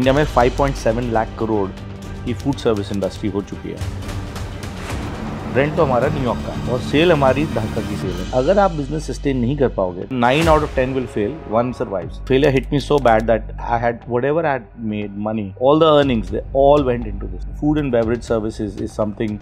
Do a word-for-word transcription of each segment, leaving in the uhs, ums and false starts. India में पाँच point सात लाख करोड़ की फूड सर्विस इंडस्ट्री हो चुकी है। रेंट तो हमारा न्यूयॉर्क का और सेल हमारी ढाका की सेल है। अगर आप बिजनेस सस्टेन नहीं कर पाओगे, nine out of ten will fail, one survives. Failure hit me so bad that I had whatever I had made money, all the earnings they all went into this. Food and beverage services is something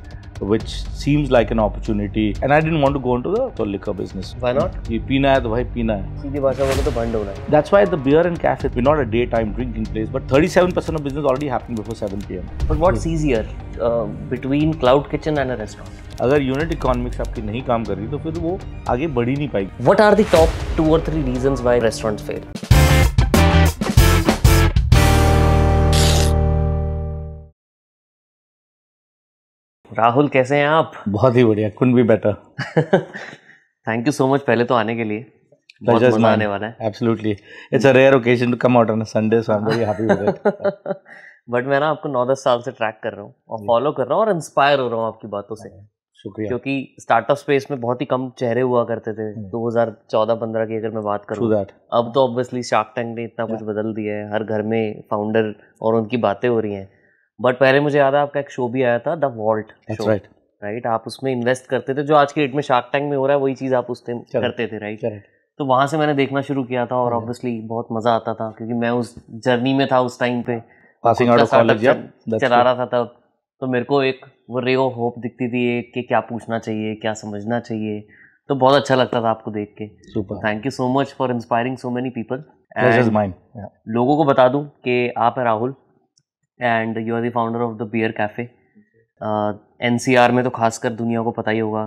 which seems like an opportunity and I didn't want to go into the so liquor business. Why not? ये पीना है तो भाई पीना है, सीधी भाषा बोलो तो बंद होना है. That's why the beer and cafe we're not a daytime drinking place but thirty-seven percent of business already happened before seven p m. But what's easier uh, between Cloud Kitchen and a restaurant? अगर unit economics आपकी नहीं काम कर रही तो फिर वो आगे बढ़ ही नहीं पाएगी. What are the top two or three reasons why restaurants fail? Rahul कैसे हैं आप? बहुत ही बढ़िया, couldn't be better. Thank you so much पहले तो आने के लिए. बहुत मजा आने वाला है. Absolutely. It's a rare occasion to come out on a Sunday, so I'm very happy with it. But मैं ना आपको नौ दस साल से ट्रैक कर रहा हूँ और फॉलो कर रहा हूँ और इंस्पायर हो रहा हूँ आपकी बातों से. शुक्रिया. क्योंकि स्टार्टअप स्पेस में बहुत ही कम चेहरे हुआ करते थे. दो हज़ार चौदह पंद्रह की अगर मैं बात करूँ, अब तो ऑब्वियसली शार्क टैंक ने इतना कुछ बदल दिया है, हर घर में फाउंडर और उनकी बातें हो रही हैं. बट पहले मुझे याद है आपका एक शो भी आया था, द वॉल्ट शो, राइट? आप उसमें इन्वेस्ट करते थे, जो आज की डेट में शार्क टैंक में हो रहा है वही चीज़ आप उस टाइम करते थे, राइट? तो वहाँ से मैंने देखना शुरू किया था और ऑब्वियसली बहुत मज़ा आता था क्योंकि मैं उस जर्नी में था उस टाइम पे. पासिंग आउट ऑफ कॉलेज चला रहा था तब, तो मेरे को एक वो रे ऑफ होप दिखती थी कि क्या पूछना चाहिए, क्या समझना चाहिए. तो बहुत अच्छा लगता था आपको देख के. Thank you so much for inspiring so many people. लोगों को बता दूँ कि आप हैं Rahul and you are the founder of the beer cafe. N C R में तो खासकर दुनिया को पता ही होगा,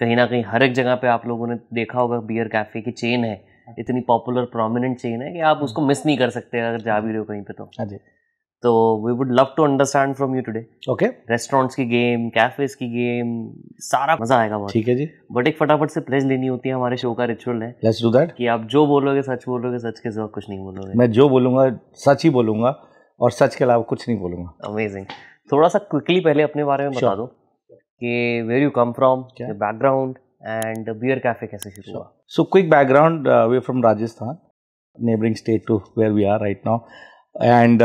कहीं ना कहीं हर एक जगह पे आप लोगों ने देखा होगा बियर कैफ़े की चेन है, इतनी पॉपुलर प्रोमिनेंट चेन है कि आप उसको मिस नहीं कर सकते अगर जा भी रहे हो कहीं पे. तो तो we would love to understand from you today. Okay, restaurants की गेम, कैफेज की गेम, सारा मजा आएगा बहुत. ठीक है जी. बट एक फटाफट से प्लेज लेनी होती है, हमारे शो का रिचुअल है. Let's do that. कि आप जो बोलोगे सच बोलोगे, सच के सिवा कुछ नहीं बोलोगे. मैं जो बोलूँगा सच ही बोलूँगा और सच के अलावा कुछ नहीं बोलूँगा. अमेजिंग. थोड़ा सा क्विकली पहले अपने बारे में बता दो कि where you come from, your background and beer cafe कैसे शुरू हुआ. So quick background, we are from Rajasthan, neighbouring state to where we are right now. And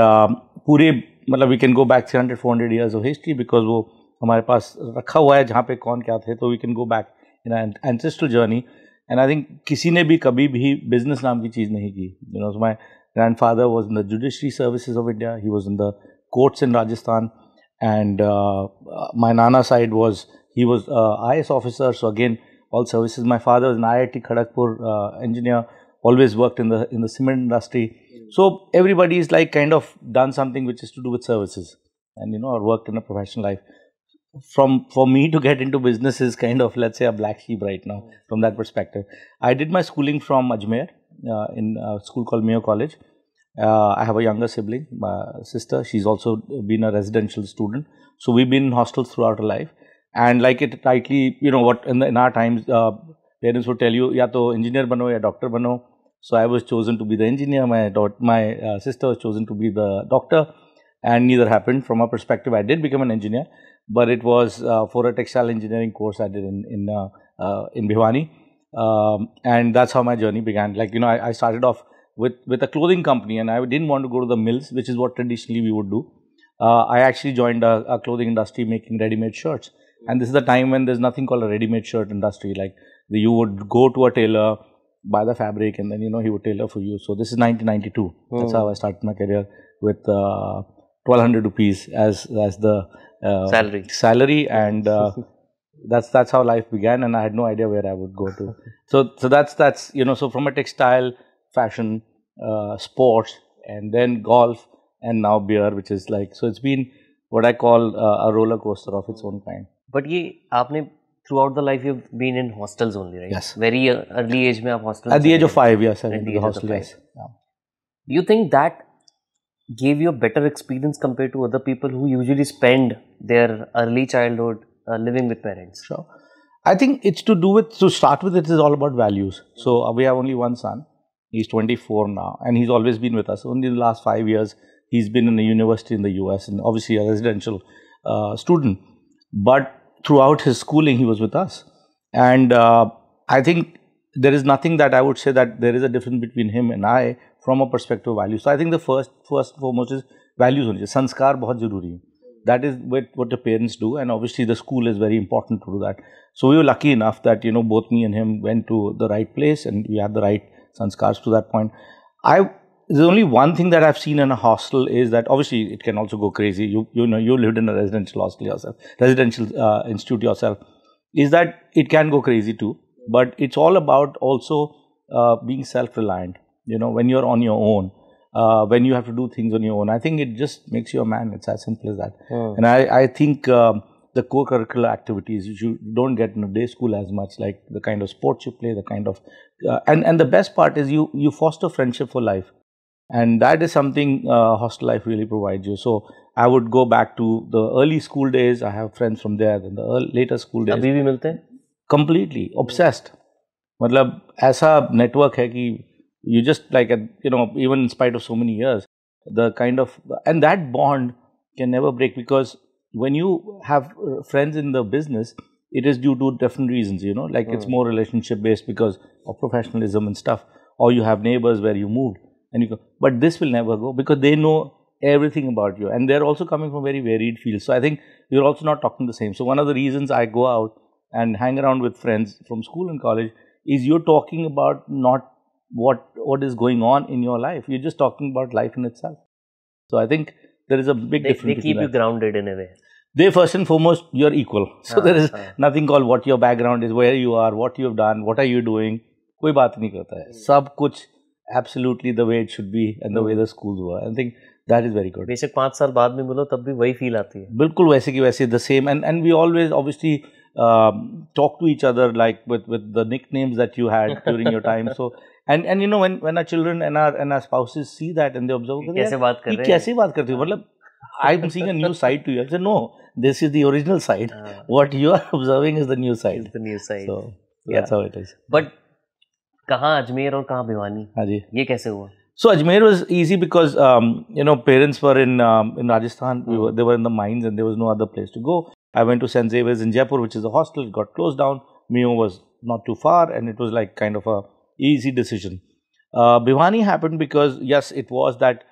पूरे मतलब we can go back three hundred four hundred years of history because वो हमारे पास रखा हुआ है जहाँ पे कौन क्या थे. तो we can go back in ancestral journey and I think किसी ने भी कभी भी बिजनेस नाम की चीज़ नहीं की. You know, my grandfather was in the judiciary services of India, he was in the courts in Rajasthan, and uh, my nana side was, he was uh, I A S officer, so again all services. My father was an I I T Kharagpur uh, engineer, always worked in the in the cement industry. So everybody is like kind of done something which is to do with services and you know, or worked in a professional life. From for me to get into business is kind of, let's say, a black sheep right now. Mm-hmm. From that perspective, I did my schooling from Ajmer Uh, in a school called Mayo College. Uh, I have a younger sibling, my sister. She's also been a residential student. So we've been in hostels throughout her life. And like it rightly, you know, what in, the, in our times, uh, parents would tell you, ya to engineer bano, ya doctor bano. So I was chosen to be the engineer. My daughter, my uh, sister was chosen to be the doctor. And neither happened. From our perspective, I did become an engineer. But it was uh, for a textile engineering course I did in, in, uh, uh, in Bhiwani. Um, and that's how my journey began. Like, you know, I, I started off with, with a clothing company and I didn't want to go to the mills, which is what traditionally we would do. Uh, I actually joined a, a clothing industry making ready-made shirts. And this is the time when there's nothing called a ready-made shirt industry. Like, the, you would go to a tailor, buy the fabric and then, you know, he would tailor for you. So, this is nineteen ninety-two. Mm. That's how I started my career with uh, twelve hundred rupees as, as the uh, salary. salary and... Uh, that's that's how life began, and I had no idea where I would go to. so so that's that's you know, so from a textile, fashion, uh, sports, and then golf, and now beer, which is like, so it's been what I call uh, a roller coaster of its own kind. But ये आपने throughout the life you've been in hostels only, right? Yes. Very early age में आप hostels. At the age of five, yes, I went to the hostel. Yes. Yeah. Do you think that gave you a better experience compared to other people who usually spend their early childhood Uh, living with parents? Sure. I think it's to do with, to start with, it is all about values. So uh, we have only one son. He's twenty-four now and he's always been with us. Only the last five years he's been in a university in the U S and obviously a residential uh, student. But throughout his schooling he was with us. And uh, I think there is nothing that I would say that there is a difference between him and I from a perspective of value. So I think the first first foremost is values only. Sanskar bahut zaruri hai. That is what the parents do, and obviously the school is very important to do that. So we were lucky enough that, you know, both me and him went to the right place and we had the right sanskars to that point. I There's only one thing that I've seen in a hostel is that obviously it can also go crazy. You you know, you lived in a residential hostel yourself, residential uh, institute yourself, is that it can go crazy too. But it's all about also uh, being self-reliant, you know, when you're on your own. Uh, when you have to do things on your own, I think it just makes you a man. It's as simple as that. Mm. And I, I think um, the co-curricular activities, which you don't get in a day school as much, like the kind of sports you play, the kind of... Uh, and, and the best part is you, you foster friendship for life. And that is something uh, hostel life really provides you. So I would go back to the early school days. I have friends from there, then the early, later school days. Abhi bhi milte hain? Completely. Obsessed. Matlab, aisa network hai ki... You just like, you know, even in spite of so many years, the kind of, and that bond can never break, because when you have friends in the business, it is due to different reasons, you know, like mm. it's more relationship based because of professionalism and stuff, or you have neighbors where you moved and you go, but this will never go because they know everything about you and they're also coming from very varied fields. So I think you're also not talking the same. So one of the reasons I go out and hang around with friends from school and college is you're talking about not what what is going on in your life. You're just talking about life in itself. So I think there is a big they, difference. They keep you grounded in a way. They first and foremost, you're equal. So ah, there is ah. nothing called what your background is, where you are, what you have done, what are you doing. Koi baat nahi karta hai. Sab kuch absolutely the way it should be and the way the schools were. I think that is very good. Basic five saal baad mein bolo tab bhi wahi feel aati hai. Bilkul waise ki waise the same, and and we always obviously um, talk to each other like with with the nicknames that you had during your time. So And and you know when when our children and our and our spouses see that and they observe that, कैसे बात कर रहे हैं? कैसे बात करते हो? मतलब I'm seeing a new side to you. I said no, this is the original side. What you are observing is the new side. It's the new side. So yeah. That's how it is. But कहाँ अजमेर और कहाँ भिवानी? हाँ जी. ये कैसे हुआ? So Ajmer was easy because um, you know parents were in um, in Rajasthan. We were, they were in the mines and there was no other place to go. I went to Saint Xavier's in Jaipur, which is a hostel. It got closed down. Mayo was not too far, and it was like kind of a easy decision. Uh, Bhiwani happened because, yes, it was that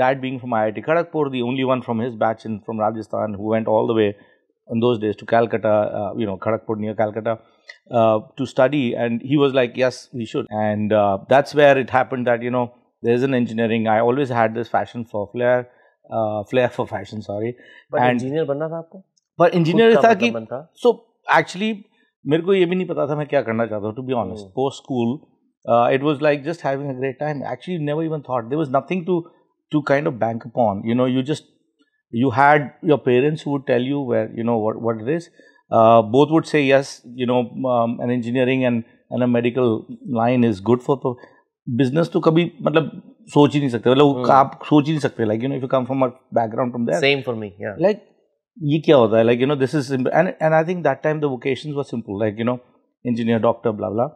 dad being from I I T Kharagpur, the only one from his batch in from Rajasthan who went all the way in those days to Calcutta, uh, you know, Kharagpur near Calcutta, uh, to study. And he was like, yes, we should. And uh, that's where it happened that, you know, there's an engineering. I always had this fashion for flair, uh, flair for fashion, sorry. But and engineer banna tha aapko? But engineer tha ki, so actually, मेरे को ये भी नहीं पता था मैं क्या करना चाहता हूँ, to be honest. Post school, Uh, it was like just having a great time. Actually, never even thought. There was nothing to, to kind of bank upon. You know, you just, you had your parents who would tell you where, you know, what, what it is. Uh, both would say, yes, you know, um, an engineering and, and a medical line is good for business. To kabhi, matlab, soch hi nahi sakte. Matlab, aap soch hi nahi sakte. Like, you know, if you come from a background from there. Same for me, yeah. Like, ye kya hota hai? Like, you know, this is, and, and I think that time the vocations were simple. Like, you know, engineer, doctor, blah, blah.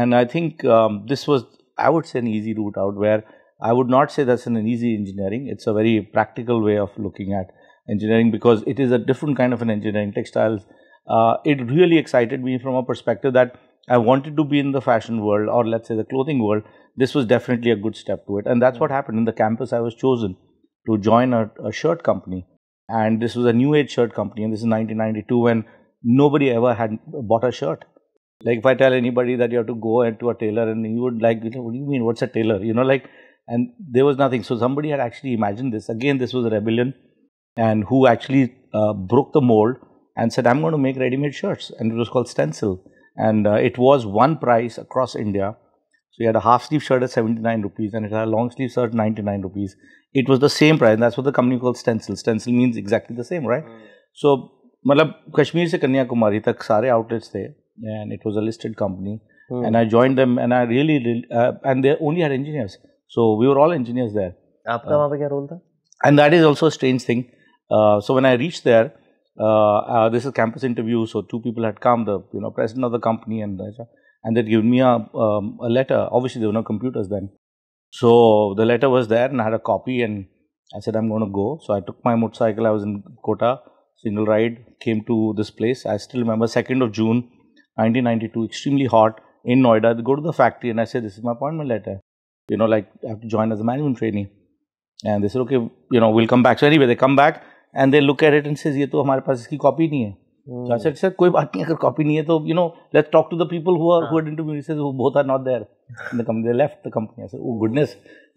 And I think um, this was, I would say, an easy route out, where I would not say that's an easy engineering. It's a very practical way of looking at engineering, because it is a different kind of an engineering, textiles. Uh, it really excited me from a perspective that I wanted to be in the fashion world, or let's say the clothing world. This was definitely a good step to it. And that's what happened. In the campus, I was chosen to join a, a shirt company. And this was a new age shirt company. And this is nineteen ninety-two, when nobody ever had bought a shirt. Like, if I tell anybody that you have to go into a tailor, and you would like, you know, what do you mean, what's a tailor? You know, like, and there was nothing. So somebody had actually imagined this. Again, this was a rebellion, and who actually uh, broke the mold and said, I'm going to make ready-made shirts. And it was called Stencil. And uh, it was one price across India. So you had a half-sleeve shirt at seventy-nine rupees, and it had a long-sleeve shirt at ninety-nine rupees. It was the same price, and that's what the company called Stencil. Stencil means exactly the same, right? Mm. So, matlab, Kashmir se Kanyakumari tak sare outlets the. And it was a listed company, hmm. and I joined them, and I really, uh, and they only had engineers, so we were all engineers there. Aapka wahan pe kya role tha? And that is also a strange thing. Uh, so when I reached there, uh, uh, this is campus interview, so two people had come, the you know president of the company, and and they'd given me a um, a letter. Obviously there were no computers then, so the letter was there, and I had a copy, and I said I'm going to go. So I took my motorcycle. I was in Kota, single ride, came to this place. I still remember second of June. nineteen ninety-two, extremely hot in Noida. They go to the factory, and I say, this is my appointment letter. you know, like, I have to join as a management trainee. And they said, okay, you know, we'll come back. So anyway, they come back and they look at it and says, ये तो हमारे पास इसकी copy नहीं है. Mm. So I said, sir, कोई बात नहीं, अगर copy नहीं है तो, you know, let's talk to the people who are, who had interviewed. He says, who both are not there. And the company, they left the company. I said, oh goodness,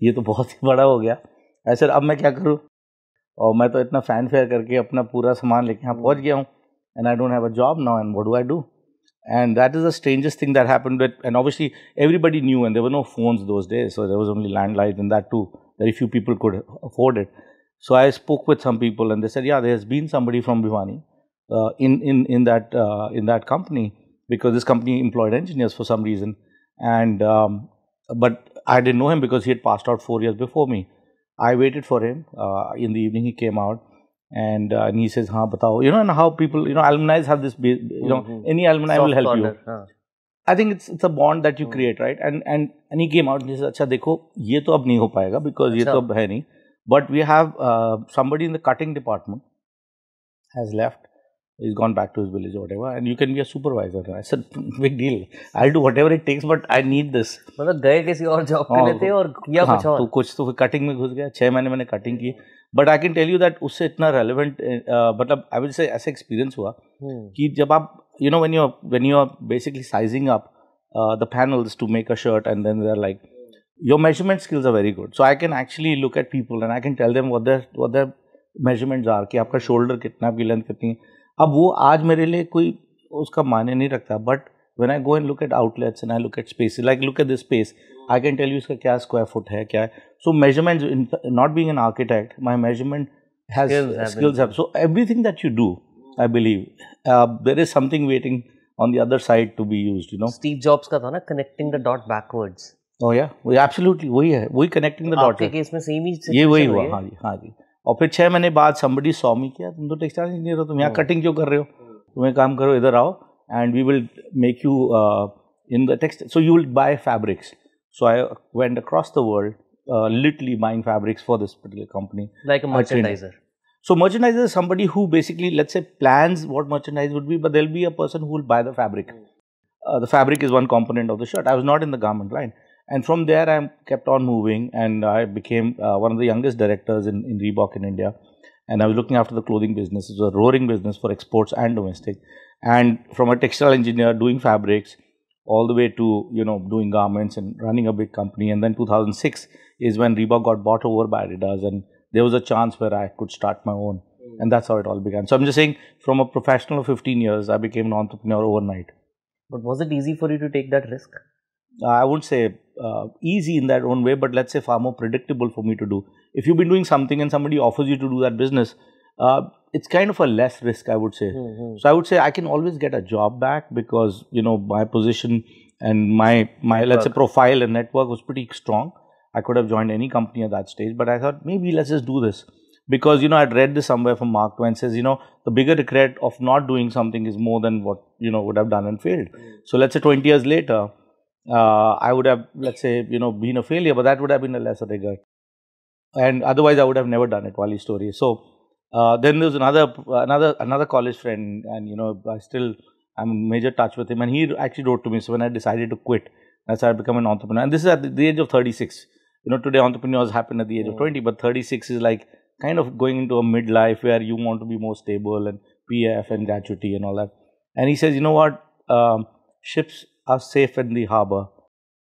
ये तो बहुत ही बड़ा हो गया. I said, अब मैं क्या करूँ? और मैं तो इतना fanfare करके अपना पूरा सामान लेके यहाँ पहुँच गया हूँ. And I don't have a job now, and what do I do? And that is the strangest thing that happened. And obviously, everybody knew, and there were no phones those days, so there was only landline, and that too, very few people could afford it. So I spoke with some people, and they said, "Yeah, there has been somebody from Bhiwani uh, in in in that uh, in that company, because this company employed engineers for some reason." And um, but I didn't know him because he had passed out four years before me. I waited for him uh, in the evening. He came out. And, uh, and he says, हाँ बताओ, you know, and how people, you know, alumni have this, you know, mm-hmm. any alumni Soft will help corner, you. Haan. I think it's it's a bond that you mm-hmm. create, right? And and and he came out and he says, अच्छा देखो, ये तो अब नहीं हो पाएगा because ये तो अब है नहीं. But we have uh, somebody in the cutting department has left. He's gone back to his village or whatever, and you can be a supervisor. I said, big deal. I'll do whatever it takes, but I need this. मतलब गए किसी और job करने थे और किया कुछ और. तो कुछ तो कटिंग में घुस गया. छह महीने मैंने कटिंग की. But I can tell you that उससे इतना relevant, मतलब I would say ऐसा experience हुआ कि जब आप, you know, when you when you are basically sizing up uh, the panels to make a shirt, and then they're like, your measurement skills are very good. So I can actually look at people and I can tell them what their what their measurements are, कि आपका shoulder कितना, आपकी length कितनी. अब वो आज मेरे लिए कोई उसका माने नहीं रखता, but when I go and look at outlets and I look at spaces, like look at this space, I can tell you इसका क्या square foot है, क्या है. So measurements, in, not being an architect, my measurement has skills, uh, skills have. So everything that you do, I believe, uh, there is something waiting on the other side to be used, you know. Steve Jobs का था ना, connecting the dot backwards. Oh yeah, वो absolutely वही है, वही connecting the dot. आपके case में same ही ये वही हुआ, हाँ जी, हाँ जी. और फिर छह महीने बाद somebody saw me किया, तुम तो टेक्सटाइल इंजीनियर हो, तुम यहाँ कटिंग क्यों कर रहे हो? तुम्हें काम करो, इधर आओ. And we will make you uh, in the text. So you will buy fabrics. So I went across the world, uh, literally buying fabrics for this particular company. Like a merchandiser. So merchandiser is somebody who basically, let's say, plans what merchandise would be, but there will be a person who will buy the fabric. Mm. Uh, the fabric is one component of the shirt. I was not in the garment line. And from there, I kept on moving, and I became uh, one of the youngest directors in, in Reebok in India. And I was looking after the clothing business. It was a roaring business for exports and domestic. And from a textile engineer doing fabrics all the way to, you know, doing garments and running a big company. And then two thousand six is when Reebok got bought over by Adidas, and there was a chance where I could start my own. Mm. And that's how it all began. So I'm just saying, from a professional of fifteen years, I became an entrepreneur overnight. But was it easy for you to take that risk? I wouldn't say uh, easy in that own way, but let's say far more predictable for me to do. If you've been doing something and somebody offers you to do that business, uh, it's kind of a less risk, I would say. Mm-hmm. So I would say I can always get a job back because, you know, my position and my, my network. Let's say, profile and network was pretty strong. I could have joined any company at that stage, but I thought maybe let's just do this. Because, you know, I'd read this somewhere from Mark Twain, says, you know, the bigger regret of not doing something is more than what, you know, would have done and failed. Mm-hmm. So let's say twenty years later, uh, I would have, let's say, you know, been a failure, but that would have been a lesser regret. And otherwise, I would have never done it. Wali story. So uh, then there was another another another college friend, and you know, I still I'm in major touch with him. And he actually wrote to me. So when I decided to quit, that's how I become an entrepreneur. And this is at the age of thirty-six. You know, today entrepreneurs happen at the age mm. of twenty, but thirty-six is like kind of going into a midlife where you want to be more stable and P F and gratuity and all that. And he says, you know what, um, ships are safe in the harbour.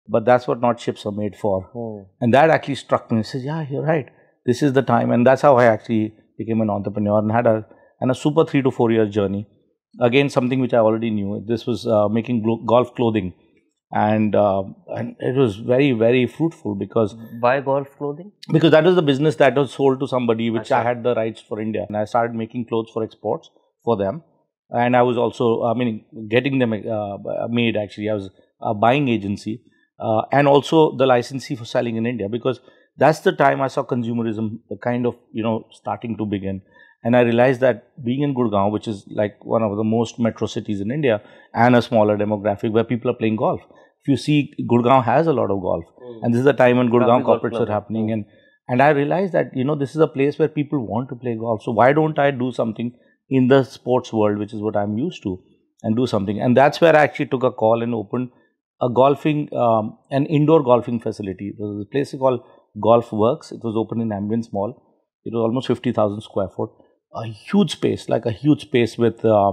But that's what not ships are made for. Oh. And that actually struck me. I said, yeah, you're right. This is the time. And that's how I actually became an entrepreneur and had a, and a super three to four year journey. Again, something which I already knew. This was uh, making glo- golf clothing. And, uh, and it was very, very fruitful because... Why golf clothing? Because that was the business that was sold to somebody, which Achha. I had the rights for India. And I started making clothes for exports for them. And I was also, I mean, getting them uh, made actually. I was a buying agency. Uh, and also the licensee for selling in India, because that's the time I saw consumerism kind of, you know, starting to begin. And I realized that being in Gurgaon, which is like one of the most metro cities in India and a smaller demographic where people are playing golf. If you see, Gurgaon has a lot of golf. Mm. And this is the time when Gurgaon corporates are happening. Mm. And, and I realized that, you know, this is a place where people want to play golf. So why don't I do something in the sports world, which is what I'm used to, and do something. And that's where I actually took a call and opened a golfing, um, an indoor golfing facility. There was a place called Golf Works. It was open in Ambiences Mall. It was almost fifty thousand square foot. A huge space, like a huge space with uh,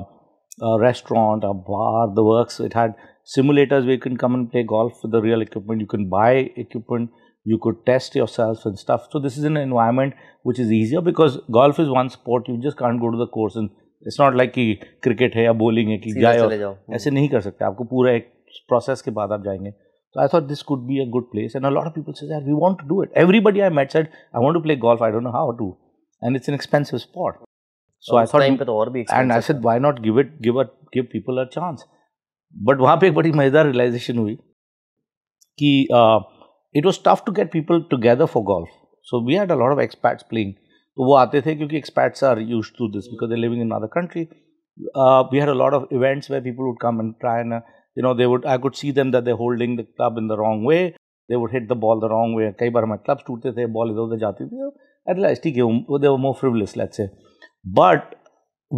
a restaurant, a bar, the works. It had simulators where you can come and play golf with the real equipment. You can buy equipment. You could test yourself and stuff. So this is an environment which is easier because golf is one sport. You just can't go to the course and it's not like कि cricket है या bowling है कि जाओ. ऐसे नहीं कर सकते. आपको पूरा एक process के बाद आप जाएंगे. So I thought this could be a good place, and a lot of people said, yeah, we want to do it. Everybody I met said, I want to play golf, I don't know how to. And it's an expensive sport. So I thought, and I said, why not give it, give a, give people a chance? But वहाँ पे एक बड़ी मजेदार realization हुई कि it was tough to get people together for golf. So we had a lot of expats playing. तो वो आते थे क्योंकि expats are used to this because they're living in another country. Uh, we had a lot of events where people would come and try and uh, You know, they would. I could see them that they're holding the club in the wrong way. They would hit the ball the wrong way. कई बार हमारे clubs टूटते थे, ball इधर उधर जाती थी. At least ठीक है, they were more frivolous, let's say. But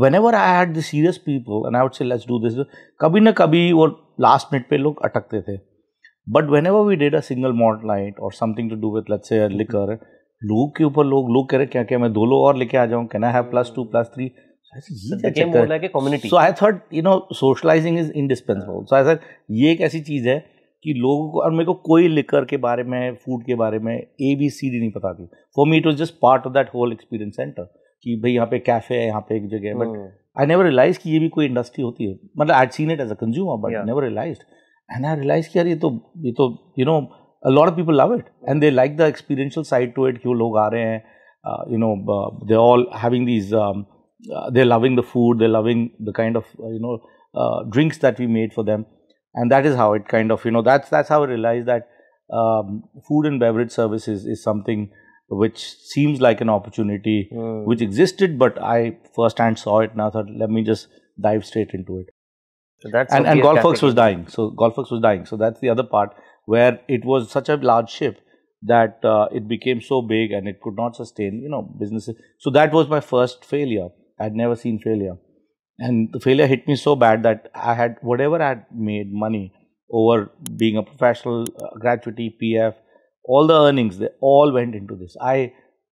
whenever I had the serious people, and I would say, let's do this. कभी ना कभी वो last minute पे लोग अटकते थे. But whenever we did a single malt night or something to do with, let's say, a liquor, लोग के ऊपर लोग लोग कह रहे क्या क्या मैं दो लोग और लेके आ जाऊँ? Can I have plus two, plus three? The game more like a community. So I thought, you know, socializing is indispensable. So I said, ये एक ऐसी चीज़ है कि लोगों को और मेरे को कोई liquor के बारे में, food के बारे में, A, B, C, D नहीं पता थी. For me, it was just part of that whole experience center. कि भाई यहाँ पे cafe है, यहाँ पे एक जगह है. But I never realized कि ये भी कोई industry होती है. मतलब I'd seen it as a consumer, but I never realized. And I realized कि यार ये तो ये तो you know a lot of people love it and they like the experiential side to it कि वो लोग आ रहे हैं, you know, they're all having these um, Uh, they're loving the food, they're loving the kind of, uh, you know, uh, drinks that we made for them. And that is how it kind of, you know, that's that's how I realized that um, food and beverage services is something which seems like an opportunity mm. which existed, but I first hand saw it and I thought, let me just dive straight into it. So that's and and Golf Works was dying. So Golf Works was dying. So that's the other part where it was such a large ship that uh, it became so big and it could not sustain, you know, businesses. So that was my first failure. I'd never seen failure, and the failure hit me so bad that I had whatever I had made money over being a professional, uh, gratuity, P F, all the earnings, they all went into this. I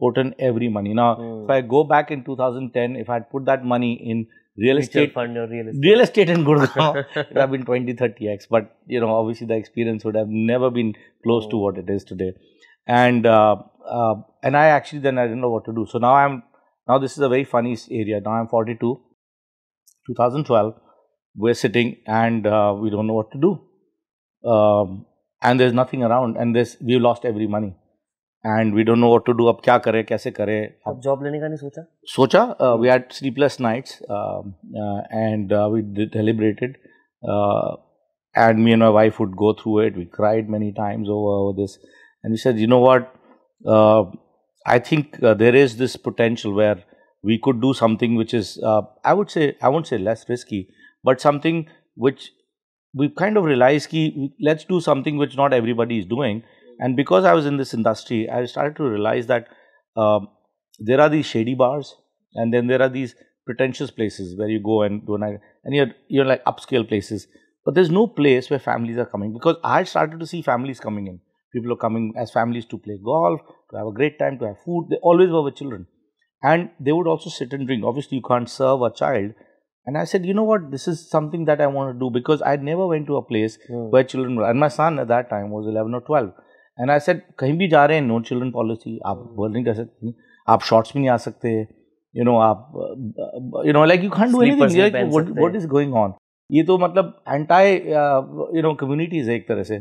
put in every money. Now, mm. if I go back in two thousand ten, if I had put that money in real estate, fund or real estate, real estate in Gurgaon, it would have been twenty, thirty x. But you know, obviously, the experience would have never been close mm. to what it is today. And uh, uh, and I actually then I didn't know what to do. So now I'm. Now, this is a very funny area. Now, I'm forty-two, twenty twelve, we're sitting and uh, we don't know what to do. Um, and there's nothing around and there's, we've lost every money. And we don't know what to do. Ab kya kare, kaise kare. Ab job lene ka nahi socha? Socha. Uh, we had sleepless nights um, uh, and uh, we deliberated. Uh, and me and my wife would go through it. We cried many times over, over this. And we said, you know what? Uh, I think uh, there is this potential where we could do something which is, uh, I would say, I won't say less risky, but something which we kind of realized ki, let's do something which not everybody is doing. And because I was in this industry, I started to realize that uh, there are these shady bars and then there are these pretentious places where you go and do an, and you're, you're like upscale places. But there's no place where families are coming because I started to see families coming in. People are coming as families to play golf, to have a great time, to have food. They always were with children. And they would also sit and drink. Obviously, you can't serve a child. And I said, you know what, this is something that I want to do because I never went to a place mm. where children were. And my son at that time was eleven or twelve. And I said, kahin bhi ja rahe hain, no children policy. Aap bowling kar sakte, aap shots bhi nahi aa sakte. You know, aap, you know, like you can't do anything. Like, what, what is going on? Ye to matlab anti, uh, you know, communities hai ek tarah se.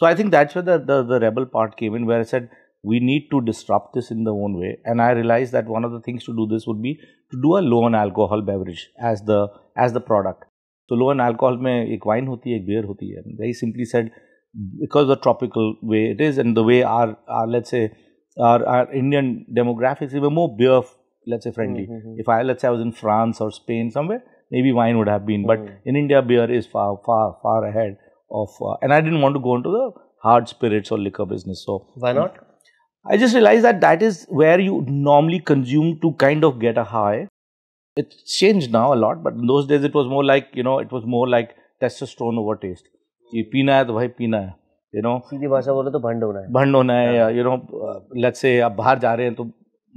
So I think that's where the, the, the rebel part came in, where I said, we need to disrupt this in the own way. And I realized that one of the things to do this would be to do a low on alcohol beverage as the as the product. So low on alcohol mein ek wine hoti hai, ek beer hoti hai. And they simply said, because the tropical way it is and the way our, our let's say, our, our Indian demographics, we were more beer, let's say, friendly. Mm-hmm. If I, let's say, I was in France or Spain somewhere, maybe wine would have been. Mm-hmm. But in India, beer is far, far, far ahead. Of, uh, and I didn't want to go into the hard spirits or liquor business. So why not? I just realized that that is where you normally consume to kind of get a high. It's changed now a lot, but in those days it was more like, you know, it was more like testosterone over taste. ये पीना है तो भाई पीना है, you no, सीधी भाषा बोलो तो भंड होना है, भंड होना है, यू नो। लेट्स से आप बाहर जा रहे हैं तो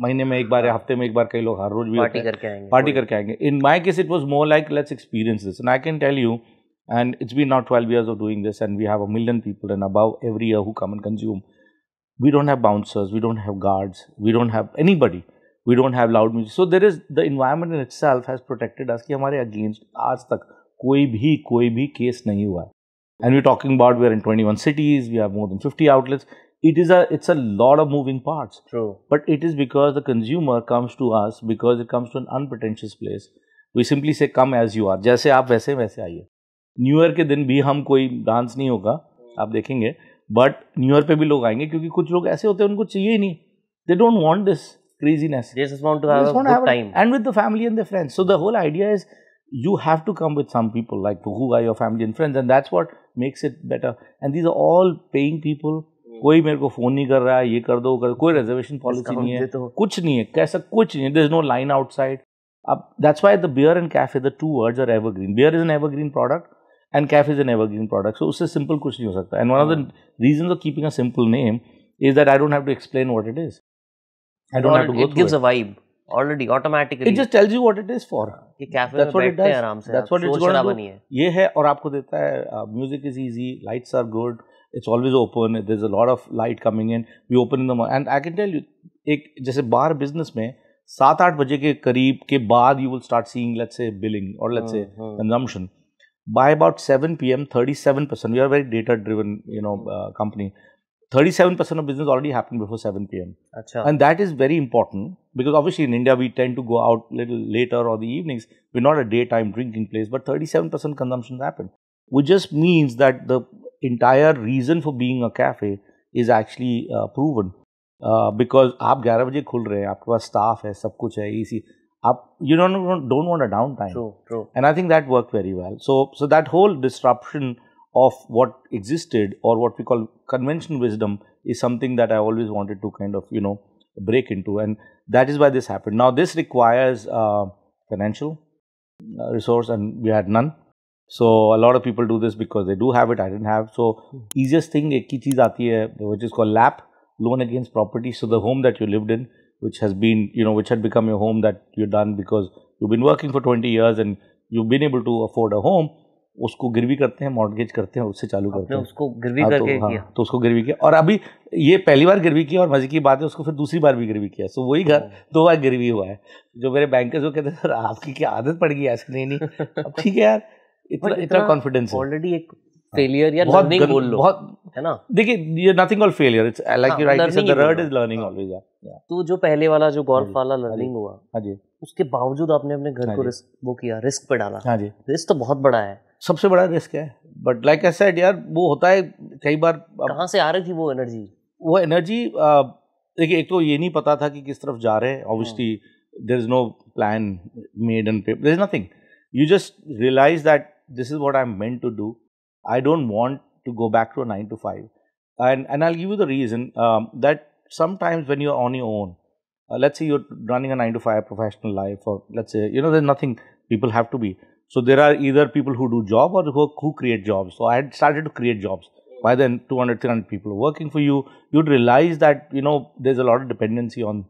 महीने में एक बार या हफ्ते में एक बार, कई लोग हर रोज भी पार्टी करके आएंगे, पार्टी करके आएंगे। In my case it was more like let's experience this and I can tell you and it's been now twelve years of doing this and we have a million people and above every year who come and consume. We don't have bouncers, we don't have guards, we don't have anybody, we don't have loud music, so there is the environment in itself has protected us ki hamare against aaj tak koi bhi koi bhi case nahi hua and we're talking about we are in twenty-one cities, we have more than fifty outlets. It is a it's a lot of moving parts. True. But it is because the consumer comes to us because it comes to an unpretentious place. We simply say come as you are, jaise aap वैसे वैसे आइए। New year के दिन भी हम कोई dance नहीं होगा, आप देखेंगे, बट न्यू ईयर पे भी लोग आएंगे क्योंकि कुछ लोग ऐसे होते हैं उनको चाहिए ही नहीं, they don't want this craziness, they just want to have a good time and with the family and the friends. So the whole idea is you have to come with some people like who are your family and friends and that's what makes it better and these are all paying people. कोई मेरे को phone नहीं कर रहा है ये कर दो कर, कोई रिजर्वेशन पॉलिसी नहीं है, कुछ नहीं है, कैसा कुछ नहीं है, there is no line outside. अब that's why the beer and cafe, the two words are evergreen. Beer is an evergreen product and cafe is an evergreen product, so usse simple kuch nahi ho sakta and one of the reasons of keeping a simple name is that I don't have to explain what it is, I don't All, have to go it gives it. a vibe already automatically, it just tells you what it is for ki cafe mein baithte hain aaram se, that's what it's going to do, ye hai aur aapko deta hai। uh, music is easy, lights are good, it's always open, there's a lot of light coming in, we open in the morning and I can tell you ek jaise bar business mein seven eight baje ke kareeb ke baad you will start seeing let's say billing or let's say consumption by about seven p m thirty-seven percent, we are a very data driven you know uh, company, thirty-seven percent of business already happened before seven p m Achha. And that is very important because obviously in India we tend to go out little later or the evenings, we're not a daytime drinking place, but thirty-seven percent consumption happened, which just means that the entire reason for being a cafe is actually uh, proven uh, because aap eleven baje khul rahe hain, aapke paas staff hai, sab kuch hai, ac, up you don't don't want a downtime. True, true. And I think that worked very well, so so that whole disruption of what existed or what we call convention wisdom is something that I always wanted to kind of you know break into, and that is why this happened. Now this requires uh, financial uh, resource and we had none, so a lot of people do this because they do have it, I didn't have, so hmm. easiest thing ek hi cheez aati hai which is called L A P, loan against property. So the home that you lived in, which has been, you know, which had become your home that you're done because you've been working for twenty years and you've been able to afford a home, उसको गिरवी करते हैं, mortgage करते हैं, उससे चालू करते हैं, उसको गिरवी करके किया, तो उसको गिरवी किया और अभी ये पहली बार गिरवी किया और मजे की बात है उसको फिर दूसरी बार भी गिरवी किया, सो वही घर दो बार गिरवी हुआ है। जो मेरे बैंकर्स वो कहते हैं सर आपकी क्या आदत पड़ गई ऐसे, नहीं नहीं अब ठीक है यार, इतना इतना कॉन्फिडेंस ऑलरेडी एक फेलियर या लर्निंग बोल लो, बहुत है ना। देखिए ये nothing call failure, it's like you right the word is learning always. तो जो पहले वाला जो गोल्फ वाला लर्निंग हुआ, हाँ जी, उसके बावजूद आपने अपने घर को रिस्क वो किया, रिस्क पे डाला, हाँ जी, रिस्क तो बहुत बड़ा है, सबसे बड़ा रिस्क है, बट लाइक आई सेड यार वो होता है कई बार। कहाँ से आ रही थी वो एनर्जी? वो एनर्जी देखिए, एक तो ये नहीं पता था कि किस तरफ जा रहे हैं, obviously there is no plan made on paper, there is nothing, you just realise that this is what I am meant to do, I don't want to go back to a nine to five, and and I'll give you the reason um, that sometimes when you're on your own, uh, let's say you're running a nine to five professional life, or let's say you know there's nothing, people have to be, so there are either people who do job or who, who create jobs. So I had started to create jobs. By then two hundred three hundred people are working for you, you'd realize that you know there's a lot of dependency on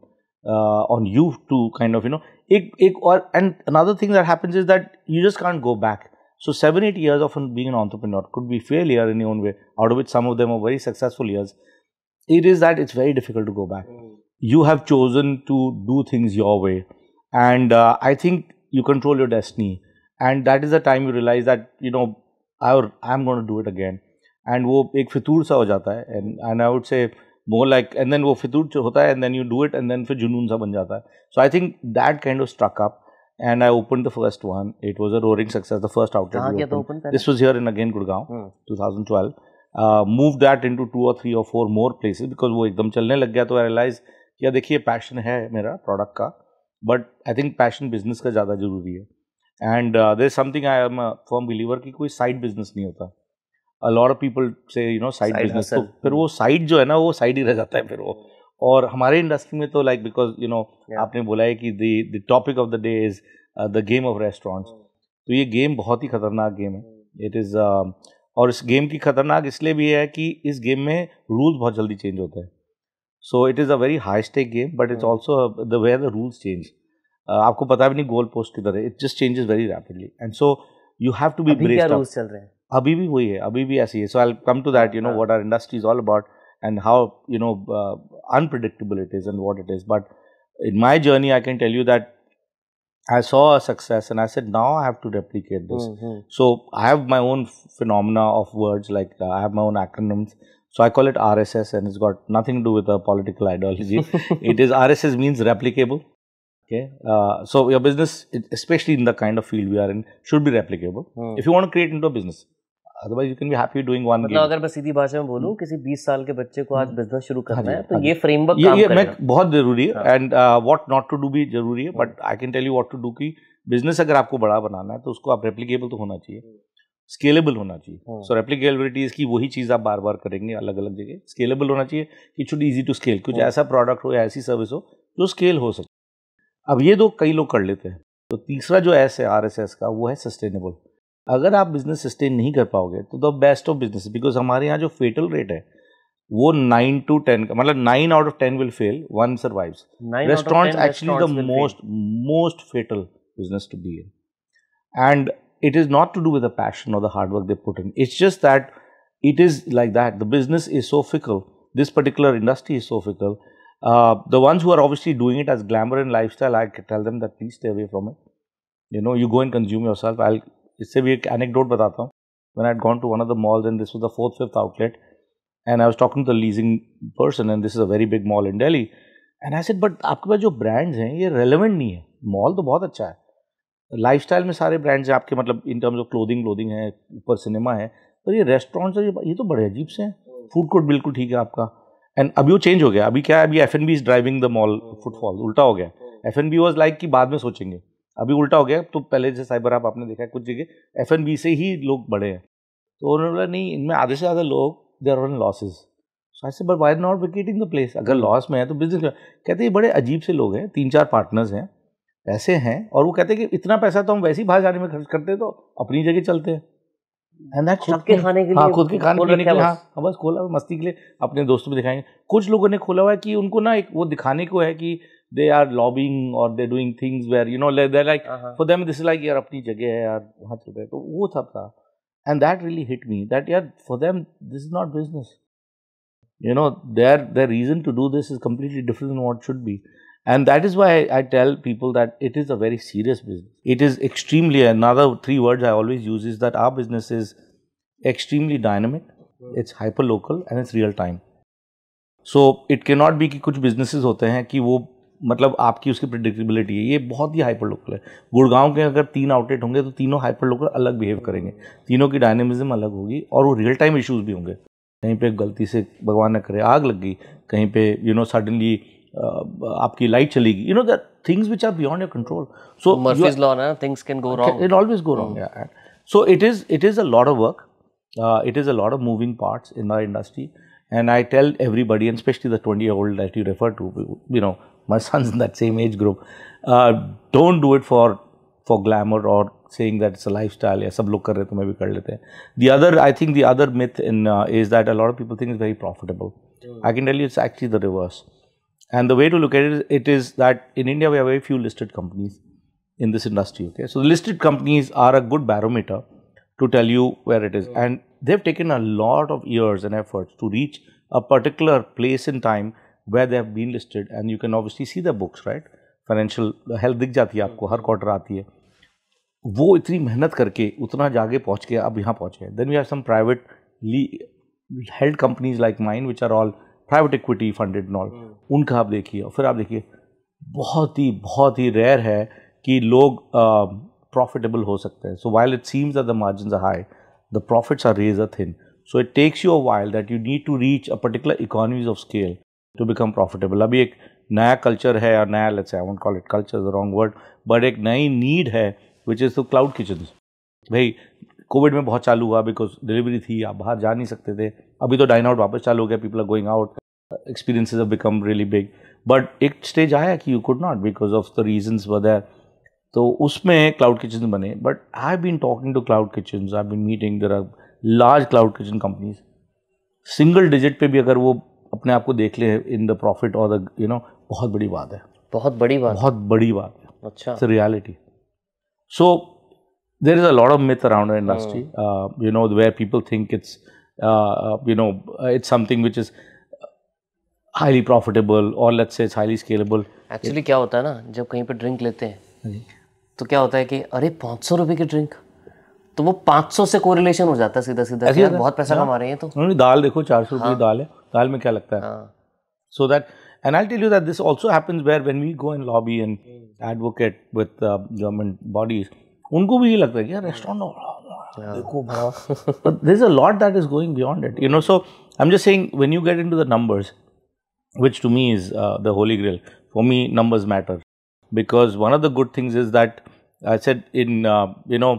uh, on you to kind of you know ek ek or and another thing that happens is that you just can't go back. So seven, eight years of being an entrepreneur could be failure in your own way, out of which some of them are very successful years. It is that it's very difficult to go back. Mm. You have chosen to do things your way, and uh, I think you control your destiny. And that is the time you realize that you know I am going to do it again. And वो एक फितूर सा हो जाता है, and and I would say more like, and then वो फितूर होता है, and then you do it, and then फिर जुनून सा बन जाता है. So I think that kind of struck up. And I opened the first one. It was a roaring success. The first outlet we opened. This was here in again Gurgaon, hmm. twenty twelve. Uh, moved that into two or three or four more places because वो एकदम चलने लग गया तो I realized कि यार देखिए passion है मेरा product का, but I think passion business का ज़्यादा ज़रूरी है. And uh, there is something I am a firm believer कि कोई side business नहीं होता. A lot of people say you know side, side business. तो फिर वो side जो है ना वो side ही रह जाता है फिर वो. और हमारे इंडस्ट्री में तो लाइक बिकॉज यू नो आपने बोला है कि the topic of the day is the game of restaurants, तो ये गेम बहुत ही खतरनाक गेम है. इट इज़ और इस गेम की खतरनाक इसलिए भी है कि इस गेम में रूल्स बहुत जल्दी चेंज होते हैं. So it is a very high stake game but it's also the way the rules change. आपको पता भी नहीं गोल पोस्ट किधर है, it just changes very rapidly and so you have to be brave. Rules चल रहे हैं अभी भी, वही है अभी भी ऐसी है. So I will come to that, you know what are industries all about and how, you know, uh, unpredictable it is and what it is. But in my journey, I can tell you that I saw a success and I said, now I have to replicate this. Mm-hmm. So I have my own phenomena of words, like uh, I have my own acronyms. So I call it R S S and it's got nothing to do with a political ideology. It is, R S S means replicable. Okay. Uh, so your business, especially in the kind of field we are in, should be replicable. Mm. If you want to create into a business. Otherwise you can be happy doing one game. मतलब अगर मैं सीधी भाषा में बोलूँ, किसी बीस साल के बच्चे को आज बिजनेस शुरू करना है तो ये फ्रेमवर्क काम करेगा. ये मैं बहुत जरूरी है and what not to do भी जरूरी है. But I can tell you what to do कि बिजनेस अगर आपको बड़ा बनाना है तो उसको आप रेप्लिकेबल तो होना चाहिए, स्केलेबल होना चाहिए. सो रेप्लिकेबिलिटी इसकी वही चीज़ आप बार बार करेंगे अलग अलग जगह. स्केलेबल होना चाहिए, it should easy to scale. कुछ ऐसा प्रोडक्ट हो या ऐसी सर्विस हो जो स्केल हो सके. अब ये दो कई लोग कर लेते हैं. तो तीसरा जो एस है आर एस एस का वो है सस्टेनेबल. अगर आप बिज़नेस सस्टेन नहीं कर पाओगे तो the best of business, because हमारे यहाँ जो फेटल रेट है वो नाइन टू टेन का, मतलब nine out of ten will fail, one survives. Restaurants actually the most most fatal business to be in and it is not to do with the passion और the hard work they put in. It's just that it is like that. The business is so fickle, this particular industry is so fickle. The ones who are obviously doing it as glamour and lifestyle, I can tell them that please stay away from it. You know you go and consume yourself. I इससे भी एक anecdote बताता हूँ. When I had gone to one of the malls and this was the fourth fifth outlet and I was talking to the leasing person and this is a very big mall in Delhi and I said but आपके पास जो brands हैं ये relevant नहीं है. Mall तो बहुत अच्छा है, लाइफस्टाइल में सारे ब्रांड्स हैं आपके, मतलब in terms of clothing clothing है, ऊपर सिनेमा है, पर ये रेस्टोरेंट्स ये तो बड़े अजीब से हैं. फूड कोर्ट बिल्कुल ठीक है आपका एंड अभी वो चेंज हो गया. अभी क्या है, अभी F N B is driving the mall footfall. उल्टा हो गया. F N B was like कि बाद में सोचेंगे, अभी उल्टा हो गया. तो पहले जैसे साइबर आप आपने देखा है कुछ जगह एफ एन बी से ही लोग बढ़े हैं. तो उन्होंने बोला नहीं, इनमें आधे से ज़्यादा लोग they are on losses. So I said but why not vacating the place. अगर लॉस में है तो बिजनेस कहते हैं बड़े अजीब से लोग हैं. तीन चार पार्टनर्स हैं, पैसे हैं, और वो कहते हैं कि इतना पैसा तो हम वैसे ही बाहर जाने में खर्च करते हैं तो अपनी जगह चलते हैं. खुद के खाने के लिए, हाँ खुद के खाने पीने के लिए, हाँ बस खोला हुआ मस्ती के लिए, अपने दोस्तों में दिखाएंगे. कुछ लोगों ने खोला हुआ है कि उनको ना एक वो दिखाने को है कि they are lobbying or they're doing things where, you know, they're like, uh-huh. for them this is like, yaar, apni jagah hai, yaar, wahan chal raha hai. So, wo tha tha. And that really hit me, that, yaar, for them, this is not business. You know, their their reason to do this is completely different than what should be. And that is why I, I tell people that it is a very serious business. It is extremely, another three words I always use is that our business is extremely dynamic, it's hyper-local and it's real-time. So, it cannot be कि कुछ businesses होते हैं कि वो मतलब आपकी उसकी predictability है. ये बहुत ही हाइपर लोकल है. गुड़गांव के अगर तीन आउटलेट होंगे तो तीनों हाइपर लोकल अलग बिहेव करेंगे, तीनों की डायनेमिज्म अलग होगी और वो रियल टाइम इश्यूज भी होंगे. कहीं पे गलती से भगवान न करे आग लग गई, कहीं पे यू नो सडनली आपकी लाइट चली गई, you know that things which are beyond your control. So Murphy's law ना, things can go wrong, it always go wrong. So it is it is a lot of work, it is a lot of moving parts in our industry. And I tell everybody, and especially the twenty year old that you refer to, you know, my son's in that same age group, uh, don't do it for for glamour or saying that it's a lifestyle. Yeah, sab log kar rahe to main bhi kar lete hain. The other, I think the other myth in, uh, is that a lot of people think it's very profitable. Mm. I can tell you it's actually the reverse. And the way to look at it, it is that in India we have very few listed companies in this industry. Okay, so listed companies are a good barometer to tell you where it is. Mm. And they've taken a lot of years and efforts to reach a particular place in time where they have been listed, and you can obviously see the books, right? Financial health दिख जाती है आपको, हर quarter आती है. वो इतनी मेहनत करके उतना जाके पहुँच के अब यहाँ पहुँचे. Then we have some privately held companies like mine, which are all private equity funded and all. उनका आप देखिए, और फिर आप देखिए बहुत ही बहुत ही rare है कि लोग profitable हो सकते हैं. So while it seems that the margins are high, the profits are razor thin. So it takes you a while that you need to reach a particular economies of scale to become profitable. अभी एक नया culture है और नया, let's say, I won't call it culture, the wrong word, but एक नई need है which is to cloud kitchens. भाई कोविड में बहुत चालू हुआ because delivery थी, आप बाहर जा नहीं सकते थे. अभी तो dine out वापस चालू हो गया, people are going out, experiences have become really big. But एक stage आया कि you could not because of the reasons were there. तो उसमें क्लाउड किचन बने. But I have been talking to cloud kitchen, I have been meeting, there are large cloud kitchen companies single digit पे भी अगर वो अपने आप को देख ले इन द प्रॉफिट और द यू नो, बहुत बड़ी बात है, बहुत बड़ी बात बहुत बड़ी बात है अच्छा, it's reality. So there is a lot of myth around the industry, you know, where people think it's you know it's something which is highly profitable और let's say it's highly scalable. Actually क्या होता है ना, जब कहीं पर drink लेते हैं तो क्या होता है कि अरे पाँच सौ रुपये की ड्रिंक, तो वो पाँच सौ से कोरिलेशन हो जाता है सीधा सीधा, यार बहुत पैसा कमा रहे हैं. तो उन्होंने दाल देखो चार सौ रुपये की दाल है, दाल में क्या लगता है. So that and I tell you that this also happens where when we go and lobby and advocate with government bodies, उनको भी ये लगता है कि यार रेस्टोरेंट देखो but there is a lot that is going beyond it, you know. So I am just saying when you get into the numbers which to me is the holy grail, for me numbers matter because one of the good things is that I said in you know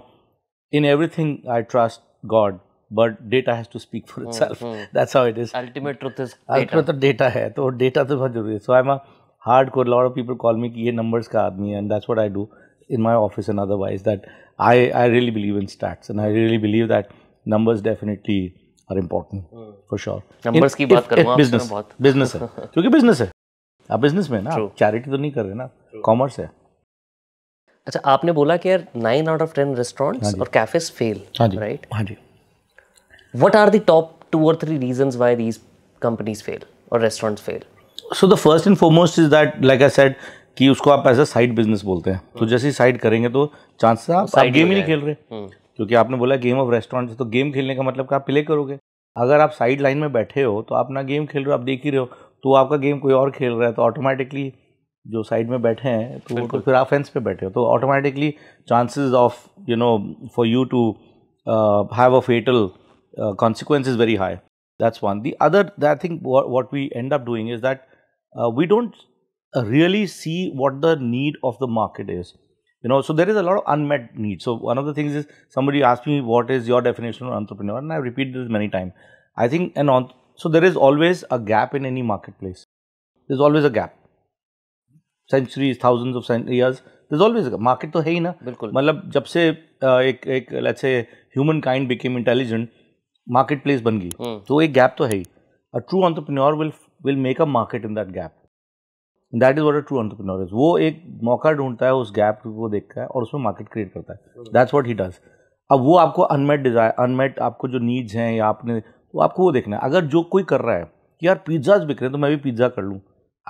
in everything I trust God, but data has to speak for itself. Hmm, hmm. That's how it is. Ultimate truth is data. Ultimate truth data है, तो data तो बहुत जरूरी है. So I'm a hardcore. Lot of people call me कि ये numbers का आदमी है, and that's what I do in my office and otherwise. That I I really believe in stats, and I really believe that numbers definitely are important hmm. for sure. Numbers की बात करूँ business बहुत business है, क्योंकि business है. आप business में ना charity तो नहीं कर रहे ना, commerce है. अच्छा, आपने बोला कि यार nine out of ten restaurants और कैफेज फेल, राइट? हाँ जी. What are the top two और three reasons why these companies fail और restaurants fail? So the first and foremost is that like I said कि उसको आप as a side business बोलते हैं, तो जैसे ही साइड करेंगे तो चांसेस आप गेम ही नहीं खेल रहे, क्योंकि आपने बोला गेम ऑफ रेस्टोरेंट, तो गेम खेलने का मतलब आप प्ले करोगे. अगर आप साइड लाइन में बैठे हो तो आप ना गेम खेल रहे हो, आप देख ही रहे हो, तो आपका गेम कोई और खेल रहा है, तो ऑटोमेटिकली जो साइड में बैठे हैं तो, तो फिर आप फेंस पे बैठे हो, तो automatically chances of you know for you to have a fatal consequence is very high. That's one. The other I think what we end up doing is that we don't really see what the need of the market is, you know. So there is a lot of unmet need. So one of the things is somebody asked me what is your definition of entrepreneur, and I repeat this many time. I think and so there is always a gap in any market place. There is always a gap. Centuries, thousands of years, there is always a market, तो है ही ना. मतलब जब से एक एक let's say humankind became intelligent, market place बन गई, तो एक गैप तो है ही. A true entrepreneur will will make a market in that gap. That is what a true entrepreneur is. वो एक मौका ढूंढता है, उस गैप को देखता है और उसमें मार्केट क्रिएट करता है. That's what he does. अब वो आपको अनमेट डिजायर, अनमेट आपको जो नीड्स हैं या आपने, तो आपको वो देखना है. अगर जो कोई कर रहा है कि यार पिज्ज़ाज बिक रहे हैं तो मैं भी पिज्ज़ा कर लूँ,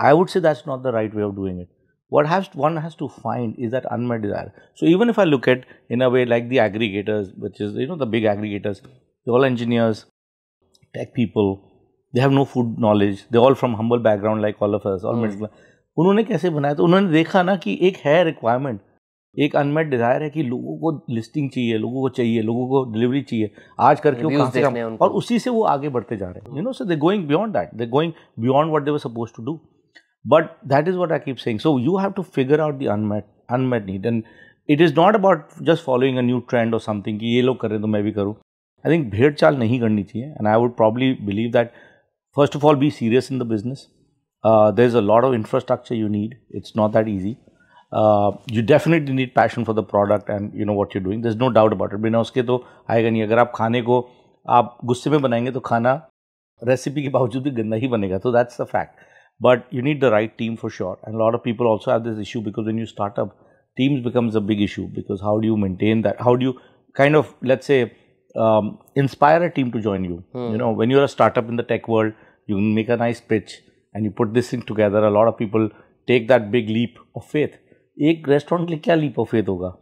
I would say that's not the right way of doing it. What has one has to find is that unmet desire. So even if I look at in a way like the aggregators, which is you know the big aggregators, they're all engineers, tech people. They have no food knowledge. They're all from humble background like all of us, all middle class. उन्होंने कैसे बनाया? तो उन्होंने देखा ना कि एक है requirement, एक unmet desire है कि लोगों को listing चाहिए, लोगों को चाहिए, लोगों को delivery चाहिए. आज करके वो कहाँ से कम, और उसी से वो आगे बढ़ते जा रहे हैं. You know, so they're going beyond that. They're going beyond what they were supposed to do. But that is what I keep saying. So you have to figure out the unmet unmet need, and it is not about just following a new trend or something. कि ये लोग कर रहे हैं तो मैं भी करूँ. I think भेड़ चाल नहीं करनी चाहिए. And I would probably believe that first of all be serious in the business. Uh, there is a lot of infrastructure you need. It's not that easy. Uh, you definitely need passion for the product and you know what you're doing. There's no doubt about it. बिना उसके तो आएगा नहीं. अगर आप खाने को आप गुस्से में बनाएंगे तो खाना रेसिपी के बावजूद भी गंदा ही बनेगा. तो that's the fact. But you need the right team for sure, and a lot of people also have this issue because when you start up, teams becomes a big issue because how do you maintain that? How do you kind of let's say um, inspire a team to join you? Hmm. You know, when you're a startup in the tech world, you make a nice pitch and you put this thing together. A lot of people take that big leap of faith. एक restaurant के लिए क्या leap of faith होगा?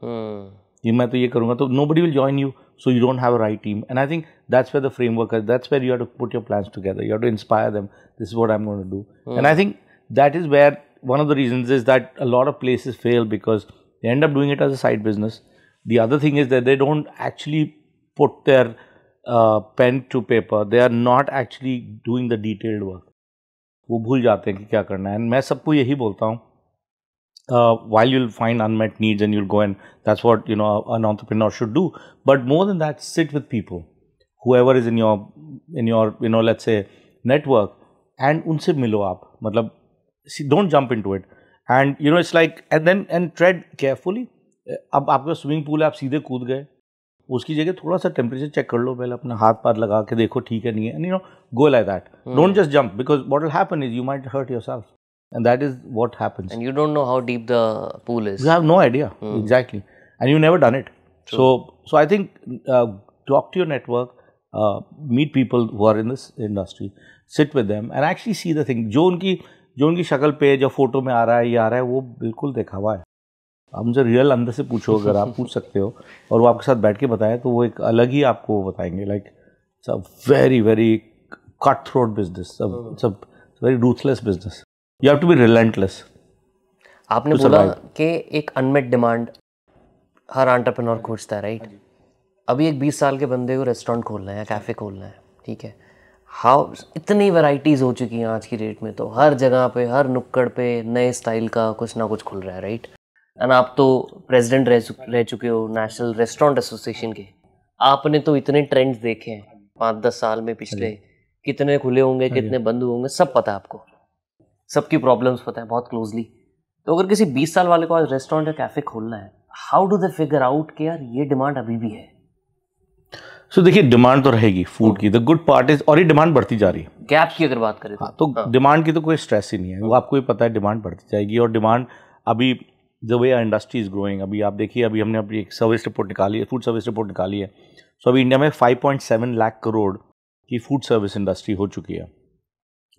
ये मैं तो ये करूँगा, तो nobody will join you, so you don't have a right team. And I think that's where the framework is. That's where you have to put your plans together. You have to inspire them. This is what I'm going to do. Mm. And I think that is where one of the reasons is that a lot of places fail because they end up doing it as a side business. The other thing is that they don't actually put their uh, pen to paper. They are not actually doing the detailed work. वो भूल जाते हैं कि क्या करना है. And मैं सबको यही बोलता हूँ. Uh, while you'll find unmet needs and you'll go and that's what you know an entrepreneur should do, but more than that, sit with people, whoever is in your in your you know let's say network, and unse milo aap. Matlab, see, don't jump into it, and you know it's like and then and tread carefully. Ab aapka swimming pool hai, aap seedhe kood gaye, उसकी जगह थोड़ा सा temperature check कर लो पहले, अपना हाथ पार लगा के देखो ठीक है नहीं है, and you know go like that, don't just jump because what will happen is you might hurt yourself and that is what happens and you don't know how deep the pool is, you have no idea exactly and you never done it. So, so I think uh, talk to your network, uh, meet people who are in this industry, sit with them and actually see the thing. जो उनकी जो उनकी शक्ल पे जो photo में आ रहा है ये आ रहा है वो बिल्कुल देखा हुआ है. आप उनसे रियल अंदर से पूछो अगर आप पूछ सकते हो और वो आपके साथ बैठ के बताएं तो वो एक अलग ही आपको बताएंगे. Like it's a very very cut throat business, it's a very ruthless business. You have to be relentless. आपने बोला कि एक unmet demand हर एंटरप्रेन्योर खोजता है, राइट? अभी एक बीस साल के बंदे को रेस्टोरेंट खोलना है या कैफ़े खोलना है, ठीक है, हाउ इतनी वैराइटीज़ हो चुकी हैं आज की डेट में, तो हर जगह पे हर नुक्कड़ पे नए स्टाइल का कुछ ना कुछ खुल रहा है, राइट? एंड आप तो प्रेसिडेंट रह, रह चुके हो नेशनल रेस्टोरेंट एसोसिएशन के, आपने तो इतने ट्रेंड्स देखे हैं पाँच दस साल में, पिछले कितने खुले होंगे कितने बंद होंगे सब पता है आपको, सबकी प्रॉब्लम्स पता है बहुत क्लोजली. तो अगर किसी बीस साल वाले को आज रेस्टोरेंट या कैफ़े खोलना है, how do they figure out कि यार ये डिमांड अभी भी है? सो देखिए डिमांड तो रहेगी फूड की, द गुड पार्ट इज, और ये डिमांड बढ़ती जा रही है. गैप की अगर बात करें हाँ, तो डिमांड की तो कोई स्ट्रेस ही नहीं है, वो आपको ही पता है डिमांड बढ़ती जाएगी. और डिमांड अभी the way our industry is growing, अभी आप देखिए अभी हमने अपनी एक सर्विस रिपोर्ट निकाली है, फूड सर्विस रिपोर्ट निकाली है. सो अभी इंडिया में five point seven lakh crore की फूड सर्विस इंडस्ट्री हो चुकी है.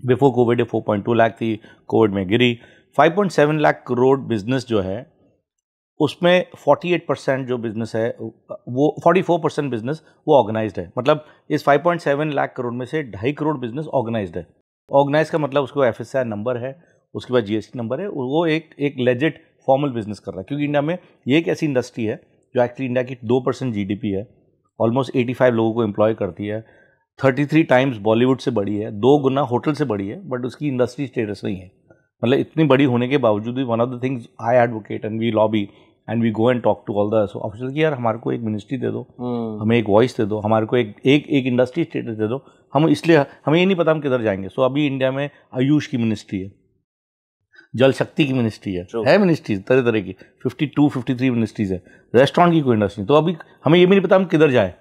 बिफोर कोविड ये फोर पॉइंट टू लाख थी, कोविड में गिरी. Five point seven lakh crore business जो है उसमें अड़तालीस परसेंट जो बिज़नेस है वो चौवालीस परसेंट बिज़नेस वो ऑर्गेनाइज्ड है. मतलब इस पाँच पॉइंट सात लाख करोड़ में से ढाई करोड़ बिज़नेस ऑर्गेनाइज्ड है. ऑर्गेनाइज का मतलब उसको एफ एस आई नंबर है, उसके बाद जीएसटी नंबर है, वो एक एक लेजिट फॉर्मल बिज़नेस कर रहा है. क्योंकि इंडिया में ये एक ऐसी इंडस्ट्री है जो एक्चुअली इंडिया की दो परसेंट जी डी पी है, ऑलमोस्ट पचासी लोगों को एम्प्लॉय करती है, तैंतीस टाइम्स बॉलीवुड से बड़ी है, दो गुना होटल से बड़ी है, बट उसकी इंडस्ट्री स्टेटस नहीं है. मतलब इतनी बड़ी होने के बावजूद भी one of the things I advocate and we lobby and we go and talk to all the so official कि यार हमारे को एक मिनिस्ट्री दे दो, hmm. हमें एक वॉइस दे दो, हमारे को एक एक एक इंडस्ट्री स्टेटस दे दो, हम इसलिए हमें ये नहीं पता हम किधर जाएंगे. सो so, अभी इंडिया में आयुष की मिनिस्ट्री है, जल शक्ति की मिनिस्ट्री है, है मिनिस्ट्रीज तरह तरह की, fifty two fifty three ministries है, रेस्टोरेंट की कोई इंडस्ट्री. तो अभी हमें ये भी नहीं पता हम किधर जाए.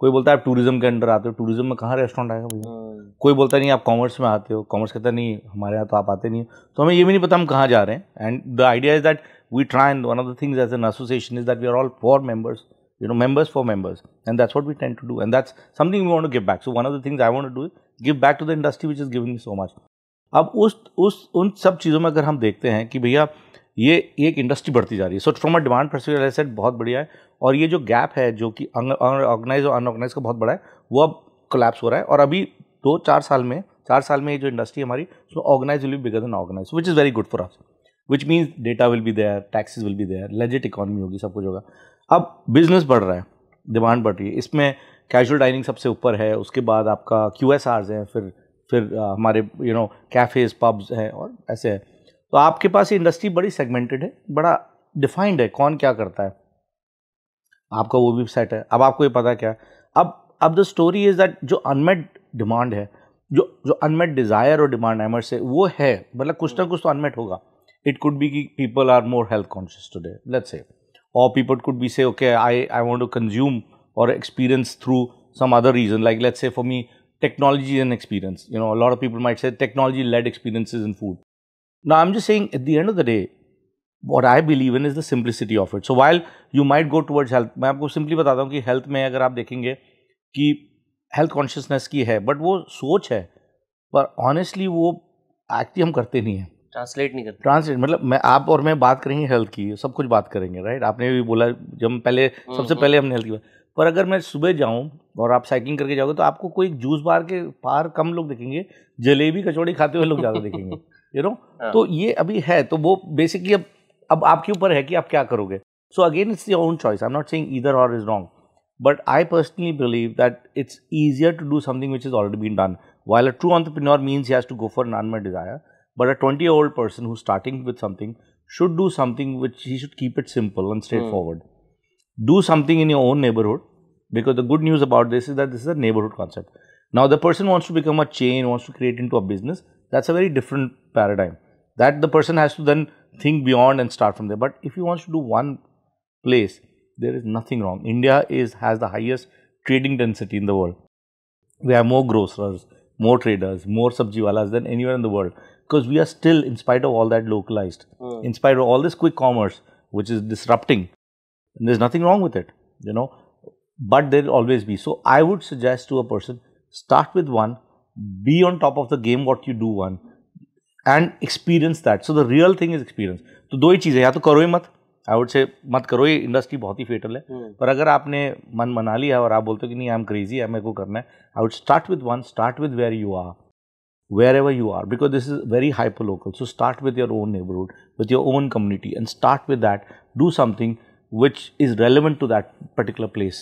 कोई बोलता है आप टूरिज्म के अंडर आते हो, टूरिज्म में कहाँ रेस्टोरेंट आएगा भैया. कोई बोलता नहीं आप कॉमर्स में आते हो, कॉमर्स कहता नहीं हमारे यहाँ तो आप आते नहीं. तो हमें ये भी नहीं पता हम कहाँ जा रहे हैं. And the idea is that we try, and one of the things as an association is that we are all for members, you know, members for members, and that's what we tend to do, and that's something we want to give back. So one of the things I want to do is give back to the industry which is giving me so much. अब उस उस उन सब चीज़ों में अगर हम देखते हैं कि भैया ये एक इंडस्ट्री बढ़ती जा रही है. So from a demand perspective asset बहुत बढ़िया है. और ये जो गैप है जो कि ऑर्गेनाइज और अनऑर्गेनाइज का बहुत बड़ा है, वो अब कोलैप्स हो रहा है. और अभी दो चार साल में चार साल में ये जो इंडस्ट्री हमारी, उसमें organise will be bigger than organise, which is very good for us, which means data will be there, taxes will be there, legit economy होगी, सब कुछ होगा. अब बिजनेस बढ़ रहा है, डिमांड बढ़ रही है, इसमें कैजुअल डाइनिंग सबसे ऊपर है, उसके बाद आपका क्यू एस आर्स हैं, फिर फिर आ, हमारे यू नो कैफ़ेज़ पब्स हैं और ऐसे है. तो आपके पास ये इंडस्ट्री बड़ी सेगमेंटेड है, बड़ा डिफाइंड है, कौन क्या करता है, आपका वो भी सेट है. अब आपको ये पता क्या है. अब अब द स्टोरी इज़ दैट जो अनमेट डिमांड है, जो जो अनमेट डिज़ायर और डिमांड एमर से वो है, मतलब कुछ ना कुछ तो अनमेट होगा. इट कुड बी कि people are more health conscious today, let's say, और people could be say okay I I want to consume और experience through some other reason, like let's say for me technology and experience, you know, lot of people might say technology led experiences in food. Now, I'm just saying at the end of the day, what I believe in is the simplicity of it. So while you might go towards health, मैं आपको simply बताता हूँ कि health में अगर आप देखेंगे कि health consciousness की है, but वो सोच है, पर honestly वो actually हम करते नहीं हैं. Translate नहीं करते. Translate मतलब मैं आप और मैं बात करेंगे health की, सब कुछ बात करेंगे, right? आपने भी बोला जब हम पहले सबसे पहले हमने health की बात. पर अगर मैं सुबह जाऊँ और आप साइकिलिंग करके जाओगे तो आपको कोई जूस बार के पार कम लोग दिखेंगे, जलेबी कचौड़ी खाते हुए लोग ज़्यादा दिखेंगे, यू नो. तो ये अभी है. तो वो बेसिकली अब अब आपके ऊपर है कि आप क्या करोगे. So again it's your own choice. I am not saying either or is wrong, but I personally believe that it's easier to do something which is already been done. While a true entrepreneur means he has to go for an unmet desire, but a twenty year old person who starting with something should do something which he should keep it simple and straight forward. Do something in your own neighborhood, because the good news about this is that this is a neighborhood concept. Now, the person wants to become a chain, wants to create into a business. That's a very different paradigm. That the person has to then think beyond and start from there. But if he wants to do one place, there is nothing wrong. India is has the highest trading density in the world. We have more grocers, more traders, more sabjiwalas than anywhere in the world, because we are still, in spite of all that, localized. Mm. In spite of all this quick commerce, which is disrupting, and there's nothing wrong with it, you know, but there will always be. So I would suggest to a person, start with one, be on top of the game what you do one, and experience that. So the real thing is experience. तो दो ही चीज़ें, या तो करो ही मत, I would say मत करो, ये इंडस्ट्री बहुत ही फेटल है. hmm. पर अगर आपने मन मना लिया और आप बोलते हो कि नहीं आई एम क्रेजी है, मेरे को करना है, I would start with one, start with where you are, where ever you are, because this is very hyper local. So start with your own neighbourhood, with your own community, and start with that. Do something which is relevant to that particular place,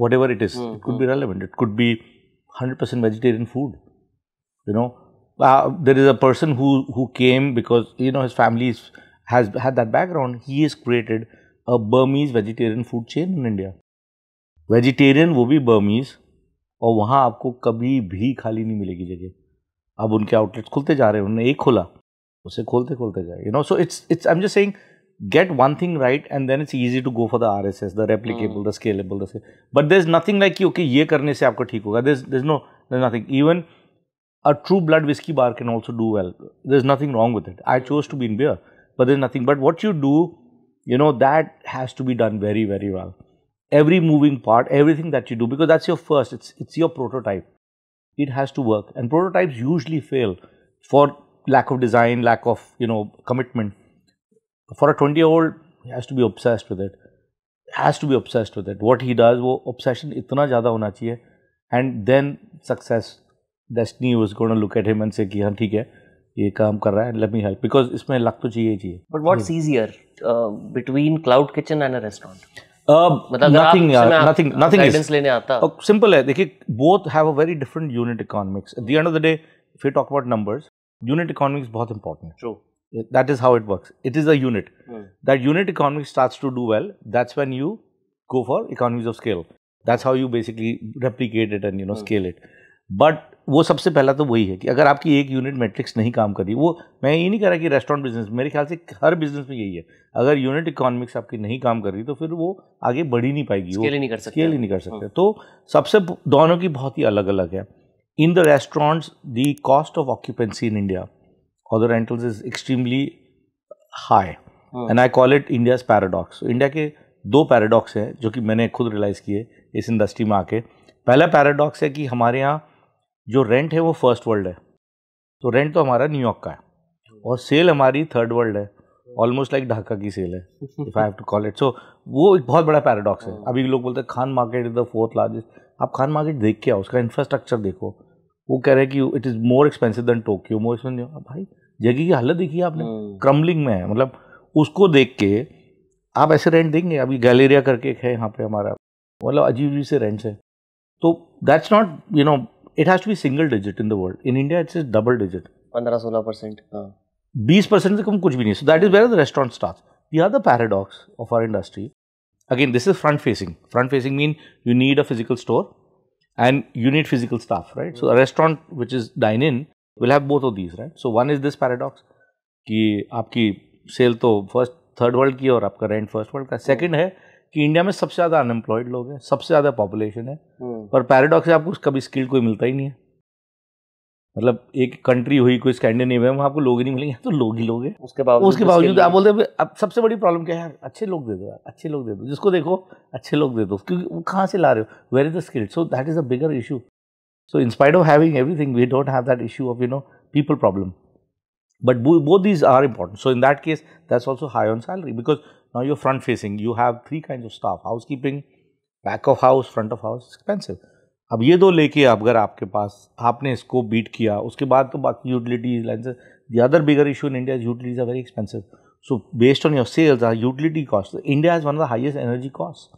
whatever it is. Mm-hmm. It could be relevant. It could be one hundred percent vegetarian food. You know, uh, there is a person who, who came because, you know, his family is, has had that background. He has created a Burmese vegetarian food chain in India. Vegetarian वो भी Burmese, और वहाँ आपको कभी भी खाली नहीं मिलेगी जगह. अब उनके outlets खुलते जा रहे हैं. उन्होंने एक खोला, उसे खोलते खोलते जाए. You know, so it's it's I'm just saying, get one thing right and then it's easy to go for the R S S, the replicable, mm. the scalable, the scale. But there's nothing like, okay, ये करने से आपको ठीक होगा. There's there's no there's nothing. Even a true blood whiskey bar can also do well. There's nothing wrong with it. I chose to be in beer, but there's nothing. But what you do, you know, that has to be done very very well. Every moving part, everything that you do, because that's your first. It's it's your prototype. It has to work, and prototypes usually fail for lack of design, lack of, you know, commitment. For a twenty year old, he has to be obsessed with it. Has to be obsessed with it. What he does, वो obsession इतना ज़्यादा होना चाहिए, and then success, destiny was going to look at him and say कि हाँ ठीक है, ये काम कर रहा है, let me help, because इसमें luck तो चाहिए चाहिए. But what's easier uh, between Cloud Kitchen and a restaurant? Uh, nothing, yeah, nothing, nothing is. लेने आता. Simple है. देखिए, both have a very different unit economics. At the end of the day, if we talk about numbers, unit economics बहुत important. True. That is how it works. It is a unit. Mm. That unit economy starts to do well. That's when you go for economies of scale. That's how you basically replicate it and, you know, mm. scale it. But वो सबसे पहला तो वही है कि अगर आपकी एक यूनिट मैट्रिक्स नहीं काम कर रही, वो मैं ये नहीं कह रहा कि रेस्टोरेंट बिजनेस, मेरे ख्याल से हर बिजनेस में यही है. अगर यूनिट इकोनॉमिक्स आपकी नहीं काम कर रही तो फिर वो आगे बढ़ ही नहीं पाएगी, स्केल ही नहीं कर सकते, स्केल ही नहीं कर सकते. तो सबसे दोनों की बहुत ही अलग अलग है. In the restaurants the cost of occupancy in India or the rentals is extremely high. Hmm. And I call it India's paradox. So India के दो paradox हैं जो कि मैंने खुद realize किए इस industry में आके. पहला paradox है कि हमारे यहाँ जो rent है वो first world है. तो rent तो हमारा न्यूयॉर्क का है. और sale हमारी third world है. Almost like ढाका की sale है. If I have to call it. So वो एक बहुत बड़ा paradox है. अभी लोग बोलते हैं Khan market is the fourth largest. आप खान market देख के आओ, उसका infrastructure देखो. वो कह रहे हैं कि it is more expensive than Tokyo, more expensive. भाई जगह की हालत देखिए आपने, क्रम्बलिंग में है. मतलब उसको देख के आप ऐसे रेंट देंगे? अभी गैलेरिया करके है यहाँ पे हमारा, मतलब अजीब अजीब से रेंट्स है. तो that's not, you know, it has to be single digit in the world. In India it's double digit, पंद्रह सोलह परसेंट बीस परसेंट से कम कुछ भी नहीं. So that is where the restaurant starts. We are the paradox of our industry. Again this is front facing. Front facing mean you need a physical store and you need physical staff, right? Mm-hmm. So a restaurant which is dine-in will have both of these, right? So one is this paradox कि आपकी cell तो first third world की है और आपका rent first world का. Second mm-hmm. है कि इंडिया में सबसे ज़्यादा अनएम्प्लॉयड लोग हैं, सबसे ज़्यादा पॉपुलेशन है. mm-hmm. पर पैराडॉक्स है आपको कभी स्किल्ड कोई मिलता ही नहीं है. मतलब एक कंट्री हुई कोई स्कैंडिनेविया में, आपको लोग ही नहीं मिलेंगे, तो लोग ही लोग हैं. उसके बावजूद उसके बावजूद आप बोलते हैं अब सबसे बड़ी प्रॉब्लम क्या है यार, अच्छे लोग दे दो, अच्छे लोग दे दो, जिसको देखो अच्छे लोग दे दो, क्योंकि वो कहाँ से ला रहे हो, where is the skill. So that is a bigger issue. So in spite of having everything we don't have that issue of, you know, people problem. But both these are important. So in that case that's also high on salary because now you are front facing. You have three kind of staff, house keeping, back of house, front of house. Expensive. अब ये दो लेके आप, अगर आपके पास आपने इसको beat किया, उसके बाद तो बाकी utilities, licence. The other bigger issue in India is utilities are very expensive. So based on your sales are utility cost. India has one of the highest energy cost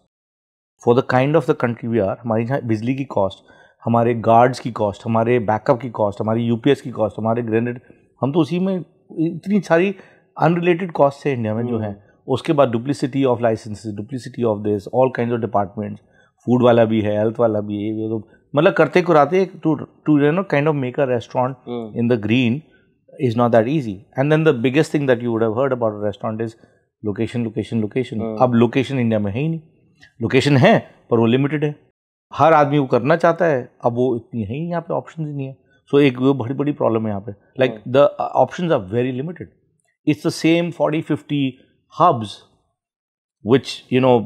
for the kind of the country we are. हमारे यहाँ बिजली की cost, हमारे guards की cost, हमारे backup की cost, हमारी UPS की कॉस्ट, हमारे ग्रेनेड, हम तो उसी में इतनी सारी अनरिलेटेड कॉस्ट है इंडिया में जो है. उसके बाद duplicity of licences, duplicity of this, all kind of departments. Food वाला भी है, हेल्थ वाला भी है, तो मतलब करते कराते to to you know kind of make a restaurant in the green is not that easy. And then the biggest thing that you would have heard about restaurant is location location location. अब location India में है ही नहीं, location है पर वो limited है, हर आदमी वो करना चाहता है, अब वो इतनी है ही यहाँ पे, ऑप्शन ही नहीं है। सो so, एक वो बड़ी बड़ी प्रॉब्लम है यहाँ पे, like the option are very limited. It's the same forty fifty hubs which you know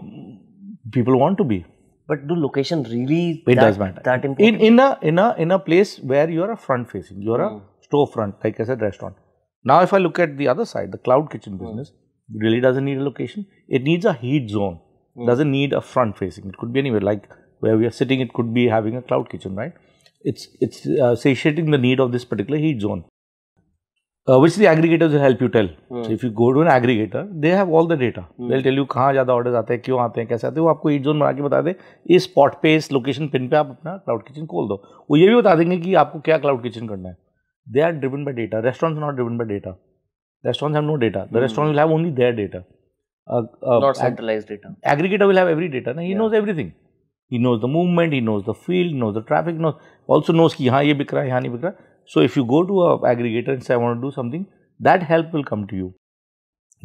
people want to be, but do location really it that, does matter. that important? In, in, a, in, a, in a place where you are a front facing, you are mm. a storefront, like I said, restaurant. Now if I look at the other side, the cloud kitchen business mm. really doesn't need a location. It needs a heat zone, mm. doesn't need a front facing. It could be anywhere, like where we are sitting, it could be having a cloud kitchen, right? It's, it's uh, satiating the need of this particular heat zone, uh, which the aggregators will help you tell. Mm. So if you go to an aggregator, they have all the data. Mm. They'll tell you कहाँ ज़्यादा orders आते हैं, क्यों आते हैं, कैसे आते हैं, वो आपको heat zone बना के बता दे। इस spot पे, इस location pin पे आप अपना cloud kitchen खोल दो, वो ये भी बता देंगे कि आपको क्या cloud kitchen करना है। They are driven by data. Restaurants are not driven by data. Restaurants have no data. The mm. restaurants will have only their data. Uh, uh, not centralized ag data. Aggregator will have every data. Na? He yeah. knows everything. He knows the movement, he knows the field, knows the traffic, knows also knows कि यहाँ ये बिक रहा है, यहाँ नहीं बिक रहा है। So if you go to an aggregator and say I want to do something, that help will come to you.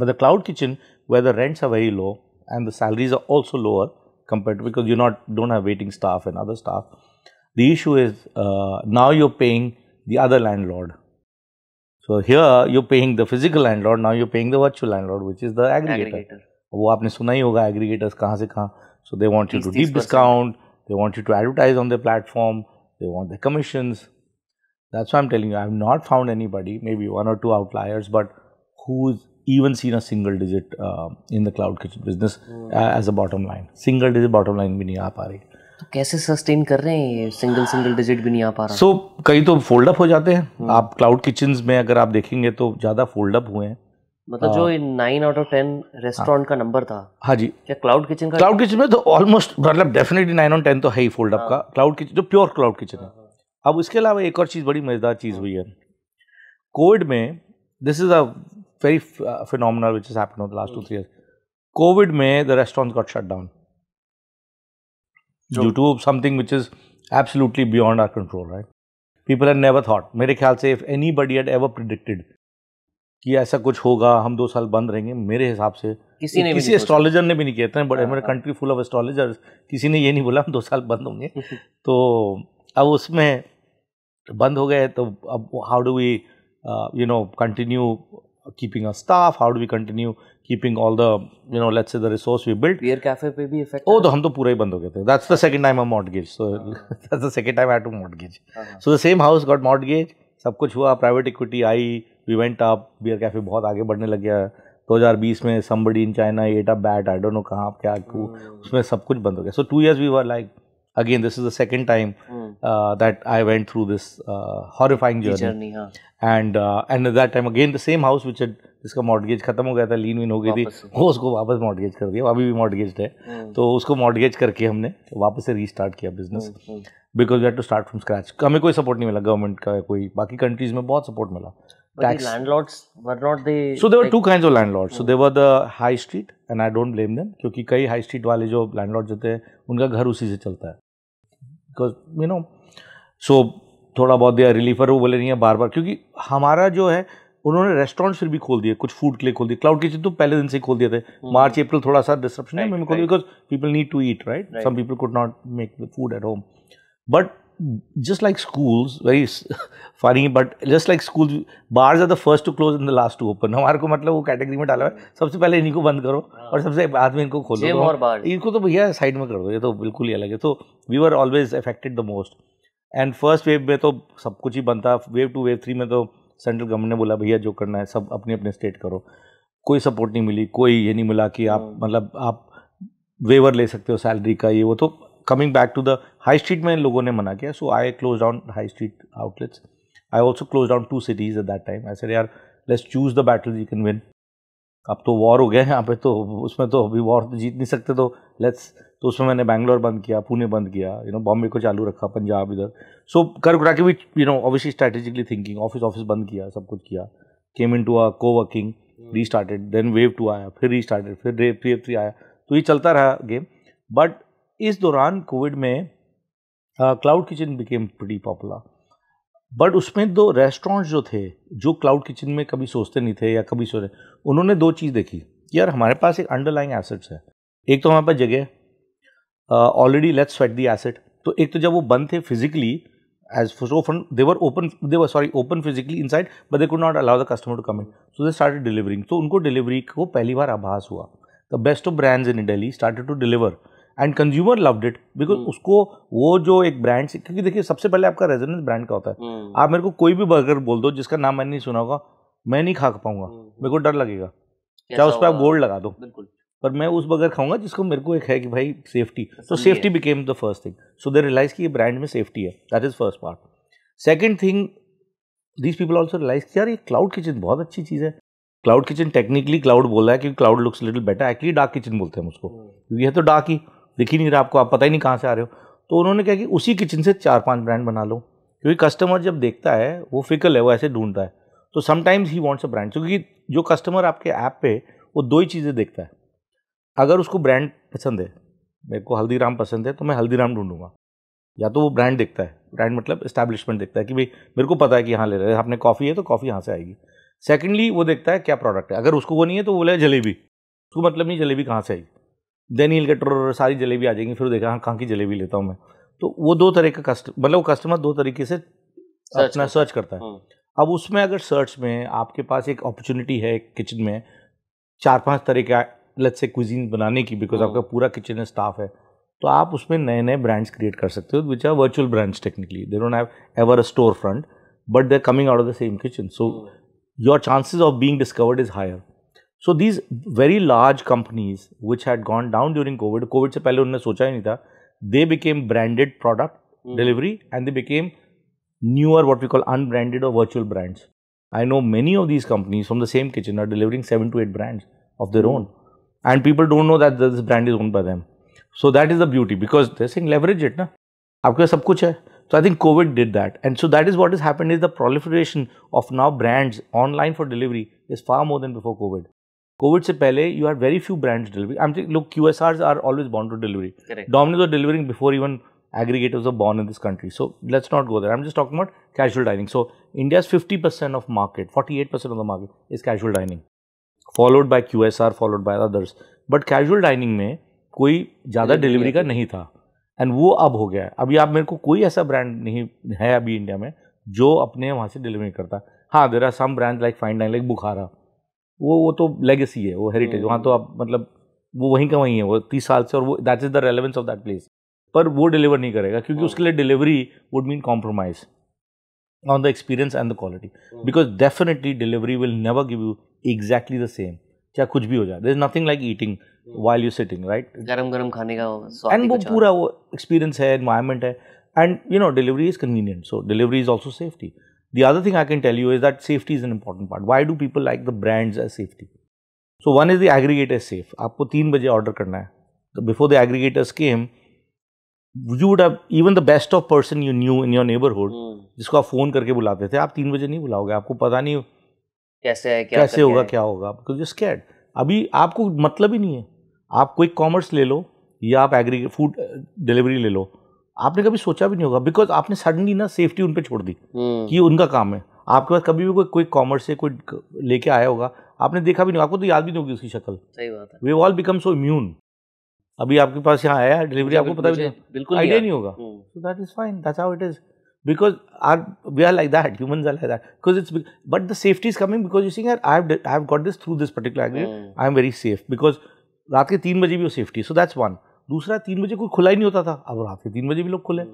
But the cloud kitchen, where the rents are very low and the salaries are also lower compared to, because you not don't have waiting staff and other staff. The issue is uh, now you're paying the other landlord. So here you're paying the physical landlord. Now you're paying the virtual landlord, which is the aggregator. aggregator. वो आपने सुना ही होगा aggregators कहाँ से कहाँ. So they want you to deep discount. They want you to advertise on their platform. They want their commissions. That's why I'm telling you, I have not found anybody, maybe one or two outliers, but who's even seen a single digit uh, in the cloud kitchen business mm. uh, as a bottom line. Single digit bottom line भी नहीं आ पा रही। तो कैसे sustain कर रहे हैं ये सिंगल सिंगल डिजिट भी नहीं आ पा रहा? सो so, कई तो फोल्ड अप हो जाते हैं। mm. आप क्लाउड किचन्स में अगर आप देखेंगे तो ज़्यादा फोल्ड अप हुए हैं, मतलब जो nine out of ten restaurant का नंबर था। हाँ जी, क्या क्लाउड किचन का क्लाउड किचन में तो ऑलमोस्ट मतलब डेफिनेटली नाइन ऑन टेन तो है ही फोल्ड अप का। क्लाउड किचन जो प्योर क्लाउड किचन है। अब इसके अलावा एक और चीज़ बड़ी मज़ेदार चीज़ हुई है कोविड में। This is a very phenomenal which is happened over the last two three years. Covid में the restaurants got shut down due to something which is absolutely beyond our control, right? People have never thought, मेरे ख्याल से if anybody had ever predicted कि ऐसा कुछ होगा, हम दो साल बंद रहेंगे, मेरे हिसाब से किसी ने किसी एस्ट्रोलॉजर ने भी नहीं किया। बट हमारे कंट्री फुल ऑफ एस्ट्रोलॉजर्स, किसी ने ये नहीं बोला हम दो साल बंद होंगे। तो अब उसमें बंद हो गए तो अब how do we you know continue keeping a staff, how do we continue keeping all the you know let's say the resource we build. Beer cafe पे भी इफेक्ट, ओ तो हम तो पूरा ही बंद हो गए थे। That's the second time I mortgage, so that's the second time I had to mortgage. So the same house got mortgage, सब कुछ हुआ, प्राइवेट इक्विटी आई, we went up, beer cafe बहुत आगे बढ़ने लग गया। दो हज़ार बीस में somebody in China ate a bat, I don't know कहाँ क्या, उसमें सब कुछ बंद हो गया। So two years we were like, again this is the second time mm. uh, that I went through this uh, horrifying journey, journey huh? and uh, and at that time again the same house which had जिसका mortgage खत्म हो गया था, lean win हो गई थी, वो उसको वापस mortgage कर दिया, अभी भी mortgaged है। mm. तो उसको mortgage करके हमने वापस से restart किया business mm. because we had to start from scratch। हमें कोई support नहीं मिला government का, कोई बाकी countries में बहुत support मिला। Tax landlords were not they, so there were like, two kinds of landlords. So there were the high street and I don't blame them क्योंकि कई high street वाले जो landlords होते हैं उनका घर उसी से चलता है, बिकॉज यू नो सो थोड़ा बहुत दिया रिलीफर, वो बोले नहीं है बार बार, क्योंकि हमारा जो है उन्होंने रेस्टोरेंट्स फिर भी खोल दिए, कुछ फूड के लिए खोल दिए। क्लाउड किचन तो पहले दिन से ही खोल दिए थे, मार्च अप्रैल थोड़ा सा डिस्ट्रप्शन है, because people need to eat, right? Some people could not make the food at home, but just like schools, very funny, but just like schools, bars are the first to close and the last to open. हमारे को मतलब वो category में डाला हुआ है, सबसे पहले इनको बंद करो और सबसे बाद में इनको खोलो। जिम और बार इनको तो भैया साइड में कर दो, ये तो बिल्कुल ही अलग है। तो we were always affected the most, and first wave में तो सब कुछ ही बंद था। वेव टू वेव थ्री में तो सेंट्रल गवर्नमेंट ने बोला भैया जो करना है सब अपने अपने स्टेट करो, कोई सपोर्ट नहीं मिली, कोई ये नहीं मिला कि आप मतलब आप वेवर ले सकते हो सैलरी का, ये वो। तो coming back to the high street में लोगों ने मना किया, so I close down high street outlets. I also close down two cities at that time. I said यार let's choose the battle you can win. अब तो war हो गया है यहाँ पे, तो उसमें तो अभी वॉर तो जीत नहीं सकते, तो लेट्स तो उसमें मैंने बैंगलोर बंद किया, पुणे बंद किया, यू नो बॉम्बे को चालू रखा, पंजाब इधर, सो कर करा के भी you know obviously strategically thinking, office office बंद किया, सब कुछ किया। केम इन टू अ को वर्किंग, री स्टार्टेड, देन वेव टू आया, फिर री स्टार्टेड, फिर वेव थ्री थ्री आया, तो ये चलता रहा गेम। बट इस दौरान कोविड में cloud kitchen became pretty popular, but उसमें दो रेस्टोरेंट्स जो थे, जो क्लाउड किचन में कभी सोचते नहीं थे या कभी सोच रहे, उन्होंने दो चीज़ देखी। यार हमारे पास एक अंडरलाइंग एसेट्स है, एक तो हमारे पास जगह है already, let's sweat the asset. तो एक तो जब वो बंद थे physically as for often they were open they were sorry open physically inside but they could not allow the customer to come in, so they started delivering. तो उनको delivery को पहली बार आभास हुआ. The best of brands in Delhi started to deliver and consumer loved it because hmm. उसको वो जो एक brand, क्योंकि देखिए सबसे पहले आपका resonance brand का होता है. hmm. आप मेरे को कोई भी burger बोल दो जिसका नाम मैंने नहीं सुना होगा, मैं नहीं खा पाऊंगा. hmm. मेरे को डर लगेगा, चाहे उस पर आप gold लगा दो, बिल्कुल, पर मैं उस बर्गर खाऊंगा जिसको मेरे को एक है कि भाई सेफ्टी. तो safety became the first thing. So they realise कि ये ब्रांड में सेफ्टी है, that is first part. Second thing, these people also realise कि यार ये क्लाउड किचन बहुत अच्छी चीज़ है. क्लाउड किचन टेक्निकली क्लाउड बोला है क्योंकि cloud looks little better, actually dark kitchen बोलते हैं हम उसको, क्योंकि यह तो डार्क ही दिख ही नहीं रहा आपको, आप पता ही नहीं कहाँ से आ रहे हो. तो उन्होंने कहा कि उसी किचन से चार पाँच ब्रांड बना लो, क्योंकि कस्टमर जब देखता है वो फिकल है, वो ऐसे ढूंढता है. तो sometimes he wants a brand, क्योंकि जो कस्टमर आपके ऐप पे वो दो ही चीज़ें देखता है. अगर उसको ब्रांड पसंद है, मेरे को हल्दीराम पसंद है तो मैं हल्दीराम ढूंढूंगा, या तो वो ब्रांड देखता है, ब्रांड मतलब इस्टेब्लिशमेंट देखता है कि भाई मेरे को पता है कि यहाँ ले रहे हैं, आपने कॉफ़ी है तो कॉफ़ी यहाँ से आएगी. सेकंडली वो देखता है क्या प्रोडक्ट है, अगर उसको वो नहीं है तो वो ले जलेबी, उसको मतलब नहीं जलेबी कहाँ से आएगी, देन ही विल सारी जलेबी आ जाएगी, फिर देखा हाँ कहाँ की जलेबी लेता हूँ मैं. तो वो दो तरह का कस्टमर, मतलब वो कस्टमर दो तरीके से अपना सर्च करता है. अब उसमें अगर सर्च में आपके पास एक अपॉर्चुनिटी है किचन में चार पाँच तरह का लेट्स से क्विजीन बनाने की, बिकॉज आपका पूरा किचन है, स्टाफ है, तो आप उसमें नए नए ब्रांड्स क्रिएट कर सकते हो which are virtual brands. Technically they don't have ever a store front but they are coming out of the same kitchen, so your chances of being discovered is higher. So these very large companies which had gone down during Covid, Covid से पहले उन्होंने सोचा ही नहीं था, they became branded product delivery and they became newer what we call unbranded और virtual brands. I know many of these companies from the same kitchen are delivering seven to eight brands of their own. And people don't know that this brand is owned by them. So that is the beauty because they're saying leverage it, na. आपके पास सब कुछ है. So I think COVID did that, and so that is what has happened is the proliferation of now brands online for delivery is far more than before COVID. COVID से पहले you had very few brands delivery. I'm saying look, Q S Rs are always born to delivery. Correct. Domino's were delivering before even aggregators were born in this country. So let's not go there. I'm just talking about casual dining. So India's fifty percent of market, forty-eight percent of the market is casual dining. Followed by Q S R followed by others, but casual dining में कोई ज़्यादा delivery का नहीं था and वो अब हो गया है. अभी आप मेरे को कोई ऐसा ब्रांड नहीं है अभी इंडिया में जो अपने वहाँ से डिलीवरी करता. हाँ, there are some brands like fine dine like Bukhara, वो वो तो लेगेसी है, वो हेरिटेज, वहाँ तो आप मतलब वो वहीं का वहीं है, वो तीस साल से, और वो that is the relevance of that place. पर वो डिलीवर नहीं करेगा क्योंकि उसके लिए delivery would mean compromise on the experience and the quality. Mm. Because definitely delivery will never give you exactly the same. चाहे कुछ भी हो जाए. There's nothing like eating mm. while you're sitting, right? गरम गरम खाने का स्वाद. And वो पूरा वो experience है, environment है, and you know delivery is convenient. So delivery is also safety. The other thing I can tell you is that safety is an important part. Why do people like the brands as safety? So one is the aggregator is safe. आपको तीन बजे order करना है. So before the aggregators came, you would have even the best of person you knew in your neighborhood mm. जिसको आप phone करके बुलाते थे, आप तीन बजे नहीं बुलाओगे, आपको पता नहीं कैसे है, क्या कैसे होगा, क्या होगा, बिकॉज यू आर स्कैर्ड. अभी आपको मतलब ही नहीं है, आप क्विक कॉमर्स ले लो या आप एग्रीगेट फूड डिलीवरी ले लो, आपने कभी सोचा भी नहीं होगा बिकॉज आपने सडनली ना सेफ्टी उन पर छोड़ दी mm. कि उनका काम है. आपके पास कभी भी कोई क्विक कॉमर्स से कोई लेके आया होगा, आपने देखा भी नहीं, आपको तो याद भी नहीं होगी उसकी शक्ल. सही बात है. We have all become so immune. अभी आपके पास यहाँ आया डिलीवरी, आपको पता भी नहीं, बिल्कुल आइडिया नहीं होगा. So that is fine, that's how it is because our we are like that, humans are like that because it's but the safety is coming because you saying I have I have got this through this particular aggregate. mm. I am very safe because रात के तीन बजे भी वो safety. So that's one. दूसरा, तीन बजे कोई खुला ही नहीं होता था, अब रात के तीन बजे भी लोग खुले. mm.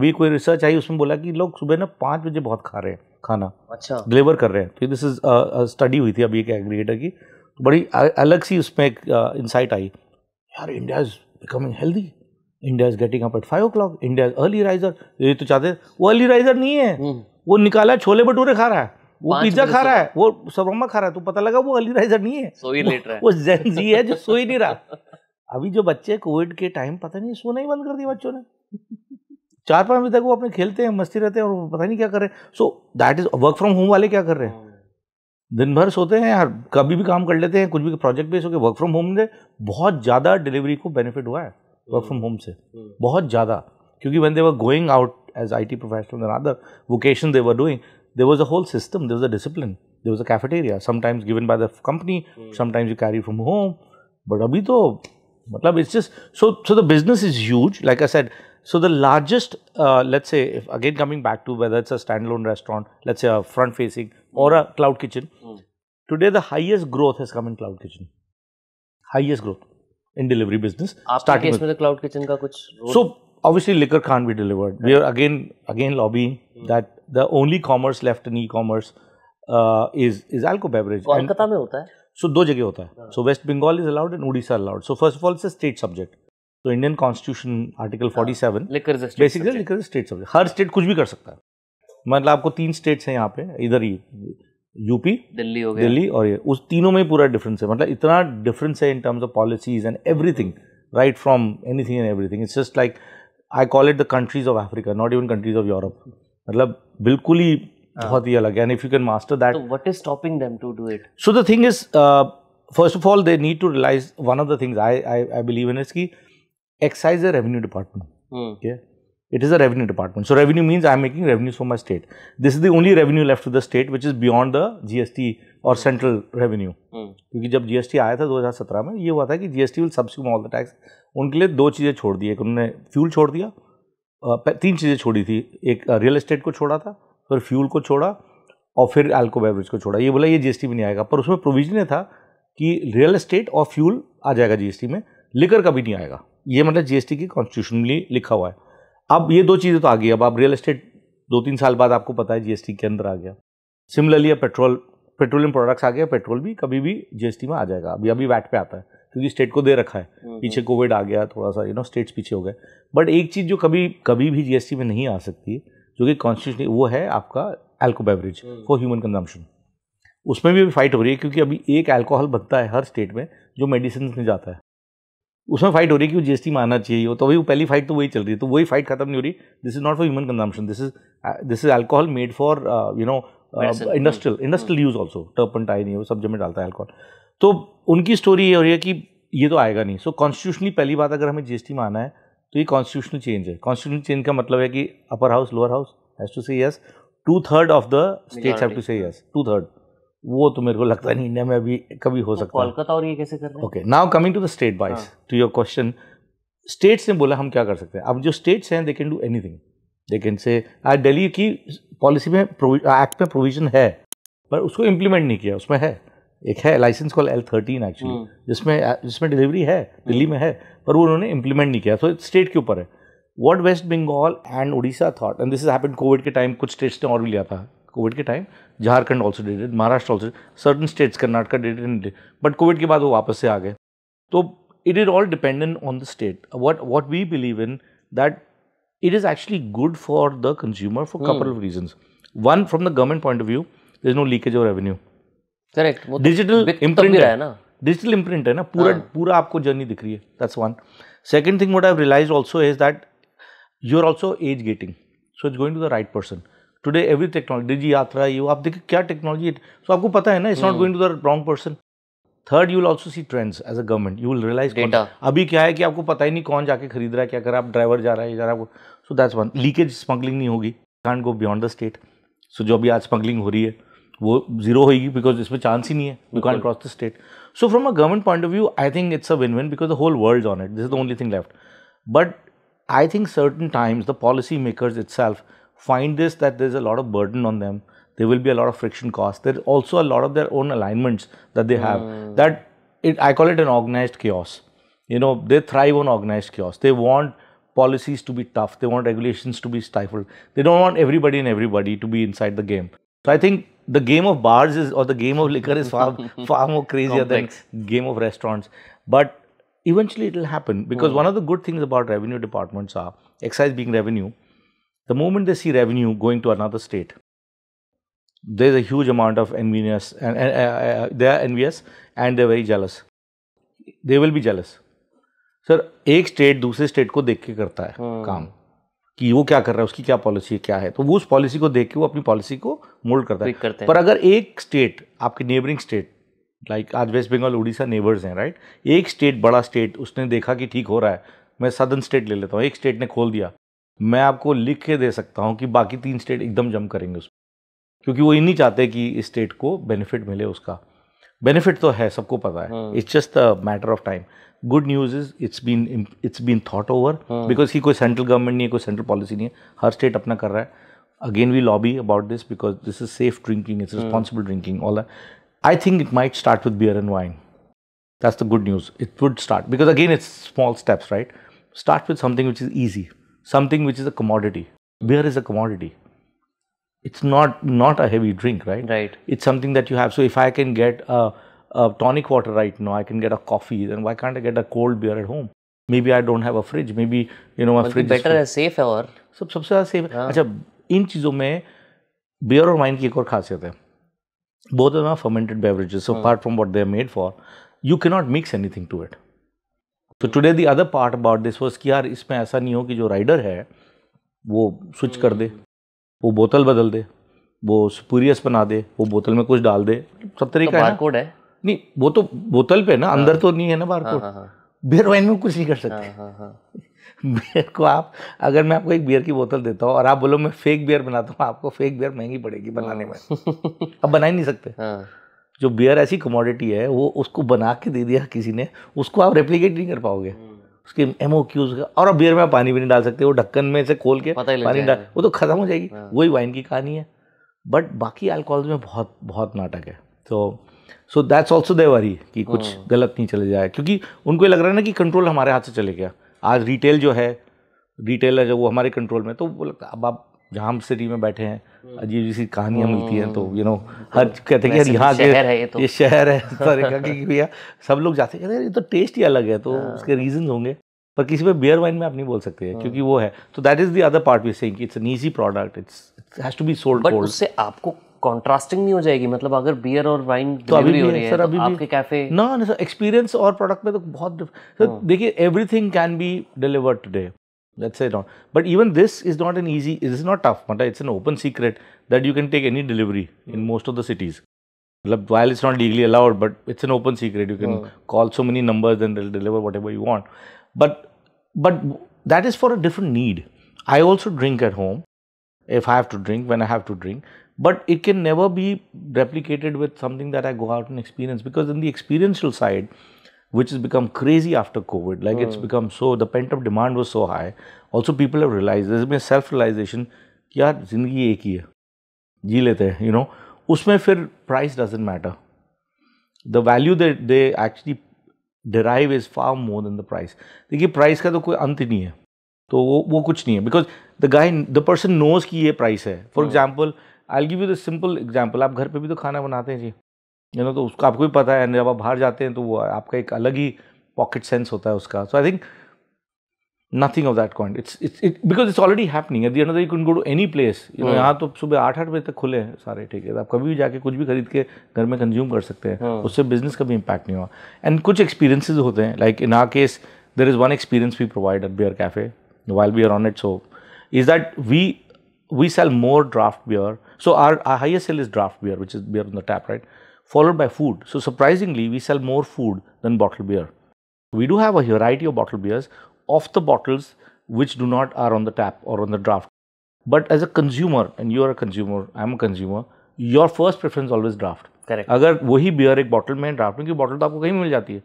अभी कोई रिसर्च आई उसमें बोला कि लोग सुबह ना पाँच बजे बहुत खा रहे हैं खाना, अच्छा डिलीवर कर रहे हैं. फिर दिस इज स्टडी हुई थी अभी एक एग्रीगेटर की, तो बड़ी अलग सी उसमें एक इंसाइट आई, यार India is becoming healthy, India is getting up at five o'clock, India is early riser. ये तो चाहते वो अर्ली राइजर नहीं है. hmm. वो निकाला, छोले भटूरे खा रहा है, वो पिज्जा खा रहा है, वो शवरमा खा रहा है, तो पता लगा वो अर्ली राइजर नहीं है, सो ही लेट रहा है. वो जेन जी है जो सो ही नहीं रहा. अभी जो बच्चे कोविड के टाइम पता नहीं सोना ही बंद कर दिया बच्चों ने, चार पाँच बजे तक वो अपने खेलते हैं, मस्ती रहते हैं और पता नहीं क्या कर रहे हैं. So that is work from home वाले क्या कर रहे हैं, दिन भर सोते हैं यार, कभी भी काम कर लेते हैं, कुछ भी प्रोजेक्ट बेस होकर. वर्क फ्रॉम होम ने बहुत ज़्यादा डिलीवरी को बेनिफिट हुआ है, वर्क फ्रॉम होम से बहुत ज़्यादा, क्योंकि when they were going out as IT professional and other vocation they were doing, there was a whole system, there was a discipline, there was a cafeteria, sometimes given by the company, mm. sometimes you carry from home. But abhi toh, matlab, it's just, so, so the business is huge, like I said. So the largest, uh, let's say, if again coming back to whether it's a standalone restaurant, let's say a front facing or a cloud kitchen, mm. today the highest growth has come in cloud kitchen. Highest growth in delivery business. Aapke case mein the cloud kitchen ka kuch role? So obviously liquor can't be delivered. Right. We are again, again lobbying mm. that the only commerce left in e-commerce uh, is, is alcohol beverage. Kolkata mein hota hai? So do jagah hota hai. So West Bengal is allowed and Odisha allowed. So first of all, it's a state subject. तो Indian constitution article forty-seven basically liquor state subject, हर state कुछ भी कर सकता है. मतलब आपको तीन स्टेट्स हैं यहाँ पे, इधर ही यूपी, दिल्ली हो गया, दिल्ली और ये, उस तीनों में ही पूरा डिफरेंस है. मतलब इतना डिफरेंस है in terms of policies and everything, right from anything and everything. It's just like I call it the countries of Africa, not even countries of Europe. मतलब बिल्कुल ही बहुत ही अलग है. And if you can master that, what is stopping them to do it? So the thing is, first of all they need to realise one of the things I I believe in is की excise a revenue department. Hmm. Okay, it is a revenue department. So revenue means I am making revenues for my state. This is the only revenue left to the state which is beyond the G S T or central revenue. क्योंकि जब G S T आया था twenty seventeen में, ये हुआ था कि G S T will subsume all the tax. उनके लिए दो चीज़ें छोड़ दी, एक उन्होंने fuel छोड़ दिया, तीन चीज़ें छोड़ी थी, एक real estate को छोड़ा था, फिर fuel को छोड़ा और फिर alcohol beverage को छोड़ा. ये बोला ये G S T भी नहीं आएगा, पर उसमें provision था कि real estate और fuel आ जाएगा G S T में, liquor का भी नहीं आएगा. ये मतलब जीएसटी की कॉन्स्टिट्यूशनली लिखा हुआ है. अब ये दो चीज़ें तो आ गई. अब आप रियल एस्टेट दो तीन साल बाद आपको पता है जीएसटी के अंदर आ गया. सिमिलरली पेट्रोल, पेट्रोलियम प्रोडक्ट्स आ गया, पेट्रोल भी कभी भी जीएसटी में आ जाएगा. अभी अभी वैट पे आता है क्योंकि स्टेट को दे रखा है. पीछे कोविड आ गया, थोड़ा सा यू नो स्टेट्स पीछे हो गए. बट एक चीज़ जो कभी कभी भी जीएसटी में नहीं आ सकती जो कि कॉन्स्टिट्यूशनली, वो है आपका alcohol beverage for human consumption. उसमें भी फाइट हो रही है क्योंकि अभी एक अल्कोहल बनता है हर स्टेट में जो मेडिसिन में जाता है. उसमें फाइट हो रही है कि वो जीएसटी में आना चाहिए हो. तो वही पहली फाइट तो वही चल रही है, तो वही फाइट खत्म नहीं हो रही. This is not for human consumption, this is this is alcohol made for you know industrial industrial use also. Turpentine ये वो सब जब में डालता है अल्कोहल. तो उनकी स्टोरी ये हो रही है कि ये तो आएगा नहीं. सो कॉन्स्टिट्यूशनली पहली बात, अगर हमें जीएसटी में आना है तो ये कॉन्स्टिट्यूशनल चेंज है. कॉन्स्टिट्यूशनल चेंज का मतलब है कि upper house lower house has to say yes, two third of the states have to say yes, two third. वो तो मेरे को लगता नहीं इंडिया में अभी कभी हो तो सकता है. कोलकाता और ये कैसे कर रहे हैं? Okay, now coming to the state wise to your question. States ने बोला हम क्या कर सकते हैं. अब जो स्टेट्स हैं they can do anything, they can say. Delhi की पॉलिसी में एक्ट में प्रोविजन है पर उसको इम्प्लीमेंट नहीं किया. उसमें है एक है licence call L thirteen actually, जिसमें जिसमें डिलीवरी है दिल्ली में है पर वो उन्होंने इम्प्लीमेंट नहीं किया. तो स्टेट के ऊपर है what West Bengal and Orissa thought, and this is happened Covid के टाइम. कुछ स्टेट्स ने और भी लिया था कोविड के time. Jharkhand also did it, Maharashtra also, certain states, Karnataka did it, but Covid के बाद वो वापस से आ गए. तो it is all dependent on the state. What what we believe in that it is actually good for the consumer for couple of reasons. One, from the government point of view there is no leakage of revenue. Correct, digital imprint है ना, digital imprint है ना, पूरा पूरा आपको journey दिख रही है. That's one. Second thing what I have realised also is that you are also as getting, so it's going to the right person. Today every technology, डिजी यात्रा, ये आप देखिए क्या टेक्नोलॉजी है. सो आपको पता है ना, it's not going to the wrong person. Third, you will also see trends as a government, you will realise. अभी क्या है कि आपको पता ही नहीं कौन जाके खरीद रहा है, क्या कर रहा है, आप ड्राइवर जा रहा है, ये जा रहा है आपको. So that's one. Leakage, smuggling नहीं होगी, can't go beyond the state. So जो अभी आज स्मगलिंग हो रही है वो जीरो होगी बिकॉज इसमें चांस ही नहीं है, you can't cross the state. So from a government point of view I think it's a win win because the whole world on it. This is the only thing left. But I think certain times the policy makers itself find this that there's a lot of burden on them. There will be a lot of friction costs. There's also a lot of their own alignments that they have. Mm. That it, I call it an organized chaos. You know, they thrive on organized chaos. They want policies to be tough. They want regulations to be stifled. They don't want everybody and everybody to be inside the game. So I think the game of bars is, or the game of liquor is far far more crazier complex than game of restaurants. But eventually it will happen because mm. one of the good things about revenue departments are excise being revenue. The moment they see revenue going to another state, there's a huge amount of envious, and uh, uh, they are envious and they're very jealous. They will be jealous. Sir, एक state दूसरे state को देख के करता है hmm. काम कि वो क्या कर रहा है, उसकी क्या पॉलिसी है, क्या है. तो वो उस पॉलिसी को देख के वो अपनी पॉलिसी को मोल्ड करता है. करते पर हैं. अगर एक स्टेट, आपके नेबरिंग स्टेट, लाइक आज वेस्ट बंगाल उड़ीसा नेबर्स हैं, राइट. एक स्टेट, बड़ा स्टेट, उसने देखा कि ठीक हो रहा है, मैं सदर्न स्टेट ले लेता हूँ. एक स्टेट ने खोल दिया, मैं आपको लिख के दे सकता हूँ कि बाकी तीन स्टेट एकदम जंप करेंगे उसमें. क्योंकि वो ये नहीं चाहते कि स्टेट को बेनिफिट मिले उसका. बेनिफिट तो है, सबको पता है, it's just a matter of time. Good news is it's been it's been thought over, because कि कोई सेंट्रल गवर्नमेंट नहीं है, कोई सेंट्रल पॉलिसी नहीं है, हर स्टेट अपना कर रहा है. Again, we lobby about this because this is safe drinking, it's responsible mm. drinking, all that. I think it might start with beer and wine. That's the good news. It would start because again, it's small steps, right? Start with something which is easy, something which is a commodity. Beer is a commodity. It's not not a heavy drink, right? Right. It's something that you have. So if I can get a, a tonic water right now, I can get a coffee. Then why can't I get a cold beer at home? Maybe I don't have a fridge. Maybe you know my well, fridge. Better is safe or. सब सबसे ज़्यादा safe. अच्छा. इन चीज़ों में beer और wine की एक और खासियत है, both are fermented beverages, apart from what they are made for, you can not mix anything to it. तो today the other part about this was कि यार इसमें ऐसा नहीं हो कि जो राइडर है वो स्विच कर दे, वो बोतल बदल दे, वो स्पूरियस बना दे, वो बोतल में कुछ डाल दे, सब तरह का बारकोड है. नहीं, वो तो बोतल पे ना, अंदर तो नहीं है ना बारकोड. बियर वाइन में कुछ नहीं कर सकते. बियर को आप, अगर मैं आपको एक बियर की बोतल देता हूँ और आप बोलो मैं फेक बियर बनाता हूँ, आपको फेक बियर महंगी पड़ेगी बनाने में. अब बना ही नहीं सकते. जो बियर ऐसी कमोडिटी है, वो उसको बना के दे दिया किसी ने, उसको आप रेप्लिकेट नहीं कर पाओगे, उसके एमओक्यूज. और अब बियर में आप पानी भी नहीं डाल सकते, वो ढक्कन में से खोल के पानी डाल, वो तो ख़त्म हो जाएगी. वही वाइन की कहानी है, बट बाकी अल्कोहल में बहुत बहुत नाटक है. तो so that's also they worry कि कुछ गलत नहीं चले जाए, क्योंकि उनको ये लग रहा है ना कि कंट्रोल हमारे हाथ से चले गया. आज रिटेल जो है, रिटेल है जो, वो हमारे कंट्रोल में. तो वो लगता है अब आप जहाँ हम सिटी में बैठे हैं, अजीब जैसी कहानियाँ मिलती हैं. तो यू नो हर कहते हैं कि यहाँ के ये शहर है सारे की भैया, सब लोग जाते हैं ये तो टेस्ट ही अलग है. तो उसके रीजन होंगे, पर किसी पे बियर वाइन में आप नहीं बोल सकते हैं क्योंकि वो है. तो that is the other part we saying, it's an easy product, it's it has to be sold cold. But उससे आपको कॉन्ट्रास्टिंग नहीं हो जाएगी, मतलब अगर बियर और वाइन तो अभी हो रही है सर, अभी आपके कैफे ना ना सर, एक्सपीरियंस और प्रोडक्ट में तो बहुत सर. देखिए, everything can be delivered today, let's say not, but even this is not an easy, is not tough. मतलब it's an open secret that you can take any delivery in most of the cities. मतलब while it's not legally allowed, but it's an open secret, you can call so many numbers and they deliver whatever you want. But but that is for a different need. I also drink at home if I have to drink, when I have to drink. But it can never be replicated with something that I go out and experience, because in the experiential side, which has become crazy after COVID, like mm. it's become so, the pent-up demand was so high. Also, people have realized, there's been self-realization, यार जिंदगी एक ही है, जी लेते हैं, you know. उसमें फिर price doesn't matter. The value that they actually derive is far more than the price. देखिए, price का तो कोई अंत ही नहीं है, तो वो वो कुछ नहीं है, because the guy, the person knows कि ये price है. For mm. example, I'll give you the simple example. आप घर पे भी तो खाना बनाते हैं जी, यू नो, तो उसका आपको भी पता है. जब आप बाहर जाते हैं तो वो आपका एक अलग ही पॉकेट सेंस होता है उसका. So I think nothing of that kind. It's it's it because it's already happening at the end of the day. You can go to any place, you know. यहाँ तो सुबह आठ आठ बजे तक खुले हैं सारे, ठीक है. आप कभी भी जाके कुछ भी खरीद के घर में कंज्यूम कर सकते हैं, उससे बिजनेस का भी इम्पैक्ट नहीं हुआ. एंड कुछ एक्सपीरियंसिस होते हैं, like in our case there is one experience we provide at beer cafe while we are on it. So is that we we sell more draft beer. So our, our highest sale is draft beer, which is beer on the tap, right, followed by food. So surprisingly, we sell more food than bottled beer. We do have a variety of bottled beers off the bottles which do not are on the tap or on the draft. But as a consumer, and you are a consumer, I am a consumer, your first preference always draft. Correct. अगर वही beer एक bottle में, draft में, क्योंकि bottle तो आपको कहीं मिल जाती है,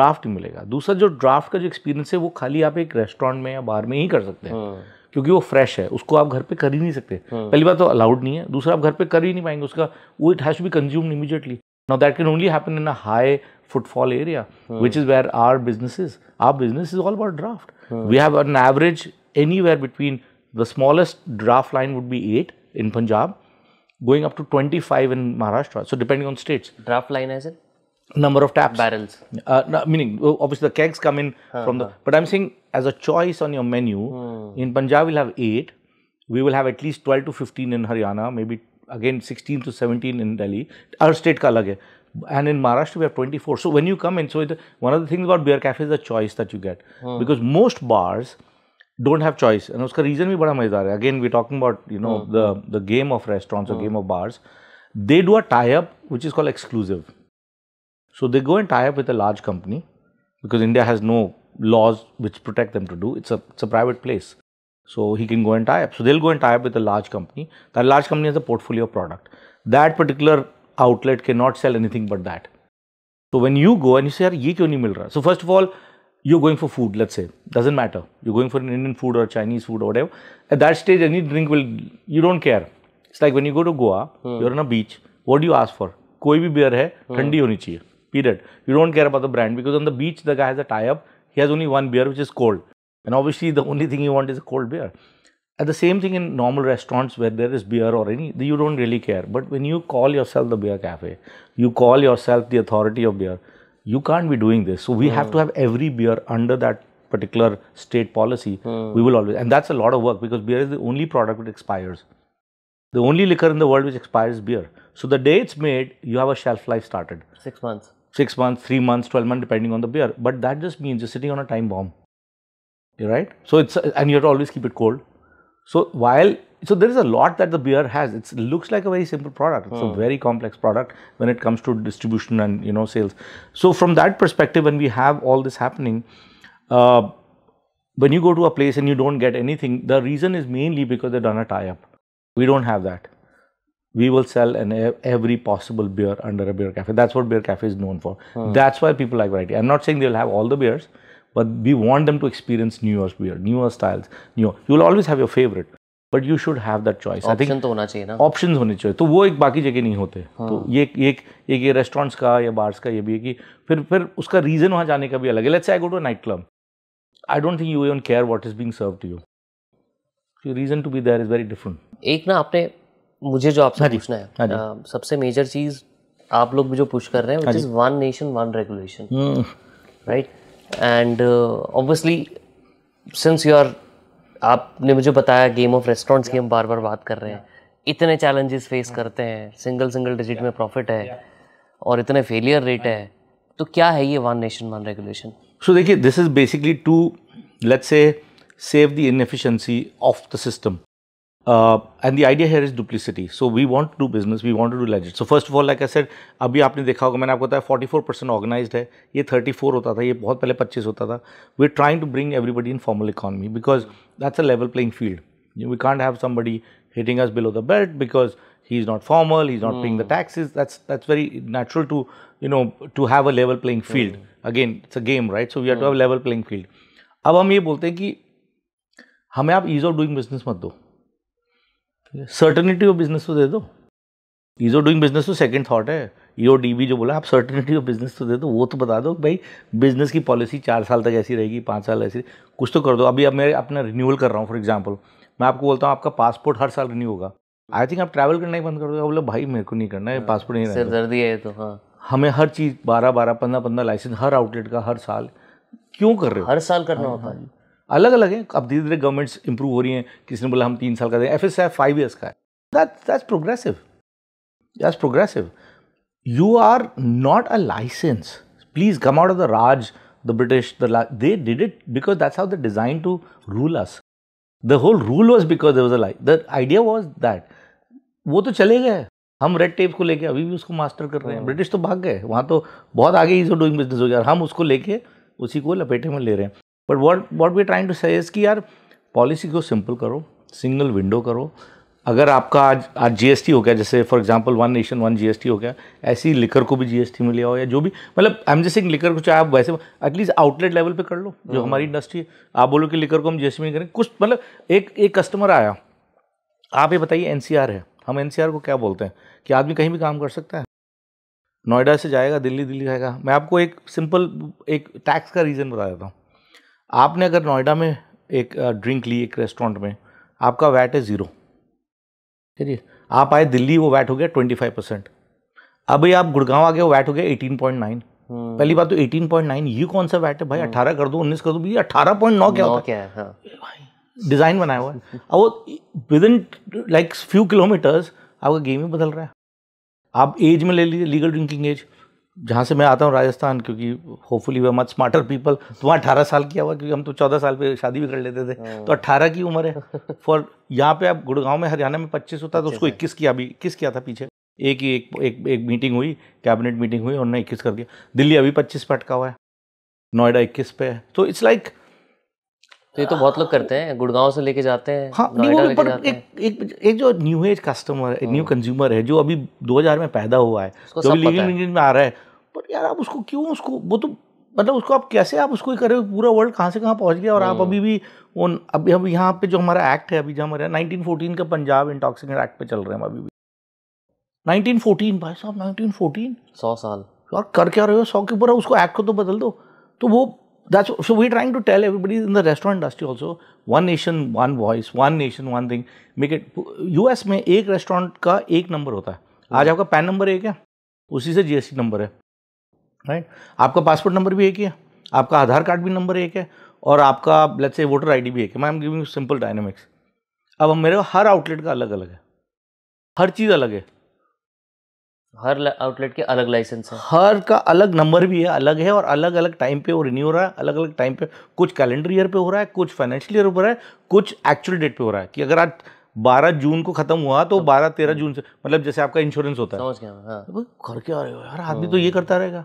draft ही मिलेगा. दूसरा जो draft का जो experience है, वो खाली आप एक restaurant में या bar में ही कर सकते हैं. hmm. क्योंकि वो फ्रेश है, उसको आप घर पे कर ही नहीं सकते. पहली बात तो अलाउड नहीं है, दूसरा आप घर पे कर ही नहीं पाएंगे उसका. वो it has to be consumed immediately. Now that can only happen in a high footfall area, which is where our businesses, our business is all about draught. We have an average anywhere between the smallest draught line would be eight in Punjab, going up to twenty five in Maharashtra. So depending on states, draught line as in number of taps, barrels, uh, no, meaning obviously the kegs come in uh, from the uh. but I'm saying as a choice on your menu. mm. In Punjab we'll have eight, we will have at least twelve to fifteen in Haryana, maybe again sixteen to seventeen in Delhi. Our state ka alag hai, and in Maharashtra we have twenty-four. So when you come in, so it, one of the things about beer cafe is the choice that you get. mm. Because most bars don't have choice, and uska reason bhi bada mazedar hai. Again we're talking about, you know, mm. the the game of restaurants, mm. or game of bars. They do a tie up which is called exclusive. So they go and tie up with a large company, because India has no laws which protect them to do. It's a, it's a private place. So he can go and tie up. So they'll go and tie up with a large company. That large company has a portfolio of product. That particular outlet cannot sell anything but that. So when you go and you say, "Ye kyun nahi mil raha?" So first of all, you're going for food, let's say. Doesn't matter. You're going for an Indian food or Chinese food or whatever. At that stage, any drink will, you don't care. It's like when you go to Goa, hmm. you're on a beach. What do you ask for? Koi bhi beer hai, thandi honi chahiye. Period. You don't care about the brand because on the beach, the guy has a tie-up. He has only one beer, which is cold. And obviously, the only thing you want is a cold beer. And the same thing in normal restaurants where there is beer or any, you don't really care. But when you call yourself the beer cafe, you call yourself the authority of beer, you can't be doing this. So we mm. have to have every beer under that particular state policy. Mm. We will always, and that's a lot of work because beer is the only product that expires. The only liquor in the world which expires is beer. So the day it's made, you have a shelf life started. Six months. Six months, three months, twelve months, depending on the beer. But that just means you're sitting on a time bomb. You're right. So it's, and you have to always keep it cold. So while, so there is a lot that the beer has. It's, it looks like a very simple product. It's hmm. a very complex product when it comes to distribution and, you know, sales. So from that perspective, when we have all this happening, uh, when you go to a place and you don't get anything, the reason is mainly because they've done a tie-up. We don't have that. We will sell an every possible beer under a beer cafe. That's what beer cafe is known for. Hmm. That's why people like variety. I'm not saying they'll have all the beers, but we want them to experience newer beer, newer styles. Newer. You'll always have your favorite, but you should have that choice. Option I think, तो होना चाहिए ना. Options होने चाहिए. तो वो एक बाकी जगह नहीं होते. हाँ. तो ये एक एक ये restaurants का या bars का ये भी है कि फिर फिर उसका reason वहाँ जाने का भी अलग है. Let's say I go to a nightclub. I don't think you even care what is being served to you. The reason to be there is very different. एक ना आपने मुझे जो आपसे पूछना है uh, सबसे major चीज़ आप लोग भी जो push कर रहे हैं which is one nation one regulation, hmm. right? And uh, obviously, since you are, आपने मुझे बताया गेम ऑफ रेस्टोरेंट्स की हम बार बार बात कर रहे हैं, इतने चैलेंजेस फेस करते हैं, सिंगल सिंगल डिजिट में प्रॉफिट है और इतने फेलियर रेट है, तो क्या है ये one nation one regulation? So देखिए, this is basically to, let's say, save the inefficiency of the system and the idea here is duplicity. So we want to do business, we want to do legit. So first of all, like I said, अभी आपने देखा होगा, मैंने आपको बताया forty four percent organised है, ये thirty four होता था, ये बहुत पहले पच्चीस होता था. We are trying to bring everybody in formal economy because that's a level playing field. We can't have somebody hitting us below the belt because he is not formal, he is not paying the taxes. That's that's very natural to you no to have a level playing field. Again it's a game, right? So we have to have level playing field. अब हम ये बोलते हैं कि हमें आप ease of doing business मत दो, सर्टेनिटी ऑफ बिजनेस तो दे दो. ईज ऑफ डूइंग बिजनेस तो सेकंड थॉट है. ई ओ डी बी जो बोला, आप सर्टेनिटी ऑफ बिजनेस तो दे दो. वो तो बता दो भाई बिजनेस की पॉलिसी चार साल तक ऐसी रहेगी, पाँच साल ऐसी, कुछ तो कर दो. अभी अब मैं अपना रिन्यूअल कर रहा हूँ, फॉर एग्जाम्पल मैं आपको बोलता हूँ आपका पासपोर्ट हर साल रिन्यू होगा. आई थिंक आप ट्रैवल करना ही बंद कर दोगे. बोलो भाई मेरे को नहीं करना है, पासपोर्ट नहीं रहना, सिरदर्दी है तो. हाँ, हमें हर चीज़ बारह बारह पंद्रह पंद्रह लाइसेंस हर आउटलेट का हर साल क्यों कर रहे हो? हर साल करना होता है. अलग अलग है. अब धीरे धीरे गवर्नमेंट्स इंप्रूव हो रही हैं. किसी ने बोला हम तीन साल का दें, F S I five years का है. That's that's progressive, that's progressive. You are not a licence, please come out of the Raj, the British, the they did it because that's how they design to rule us. The whole rule was because there was a like the idea was that. वो तो चले गए, हम red tape को लेके अभी भी उसको मास्टर कर रहे हैं. ब्रिटिश तो भाग गए, वहाँ तो बहुत आगे ईज ऑफ डूइंग बिजनेस हो गया, हम उसको लेके उसी को लपेटे में ले रहे हैं. But what what we trying to say is कि यार पॉलिसी को सिंपल करो, सिंगल विंडो करो. अगर आपका आज आज जीएसटी हो गया, जैसे for example one nation one GST हो गया, ऐसी लिकर को भी जीएसटी में लिया हो या जो भी, मतलब I am just saying liquor को चाहे आप वैसे एटलीस्ट आउटलेट लेवल पे कर लो. जो हमारी इंडस्ट्री है, आप बोलो कि लिकर को हम जीएसटी में करें कुछ, मतलब एक एक कस्टमर आया, आप ये बताइए एनसीआर है, हम एनसीआर को क्या बोलते हैं कि आदमी कहीं भी काम कर सकता है. नोएडा से जाएगा, दिल्ली दिल्ली जाएगा. मैं आपको एक सिंपल एक टैक्स का रीज़न बता देता हूँ. आपने अगर नोएडा में एक ड्रिंक ली एक रेस्टोरेंट में, आपका वैट है ज़ीरो. ठीक है, आप आए दिल्ली, वो वैट हो गया ट्वेंटी फाइव परसेंट. अभी आप गुड़गांव आ गए, वो वैट हो गया एटीन पॉइंट नाइन. पहली बात तो एटीन पॉइंट नाइन ये कौन सा वैट है भाई? अठारह कर दो, उन्नीस कर दो, ये अठारह पॉइंट नौ क्या होता है? भाई डिज़ाइन बनाया हुआ है. अब वो within like few kilometres आपका गेम ही बदल रहा है. आप एज में ले लीजिए, लीगल ड्रिंकिंग एज, जहाँ से मैं आता हूँ राजस्थान, क्योंकि hopefully way much smarter people, तो वहाँ अठारह साल किया हुआ, क्योंकि हम तो चौदह साल पे शादी भी कर लेते थे, तो अठारह की उम्र है फॉर. यहाँ पे आप गुड़गांव में, हरियाणा में पच्चीस होता है, तो उसको इक्कीस किया, अभी इक्कीस किया था पीछे, एक ही एक, एक एक मीटिंग हुई, कैबिनेट मीटिंग हुई, उन्होंने इक्कीस कर दिया. दिल्ली अभी पच्चीस पे अटका हुआ है, नोएडा इक्कीस पे है. तो इट्स लाइक तो ये तो बहुत लोग करते हैं, गुड़गांव से लेके जाते हैं। हाँ, नहीं, पर एक, एक एक जो न्यू एज कस्टमर है, न्यू कंज्यूमर है, जो अभी दो हज़ार में पैदा हुआ है, जो अभी लिविंग इंडियन में आ रहा है, पर यार आप उसको क्यों उसको वो तो मतलब उसको आप कैसे आप उसको कर रहे हो, पूरा वर्ल्ड कहाँ से कहाँ पहुँच गया और आप अभी भी वो अभी हम यहाँ पे जो हमारा एक्ट है अभी जो हमारा नाइनटीन फोर्टीन का पंजाब इंटॉक्सिकेंट एक्ट पे चल रहे हैं अभी भी। नाइनटीन फोर्टीन भाई साहब, नाइनटीन फोर्टीन सौ साल और कर क्या रहे हो, सौ के ऊपर उसको एक्ट को तो बदल दो। तो वो That's so we're trying to tell everybody in the restaurant industry also, one nation, one voice, one nation, one thing. Make it. U S में एक restaurant का एक number होता है. आज आपका पैन नंबर एक है, उसी से जीएसटी नंबर है, राइट? आपका पासपोर्ट नंबर भी एक ही है, आपका आधार कार्ड भी नंबर एक है, और आपका लेट्स से वोटर आईडी भी एक है। Ma'am giving simple dynamics. अब मेरे हर आउटलेट का अलग अलग है, हर चीज़ अलग है, हर आउटलेट के अलग लाइसेंस है, हर का अलग नंबर भी है, अलग है, और अलग अलग टाइम पे वो रिन्यू हो रहा है, अलग अलग टाइम पे, कुछ कैलेंडर ईयर पे हो रहा है, कुछ फाइनेंशियल ईयर पे हो रहा है, कुछ एक्चुअल डेट पे हो रहा है कि अगर आज बारह जून को खत्म हुआ तो बारह तेरह जून से, मतलब जैसे आपका इंश्योरेंस होता है। समझ गया। हाँ। तो घर के आ रहे हो यार, आदमी तो ये करता रहेगा।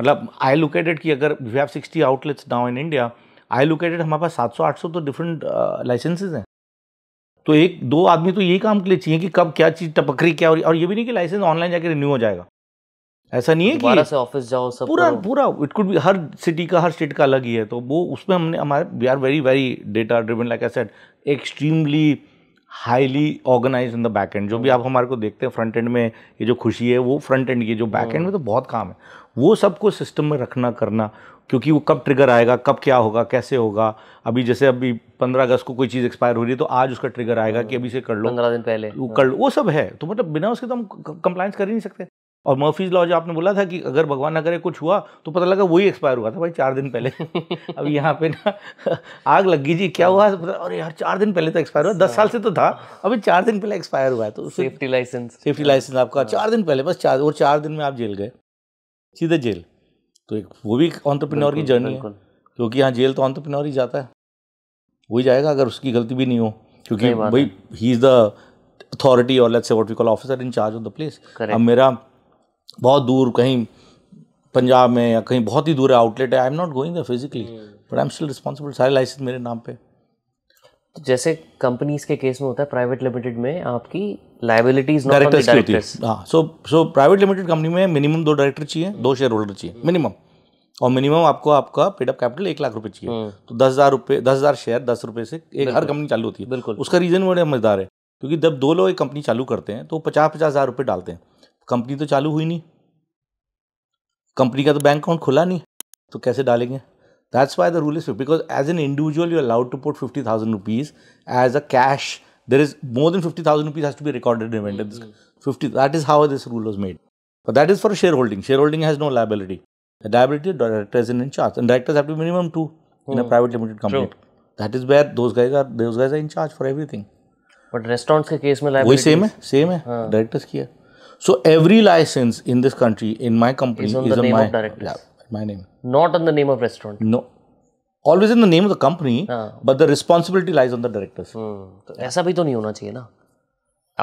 मतलब आई लुक एट इट कि अगर we have sixty outlets now in India, I look at it हमारे पास सात सौ आठ सौ तो डिफरेंट लाइसेंसेज हैं, तो एक दो आदमी तो यही काम के लिए चाहिए कि कब क्या चीज़ टपक रही क्या हो रही। और ये भी नहीं कि लाइसेंस ऑनलाइन जाके रिन्यू हो जाएगा, ऐसा नहीं है कि दोबारा से ऑफिस जाओ, सब पूरा पूरा इट कुड बी, हर सिटी का हर स्टेट का अलग ही है। तो वो उसमें हमने हमारे we are very very data driven, like I said, extremely highly organise in the back end. जो भी आप हमारे को देखते हैं फ्रंट एंड में ये जो खुशी है वो फ्रंट एंड की, जो बैक एंड में तो बहुत काम है, वो सबको सिस्टम में रखना करना, क्योंकि वो कब ट्रिगर आएगा, कब क्या होगा, कैसे होगा। अभी जैसे अभी पंद्रह अगस्त को कोई चीज़ एक्सपायर हो रही है तो आज उसका ट्रिगर आएगा कि अभी से कर लो, पंद्रह दिन पहले वो कर लो, वो सब है। तो मतलब बिना उसके तो हम कंप्लायंस कर ही नहीं सकते। और मर्फीज लॉ जो आपने बोला था कि अगर भगवान ना करे कुछ हुआ तो पता लगा वही एक्सपायर हुआ था भाई चार दिन पहले। अभी यहाँ पे ना आग लग गई जी, क्या हुआ पता, अरे यार चार दिन पहले तो एक्सपायर हुआ, दस साल से तो था, अभी चार दिन पहले एक्सपायर हुआ है। तो सेफ्टी लाइसेंस, सेफ्टी लाइसेंस आपका चार दिन पहले, बस चार, और चार दिन में आप जेल गए, सीधे जेल। तो एक वो भी एंटरप्रेन्योर की जर्नी है, क्योंकि यहाँ जेल तो एंटरप्रेन्योर ही जाता है, वही जाएगा अगर उसकी गलती भी नहीं हो, क्योंकि भाई ही इज़ द अथॉरिटी और let's say what we call officer in charge of the place. अब मेरा बहुत दूर कहीं पंजाब में या कहीं बहुत ही दूर आउटलेट है, I am not going there physically, but I am still responsible, सारे लाइसेंस मेरे नाम पे। तो जैसे कंपनीज के केस में होता है, प्राइवेट लिमिटेड में आपकी लायबिलिटीज डायरेक्टर्स होती है। हाँ, so so private limited company में मिनिमम दो डायरेक्टर चाहिए, दो शेयर होल्डर चाहिए मिनिमम, और मिनिमम आपको आपका पेड अप कैपिटल एक लाख रुपए चाहिए। तो दस हज़ार रुपये दस हज़ार शेयर दस रुपये से एक हर कंपनी चालू होती है। बिल्कुल। उसका रीज़न बड़ा मजेदार है, क्योंकि जब दो लोग एक कंपनी चालू करते हैं तो पचास पचास हज़ार रुपये डालते हैं, कंपनी तो चालू हुई नहीं, कंपनी का तो बैंक अकाउंट खुला नहीं, तो कैसे डालेंगे? That's why the rule is because as an individual you're allowed to put fifty thousand rupees as a cash. There is more than fifty thousand rupees has to be recorded in inventory. Mm-hmm. Fifty. That is how this rule was made. But that is for shareholding. Shareholding has no liability. The liability of directors and in charge. And directors have to be minimum two mm-hmm. in a private limited company. True. That is where those guys are. Those guys are in charge for everything. But restaurants के case में liability. वही same है, same है. हाँ. Directors की है. So every license in this country, in my company, is on is the on name my, of directors. Yeah. My name. Not on the name of restaurant. No. Always in the name of the company, हाँ. But the responsibility lies on the directors. तो ऐसा भी तो नहीं होना चाहिए ना।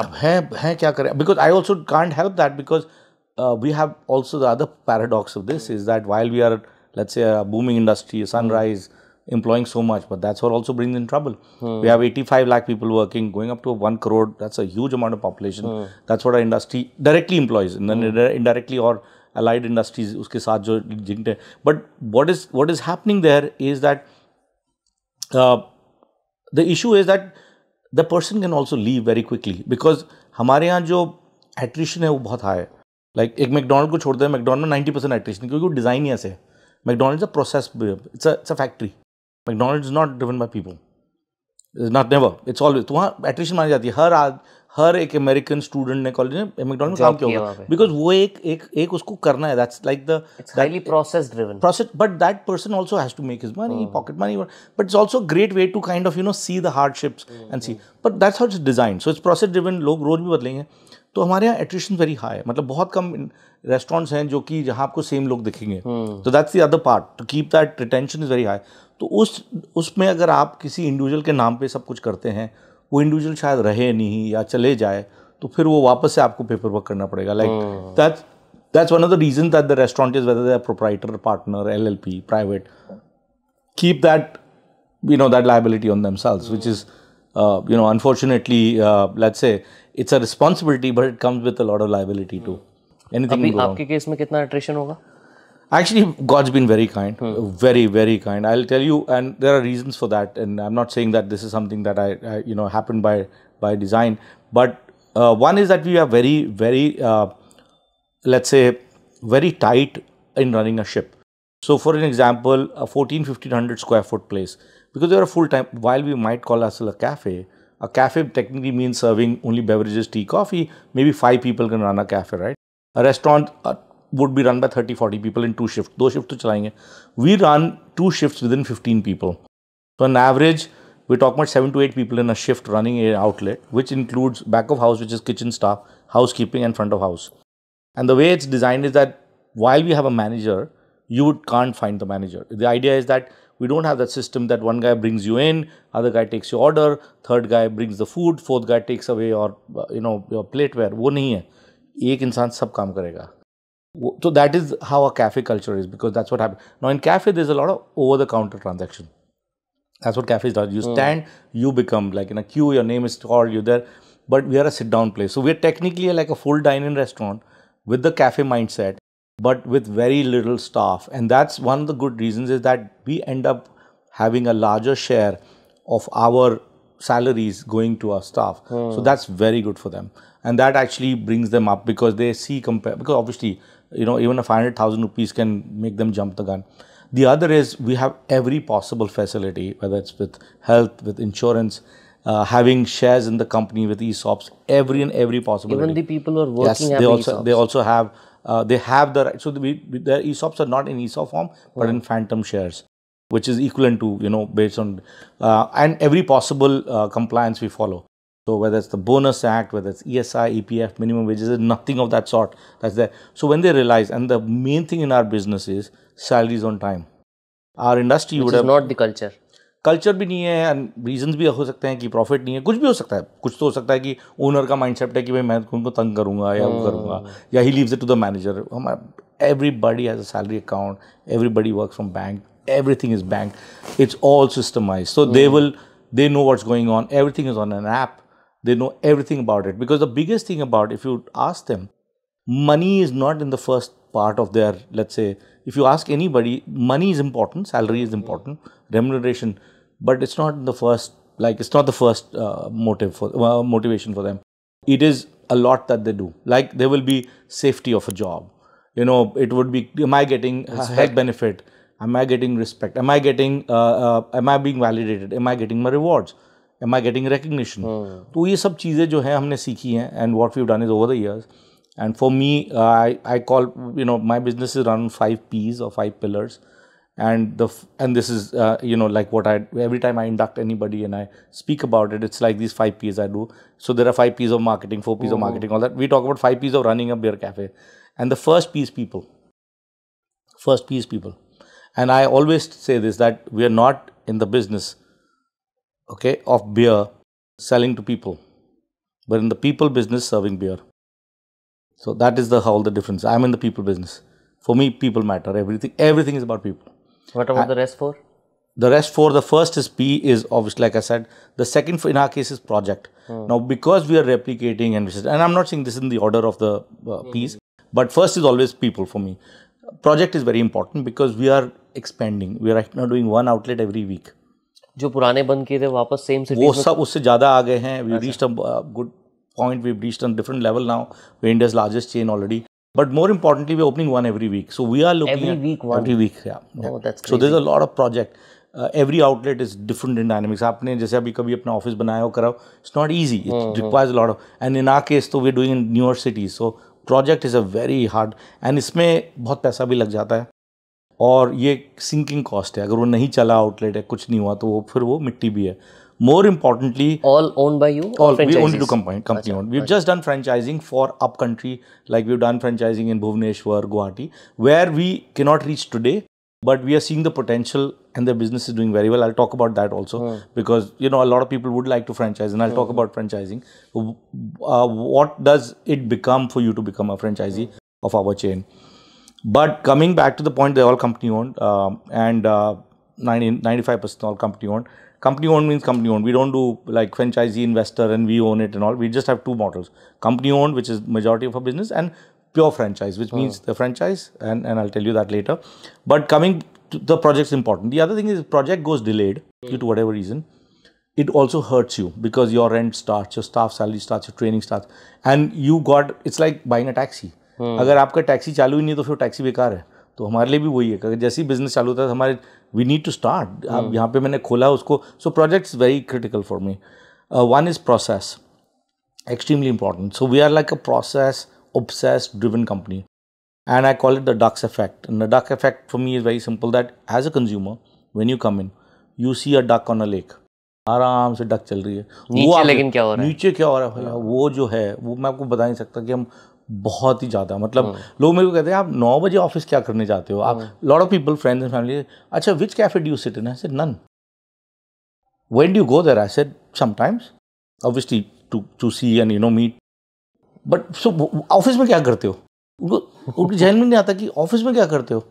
अब है है क्या करें? Because I also can't help that because uh, we have also the other paradox of this is that while we are let's say a booming industry, sunrise, employing so much, but that's what also brings in trouble. Hmm. We have eighty-five lakh people working, going up to one crore. That's a huge amount of population. Hmm. That's what our industry directly employs, and then hmm. indirectly or allied industries उसके साथ जो जिनके but what is what is happening there is that uh, the issue is that the person can also leave very quickly because हमारे यहाँ जो attrition है वो बहुत high है. Like एक McDonald's को छोड़ दें, McDonald's में ninety percent attrition क्योंकि वो design ही ऐसे है. McDonald's is a process, it's a it's a factory. McDonald's is not driven by people. It's not never. It's always तो वहाँ attrition मानी जाती है हर आद हर एक अमेरिकन स्टूडेंट ने कॉलेज में मैकडॉनल्ड काम किया होगा बिकॉज वो एक एक एक उसको करना है. That's like the highly process driven process but that person also has to make his money pocket money but it's also great way to kind of you know see the hardships and see but that's how it's design so it's process driven. लोग रोज भी बदलेंगे तो हमारे यहाँ attrition very high है. मतलब बहुत कम रेस्टोरेंट्स हैं जो कि जहाँ आपको सेम लोग दिखेंगे. तो that's the other part to keep that retention is very high. तो उस उसमें अगर आप किसी इंडिविजुअल के नाम पे सब कुछ करते हैं वो इंडिविजुअल शायद रहे नहीं या चले जाए तो फिर वो वापस से आपको पेपर वर्क करना पड़ेगा. Like that's that's one of the reason that the restaurant is whether they are proprietor partner LLP private keep that you know, that liability on themselves, mm. which is, uh, you know, unfortunately, uh, let's say, it's a responsibility, but it comes with a lot of liability too. Anything can go wrong. आपके case में कितना attrition होगा? Actually, God's been very kind, hmm. very, very kind. I'll tell you, and there are reasons for that. And I'm not saying that this is something that I, I you know, happened by by design. But uh, one is that we are very, very, uh, let's say, very tight in running a ship. So, for an example, a fourteen, fifteen hundred square foot place, because we are a full time. While we might call ourselves a cafe, a cafe technically means serving only beverages, tea, coffee. Maybe five people can run a cafe, right? A restaurant. A, would be run by thirty forty people in two shifts. Two shifts to chalayenge. We run two shifts within fifteen people. So on average, we're talking about seven to eight people in a shift running an outlet, which includes back of house, which is kitchen staff, housekeeping, and front of house. And the way it's designed is that while we have a manager, you can't find the manager. The idea is that we don't have that system that one guy brings you in, other guy takes your order, third guy brings the food, fourth guy takes away your, you know, your plateware. वो नहीं है. एक इंसान सब काम करेगा. So that is how a cafe culture is, because that's what happens. Now in cafe, there's a lot of over-the-counter transaction. That's what cafes do. You stand, mm. you become like in a queue, your name is called, you're there. But we are a sit-down place. So we're technically like a full dine-in restaurant with the cafe mindset, but with very little staff. And that's one of the good reasons is that we end up having a larger share of our salaries going to our staff. Mm. So that's very good for them. And that actually brings them up because they see compare, because obviously, you know, even a five hundred thousand rupees can make them jump the gun. The other is we have every possible facility, whether it's with health, with insurance, uh, having shares in the company with E S O Ps, every and every possibility. Even the people who are working yes, they also, E S O Ps. They also have, uh, they have the right, so the, their E S O Ps are not in E S O P form, but mm. in phantom shares, which is equivalent to, you know, based on, uh, and every possible uh, compliance we follow. So whether it's the Bonus Act, whether it's E S I, E P F, minimum wages, nothing of that sort that's there. So when they realize, and the main thing in our business is salaries on time. Our industry would have... Which is not the culture. Culture भी नहीं है, and reasons भी हो सकते हैं कि profit नहीं है, कुछ भी हो सकता है. कुछ तो हो सकता है कि owner का mindset है कि भाई मैं उनको तंग करूँगा या वो करूँगा, या he leaves it to the manager. Everybody has a salary account, everybody works from bank, everything is banked. It's all systemized. So they will, they know what's going on. Everything is on an app. They know everything about it, because the biggest thing about, if you ask them, money is not in the first part of their, let's say, if you ask anybody, money is important, salary is important, remuneration, but it's not in the first, like it's not the first uh, motive for uh, motivation for them. It is a lot that they do. Like there will be safety of a job, you know, it would be, am I getting health benefit? Am I getting respect? Am I getting, uh, uh, am I being validated? Am I getting my rewards? Am I getting recognition? Hmm. तो ये सब चीज़ें जो हैं हमने सीखी हैं, and what we've done is over the years. And for me, uh, I I call, you know, my business is around five P's or five pillars, and the and this is uh, you know, like what I, every time I induct anybody and I speak about it, it's like these five P's I do. So there are five P's of marketing, four P's oh. of marketing, all that. We talk about five P's of running a beer cafe, and the first P is people. First P is people, and I always say this, that we are not in the business, okay, of beer selling to people, but in the people business serving beer. So that is the all the difference. I'm in the people business. For me, people matter. Everything, everything is about people. What about and the rest four? The rest four, the first is P is obviously, like I said. The second in our case is project. Hmm. Now, because we are replicating, and and I'm not saying this in the order of the uh, P's, hmm. but first is always people for me. Project is very important because we are expanding. We are right now doing one outlet every week. जो पुराने बंद किए थे वापस same city में, वो सब उससे ज़्यादा आ गए हैं. We reached a good point, we reached a different level now. We India's largest chain already, but more importantly we opening one every week. So we are looking every week, every week, so there is a lot of project. Every outlet is different in dynamics. आपने जैसे अभी कभी अपना office बनाया हो, कराओ, it's not easy, it requires lot of, and in our case तो we doing in newer cities. So project is a very hard, and इसमें बहुत पैसा भी लग जाता है, और ये सिंकिंग कॉस्ट है. अगर वो नहीं चला आउटलेट है, कुछ नहीं हुआ, तो वो फिर वो मिट्टी भी है. More importantly all own by you, all we only two company company own. We have just done franchising for up country, like we have done franchising in Bhubaneswar, Guwahati, where we can not reach today, but we are seeing the potential and the business is doing very well. I will talk about that also, because you know a lot of people would like to franchise, and I will talk about franchising, what does it become for you to become a franchisee of our chain. But coming back to the point, they're all company owned, um, and uh, ninety, ninety-five percent all company owned. Company owned means company owned. We don't do like franchisee, investor, and we own it and all. We just have two models: company owned, which is majority of our business, and pure franchise, which means the franchise, and, and I'll tell you that later. But coming to the project's important. The other thing is project goes delayed due to whatever reason. It also hurts you because your rent starts, your staff salary starts, your training starts, and you got, it's like buying a taxi. अगर आपका taxi चालू ही नहीं तो फिर taxi बेकार है. तो हमारे लिए भी वही है. जैसे ही बिजनेस चालू होता है हमारे वी नीड टू स्टार्ट. आप यहाँ पे मैंने खोला उसको. So project is very critical for me. One is process, extremely important. So we are like a process obsessed driven company, and I call it the ducks effect. And the duck effect for me is very simple, that as a consumer when you come in you see a duck on a lake. आराम से duck चल रही है नीचे. लेकिन क्या हो रहा है नीचे, क्या हो रहा है भैया, वो जो है वो मैं आपको बता नहीं सकता कि हम बहुत ही ज़्यादा, मतलब लोग मेरे को कहते हैं आप नौ बजे ऑफिस क्या करने जाते हो आप. Lot of people, friends and family, अच्छा which cafe do you sit in? I said none. When do you go there? I said sometimes, obviously to to see and you know meet. But so office में क्या करते हो? उनको उनकी जहन में नहीं आता कि ऑफिस में क्या करते हो.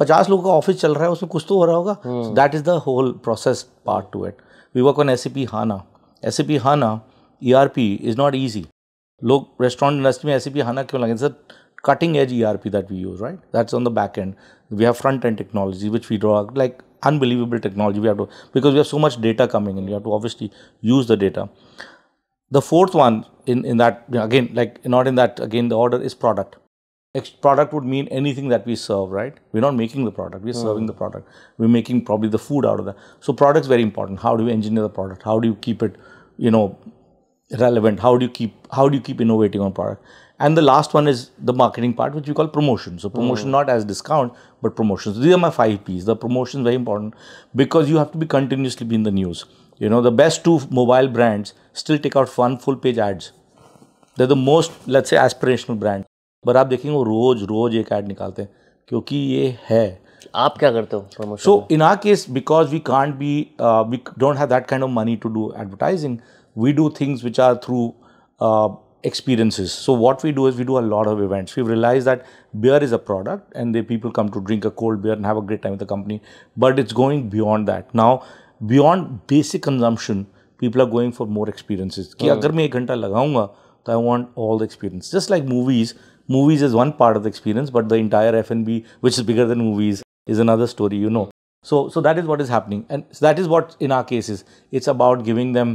पचास लोगों का ऑफिस चल रहा है, उसमें कुछ तो हो रहा होगा. That is the whole process part to it. We work on SAP HANA. SAP HANA ERP is not easy. लोग रेस्टोरेंट इंडस्ट्री में एसएपी हाना क्यों लगे? Sir cutting edge ERP that we use, right? That's on the back end. We have front end technology which we draw like unbelievable technology. We have to, because we have so much data coming in, we have to obviously use the data. The fourth one in, in that, again, like not in that, again, the order is product. Ex- product would mean anything that we serve, right? We're not making the product, we're mm. serving the product. We're making probably the food out of that. So product's very important. How do you engineer the product? How do you keep it, you know, relevant? How do you keep, how do you keep innovating on product? And the last one is the marketing part, which we call promotion. So promotion mm. not as discount, but promotions. These are my five P's. The promotion is very important because you have to be continuously be in the news. You know, the best two mobile brands still take out one full page ads. They're the most, let's say, aspirational brand. But आप देखेंगे वो रोज रोज एक ad निकालते हैं क्योंकि ये है. आप क्या करते हो promotion? So in our case, because we can't be, uh, we don't have that kind of money to do advertising. We do things which are through uh, experiences. So what we do is we do a lot of events. We've realized that beer is a product, and the people come to drink a cold beer and have a great time with the company. But it's going beyond that now. Beyond basic consumption, people are going for more experiences. कि अगर मैं एक घंटा लगाऊंगा तो I want all the experience. Just like movies, movies is one part of the experience, but the entire F and B, which is bigger than movies, is another story, you know. So, so that is what is happening, and that is what in our cases, it's about giving them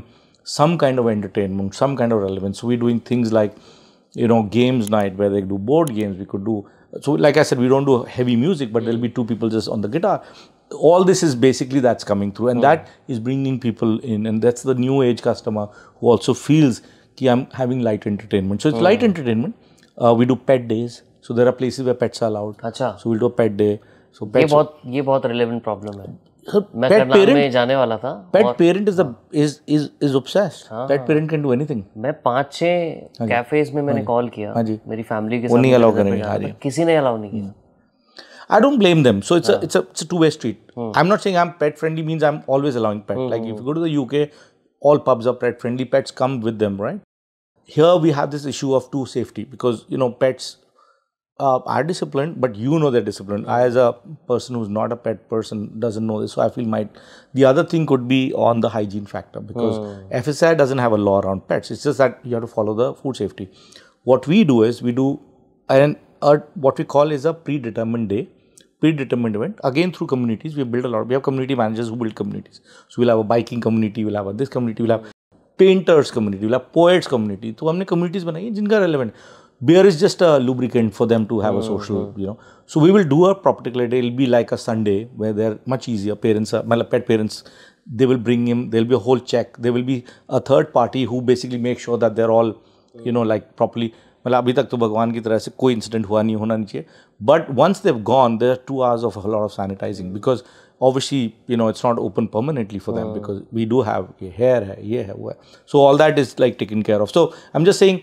some kind of entertainment, some kind of relevance. So we're doing things like, you know, games night where they do board games. We could do, so like I said, we don't do heavy music, but there'll be two people just on the guitar. All this is basically that's coming through, and mm. that is bringing people in, and that's the new age customer who also feels ki I'm having light entertainment. So it's mm. light entertainment. Uh, we do pet days. So there are places where pets are allowed. Achha. So we'll do a pet day. So pets. ये बहुत ये बहुत relevant problem है. मैं करनाल में जाने वाला था. Pet parent is the is is is obsessed. Pet parent can do anything. मैं पांच छह cafes में मैंने call किया. मेरी family के साथ. वो नहीं allow करेंगे. किसी ने allow नहीं किया. I don't blame them. So it's yeah. a it's a it's a two-way street. Hmm. I'm not saying I'm pet friendly means I'm always allowing pet. Hmm. Like if you go to the U K, all pubs are pet friendly. Pets come with them, right? Here we have this issue of two safety because you know pets uh, are disciplined, but you know they're disciplined. I, as a person who's not a pet person, doesn't know this, so I feel might. The other thing could be on the hygiene factor because hmm. F S I doesn't have a law around pets. It's just that you have to follow the food safety. What we do is we do and. Uh, what we call is a predetermined day, predetermined event. Again, through communities, we build a lot. We have community managers who build communities. So we'll have a biking community, we'll have a this community, we'll have painters community, we'll have poets community. So we have communities which are relevant. Beer is just a lubricant for them to have mm-hmm. a social, you know. So we will do a particular day. It'll be like a Sunday where they're much easier. Parents, are, my pet parents, they will bring him. There'll be a whole check. There will be a third party who basically makes sure that they're all, you know, like properly. मतलब अभी तक तो भगवान की तरह से कोई incident हुआ नहीं, होना नहीं चाहिए. But once they have gone there are two hours of a lot of sanitising because obviously you know it's not open permanently for them because we do have ये हेयर है, ये है, वो है. So all that is like taken care of. So I am just saying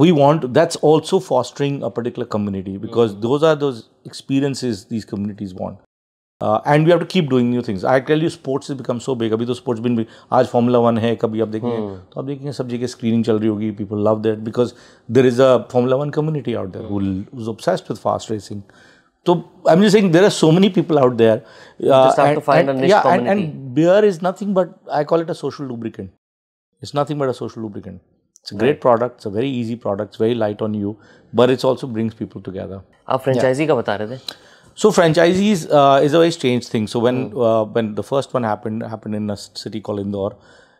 we want that's also fostering a particular community because those are those experiences these communities want. Uh, and we have to keep doing new things. I tell you, sports has become so big. अभी तो sports been big. आज Formula One है, कभी आप देखेंगे तो आप देखेंगे सब जगह screening चल रही होगी. People love that because there is a Formula One community out there who is obsessed with fast racing. So I'm just saying there are so many people out there. You uh, just have and, to find and, a niche yeah, community. And, and beer is nothing but, I call it a social lubricant. It's nothing but a social lubricant. It's a great right. product. It's a very easy product. It's very light on you. But it also brings people together. आप franchisee का बता रहे थे? So franchisees uh, is a very strange thing. So when mm. uh, when the first one happened happened in a city called Indore,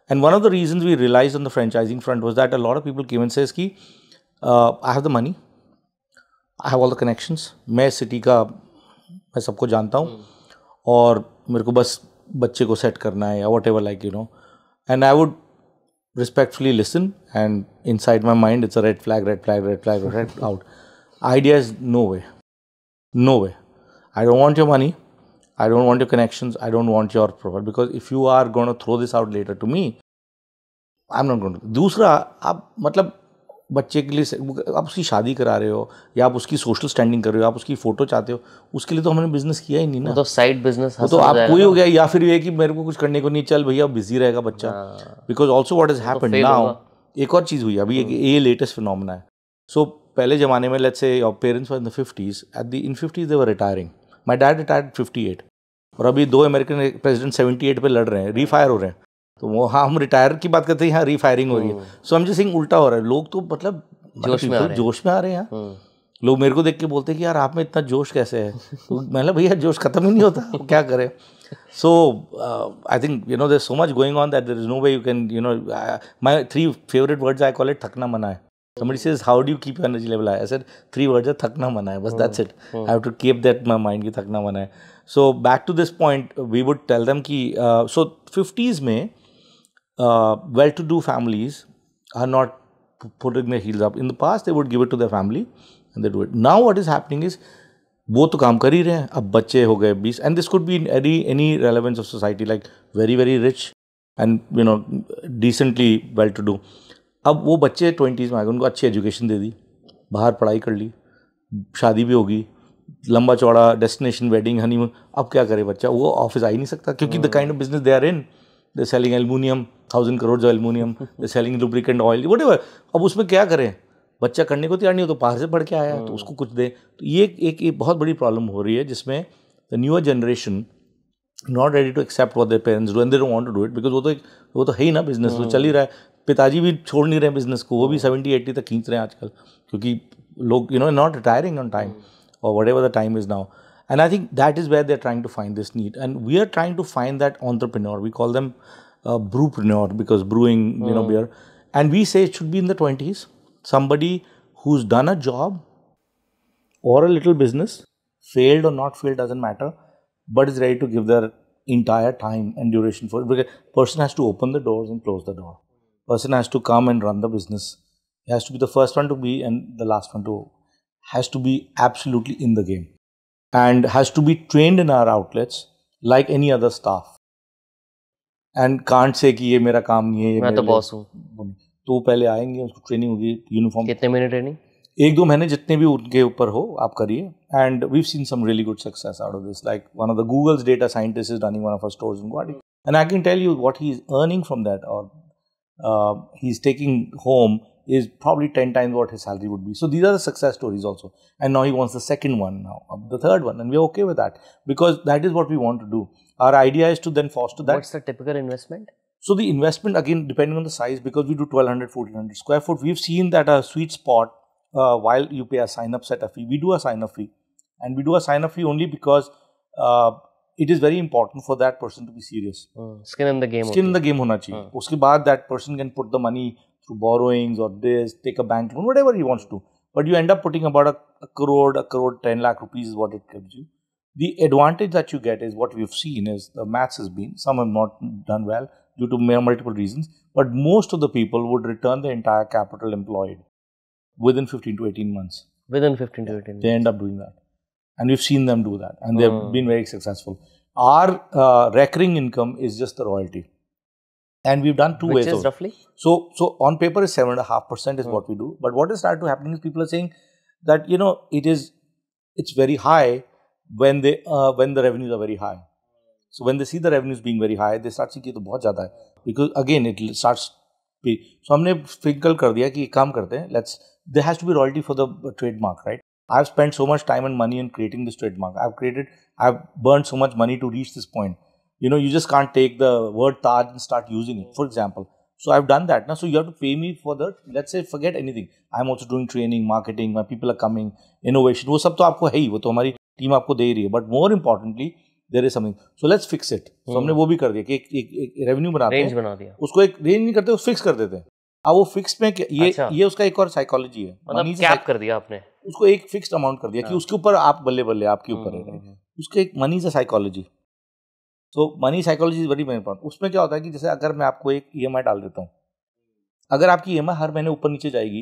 and one of the reasons we realized on the franchising front was that a lot of people came and says ki, uh, I have the money, I have all the connections. मैं city का मैं सबको जानता हूँ mm. और मेरे को बस बच्चे को set करना है या whatever like you know, and I would respectfully listen, and inside my mind it's a red flag, red flag, red flag, red flag out. Idea is no way, no way. I don't want your money, I don't want your connections, I don't want your profile, because if you are going to throw this out later to me, I'm not going to. दूसरा, आप मतलब बच्चे के लिए आप उसकी शादी करा रहे हो या आप उसकी सोशल स्टैंडिंग कर रहे हो, आप उसकी फ़ोटो चाहते हो, उसके लिए तो हमने बिजनेस किया ही नहीं ना, तो साइड बिजनेस तो आपको ही हो गया, या फिर ये कि मेरे को कुछ करने को नहीं, चल भैया बिजी रहेगा बच्चा, because also what is happened now. एक और चीज़ हुई अभी, ये लेटेस्ट फिनोमेना है. सो पहले ज़माने में let's say your parents were in the fifties, at the in fifties they were retiring. My dad retired fifty eight, और अभी दो अमेरिकन प्रेसिडेंट सेवेंटी एट पे लड़ रहे हैं, रीफायर हो रहे हैं. तो वो हाँ हम रिटायर की बात करते हैं, यहाँ रीफायरिंग हो रही है. सो हम जैसे उल्टा हो रहा है, लोग तो मतलब जोश में आ रहे हैं, जोश में आ रहे हैं यहाँ. लोग मेरे को देख के बोलते हैं कि यार आप में इतना जोश कैसे है, मतलब भैया जोश खत्म ही नहीं होता, क्या करें. So I think you know there is so much going on that there is no way you can you know. My three favourite words I call it थकना मना है. Somebody says, how do you keep your energy level high? I said, three words are thakna mana hai. Bas, that's it. Oh. I have to keep that in my mind ki thakna mana hai. So back to this point, we would tell them ki, uh, so fifties mein, uh, well-to-do families are not putting their heels up. In the past, they would give it to their family and they do it. Now what is happening is, वो तो काम कर ही रहे हैं, अब बच्चे हो गए बीस, and this could be in any, any relevance of society, like very, very rich and, you know, decently well-to-do. अब वो बच्चे ट्वेंटीज़ में आ गए, उनको अच्छी एजुकेशन दे दी, बाहर पढ़ाई कर ली, शादी भी होगी, लंबा चौड़ा डेस्टिनेशन वेडिंग हनीमून. अब क्या करे बच्चा, वो ऑफिस आ ही नहीं सकता, क्योंकि the kind of business they are in, they selling aluminium, thousand crore aluminium, they selling lubricant oil whatever. अब उसमें क्या करें, बच्चा करने को तैयार नहीं हो, तो बाहर से पढ़ के आया तो उसको कुछ दे. तो ये एक एक बहुत बड़ी प्रॉब्लम हो रही है, जिसमें the newer generation not ready to accept what their parents do and they don't want to do it, because वो तो वो तो है ही ना, बिजनेस तो चल ही रहा है. पिताजी भी छोड़ नहीं रहे हैं बिजनेस को, वो भी सेवेंटी एट्टी तक खींच रहे हैं आजकल, क्योंकि लोग you know not retiring on time or whatever the time is now. And I think that is where they are trying to find this need, and we are trying to find that entrepreneur. We call them brewpreneur, because brewing you know beer, and we say it should be in the twenties, somebody who is done a job or a little business, failed or not failed doesn't matter, but is ready to give their entire time and duration for, because person has to open the doors and close the door. Person has to come and run the business. He has to be the first one to be and the last one to, has to be absolutely in the game, and has to be trained in our outlets like any other staff. And can't say कि ये मेरा काम नहीं है, ये मैं तो boss हूँ. तो पहले आएंगे, उसको ट्रेनिंग होगी, यूनिफॉर्म. कितने महीने ट्रेनिंग? एक दो महीने जितने भी उनके ऊपर हो आप करिए. And we've seen some really good success out of this. Like one of the Google's data scientists is running one of our stores in Guwahati, and I can tell you what he is earning from that, or Uh, he's taking home is probably ten times what his salary would be. So these are the success stories also. And now he wants the second one, now the third one, and we're okay with that, because that is what we want to do. Our idea is to then foster that. What's the typical investment? So the investment, again, depending on the size, because we do twelve hundred, fourteen hundred square foot, we've seen that a sweet spot, uh, while you pay a sign-up setup fee, we do a sign-up fee. And we do a sign-up fee only because uh, it is very important for that person to be serious. Mm. Skin in the game. Skin in the game hona chahiye. Mm. Uske baad that person can put the money through borrowings or this, take a bank loan, whatever he wants to. But you end up putting about a, a crore, a crore, ten lakh rupees is what it gives you. The advantage that you get is what we've seen is the maths has been, some have not done well due to multiple reasons, but most of the people would return the entire capital employed within fifteen to eighteen months. Within fifteen to eighteen months. They end up doing that. And we've seen them do that, and they've mm. been very successful. Our uh, recurring income is just the royalty, and we've done two Which ways. Which is roughly? So, so on paper is seven and a half percent is mm. what we do. But what is started to happen is people are saying that you know it is, it's very high when they uh, when the revenues are very high. So when they see the revenues being very high, they start saying कि तो बहुत ज़्यादा है, because again it starts. Pay. So हमने sprinkle कर दिया कि काम करते हैं. Let's there has to be royalty for the trademark, right? I've spent so much time and money in creating this trademark. I've created, I've burned so much money to reach this point. You know, you just can't take the word Taj and start using it, for example. So I've done that. Now, so you have to pay me for the, let's say, forget anything. I'm also doing training, marketing, my people are coming, innovation. वो सब तो आपको है ही, वो तो हमारी team आपको दे रही है. But more importantly, there is something. So let's fix it. So हमने वो भी कर दिया कि एक एक एक revenue बनाते हैं. Range बना दिया. उसको एक range नहीं करते, उसको fix कर देते हैं. अब वो fix में ये ये उसका एक और psychology है. मतलब cap कर दिया आपने. उसको एक fixed amount कर दिया कि उसके ऊपर आप बल्ले बल्ले आपके ऊपर है. उसका एक money is a psychology. तो money psychology is very very important. उसमें क्या होता है कि जैसे अगर मैं आपको एक ईएमआई डाल देता हूँ, अगर आपकी ईएमआई हर महीने ऊपर नीचे जाएगी,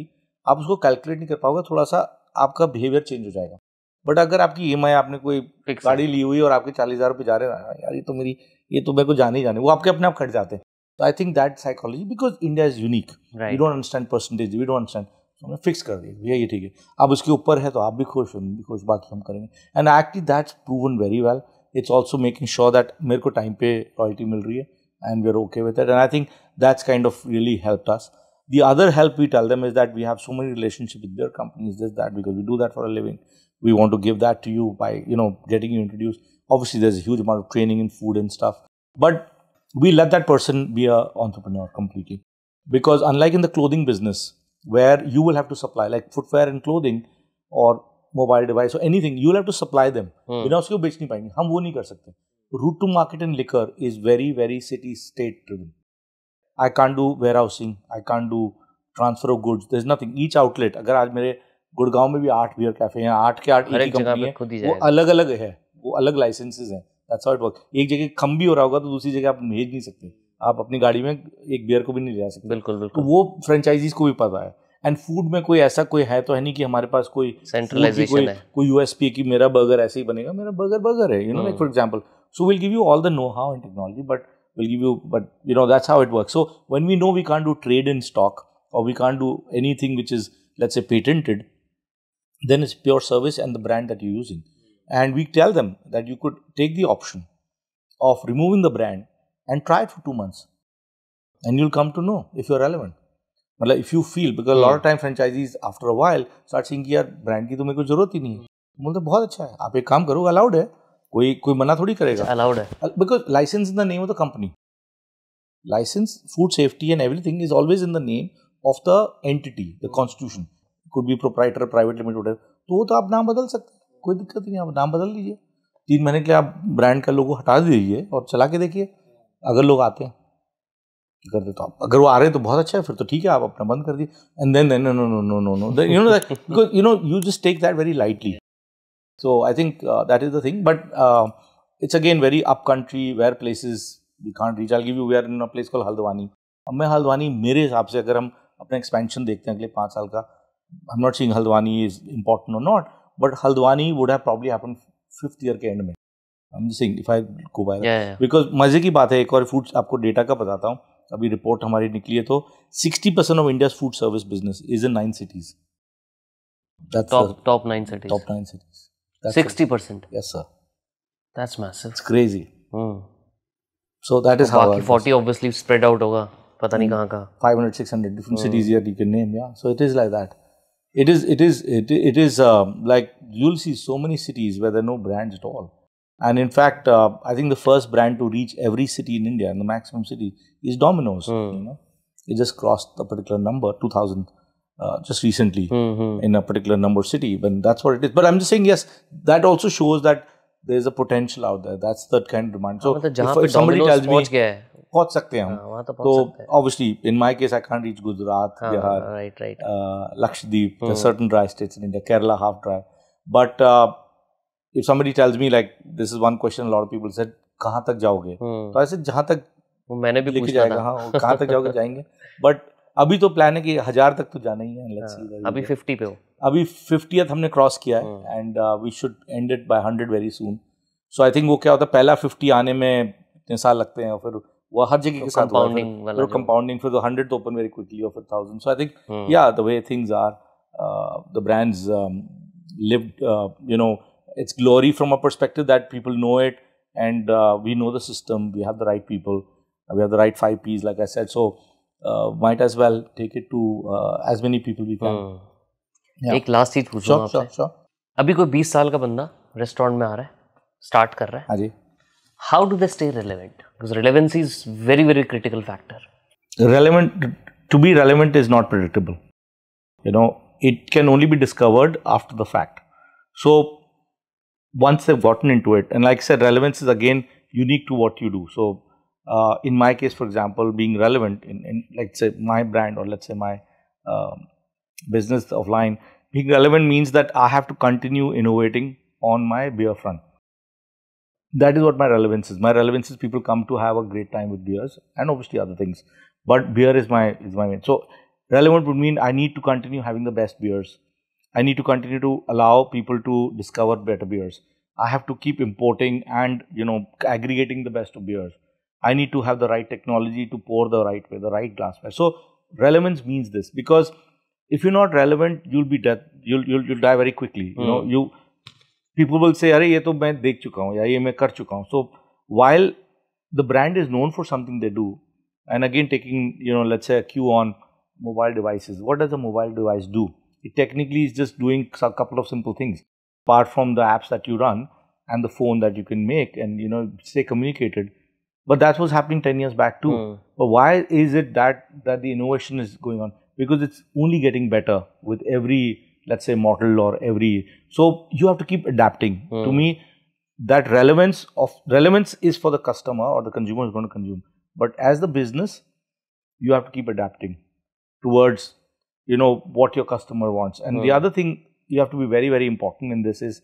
आप उसको कैलकुलेट नहीं कर पाओगे, थोड़ा सा आपका बिहेवियर चेंज हो जाएगा. बट अगर आपकी ईएमआई, आपने कोई गाड़ी ली हुई और आपके चालीस हज़ार रुपये जा रहे हैं, यार ये तो मेरी, ये तो मेरे को जाने ही जाने, वो आपके अपने आप कट जाते हैं. तो I think that psychology, because India is unique, we don't understand percentage, we don't understand. हमने फिक्स कर दिया भैया ये ठीक है, अब उसके ऊपर है तो आप भी खुश हो, भी खुश, बाकी हम करेंगे. And actually that's proven very well. It's also making sure that मेरे को time पे royalty मिल रही है and we're okay with it. And I think that's kind of really helped us. The other help we tell them is that we have so many relationships with their companies, this, that, because we do that for a living. We want to give that to you by, you know, getting you introduced. Obviously, there's a huge amount of training in food and stuff. But we let that person be an entrepreneur completely. Because unlike in the clothing business, where you will have to supply, like footwear and clothing or mobile device और anything, you have to supply them, बिना उसको बेच नहीं पाएंगे हम, वो नहीं कर सकते. Route to market in liquor is very very city state driven. I can't do warehousing, I can't do transfer of goods, there is nothing. Each outlet, अगर आज मेरे गुड़गांव में भी आठ बियर कैफे हैं, आठ के आठ एक कंपनी है, वो अलग अलग है, वो अलग लाइसेंसेज हैं. That's how it works. एक जगह खम भी हो रहा होगा तो दूसरी जगह आप भेज नहीं सकते, आप अपनी गाड़ी में एक बियर को भी नहीं ले जा सकते. बिल्कुल बिल्कुल. तो वो फ्रेंचाइजीज को भी पता है. एंड फूड में कोई ऐसा कोई है तो है नहीं कि हमारे पास कोई सेंट्रलाइजेशन है, कोई यूएसपी कि मेरा बर्गर ऐसे ही बनेगा, मेरा बर्गर बर्गर है, you know, for example. So will give you all the know how and technology, but will give you, but you know that's how it works. So when we know we can't do trade in stock और we can't do anything which is let's say patented, then it's pure service and the brand that you using. And we tell them that you could take the option of removing the brand and try it for two months and you will come to know if you are relevant. मतलब if you feel, because lot of time franchisees after a while start saying कि यार brand की तो मेरे को जरूरत ही नहीं है. बोलते बहुत अच्छा है, आप एक काम करो, अलाउड है, कोई कोई मना थोड़ी करेगा, अलाउड है, because licence in the name of the company, licence, food safety and everything is always in the name of the entity, the constitution could be proprietor, private limited. तो वो तो आप नाम बदल सकते हैं, कोई दिक्कत नहीं, आप नाम बदल लीजिए, तीन महीने के लिए आप ब्रांड का लोगो हटा दीजिए और चला के देखिए, अगर लोग आते हैं कर देता हूँ, अगर वो आ रहे हैं तो बहुत अच्छा है, फिर तो ठीक है, आप अपना बंद कर दिए. And then then no no no no no you know that, because you know you just take that very lightly. So I think that is the thing. But it's again very up country, where places we can't reach. I will give you, we are in a place called Haldwani. अब मैं हल्द्वानी, मेरे हिसाब से अगर हम अपना expansion देखते हैं अगले पाँच साल का, I am not seeing Haldwani is important और not, but Haldwani would have probably happen fifth year के एंड में. I am just saying if I go by that, because मजे की बात है. एक और फूड आपको डेटा का बताता हूँ, अभी रिपोर्ट हमारी निकली है तो sixty percent of India's food service business is in nine cities. Top top nine cities. Top nine cities. Sixty percent. Yes sir. That's massive. It's crazy. Hmm. So that is how. बाकी forty obviously spread out होगा, पता नहीं कहां का. Five hundred six hundred different cities you can name. या so it is like that. It is it is it, it is uh, like you'll see so many cities where there are no brands at all. And in fact, uh, I think the first brand to reach every city in India, and the maximum city, is Domino's. Mm. You know, it just crossed a particular number, two thousand, uh, just recently, mm-hmm. in a particular number city. But that's what it is. But I'm just saying, yes, that also shows that there's a potential out there. That's the kind of demand. So, if, if somebody Domino's tells me, पहुंच सकते हैं हम, तो obviously in my case I can't reach Gujarat, Bihar, right, right, uh, Lakshadweep, mm. certain dry states in India, Kerala half dry, but. Uh, If somebody tells me like this is one question a lot of people said, कहाँ तक जाओगे? तो ऐसे जहाँ तक मैंने भी पूछा था, हाँ, कहाँ तक जाओगे जाएंगे. बट अभी तो प्लान है कि हजार तक तो जाना ही है. Let's see. अभी फिफ्टी पे हो. अभी फिफ्टियथ हमने क्रॉस किया है and we should end it by hundred very soon. So I think वो क्या होता है, पहला फिफ्टी आने में इतने साल लगते हैं और फिर वो हर जगह के साथ कंपाउंडिंग, फिर तो हंड्रेड तो ओपन वेरी क्विकली और फिर थाउजेंड. सो आई थिंक या the way things are, the brands lived, you know, it's glory from a perspective that people know it, and uh, we know the system, we have the right people, we have the right five P's like I said. So uh, might as well take it to uh, as many people we can. Hmm. Yeah. Ek last cheez puchunga aapse. Sure, sure, sure. अभी कोई बीस साल का बंदा restaurant में आ रहा है, start कर रहा है, हाँ जी, how do they stay relevant? Because relevancy is very very critical factor. Relevant to be relevant is not predictable, you know, it can only be discovered after the fact. So once they've gotten into it, and like I said, relevance is again unique to what you do. So uh, in my case, for example, being relevant in, in let's say my brand or let's say my um, business offline, being relevant means that I have to continue innovating on my beer front. That is what my relevance is. My relevance is people come to have a great time with beers and obviously other things, but beer is my is my main. So relevant would mean I need to continue having the best beers. I need to continue to allow people to discover better beers. I have to keep importing and, you know, aggregating the best of beers. I need to have the right technology to pour the right way, the right glassware. So relevance means this, because if you're not relevant, you'll be dead. You'll you'll you'll die very quickly. You mm. know, you people will say, "Arey, ye to main dekh chuka hoon, ya ye main kar chuka hoon." So while the brand is known for something they do, and again taking, you know, let's say a cue on mobile devices. What does a mobile device do? It technically is just doing a couple of simple things. Apart from the apps that you run and the phone that you can make and, you know, stay communicated. But that was happening ten years back too. Mm. But why is it that that the innovation is going on? Because it's only getting better with every, let's say, model or every. So you have to keep adapting. Mm. To me, that relevance of relevance is for the customer or the consumer is going to consume. But as the business, you have to keep adapting towards, you know, what your customer wants. And mm. the other thing you have to be very, very important in this is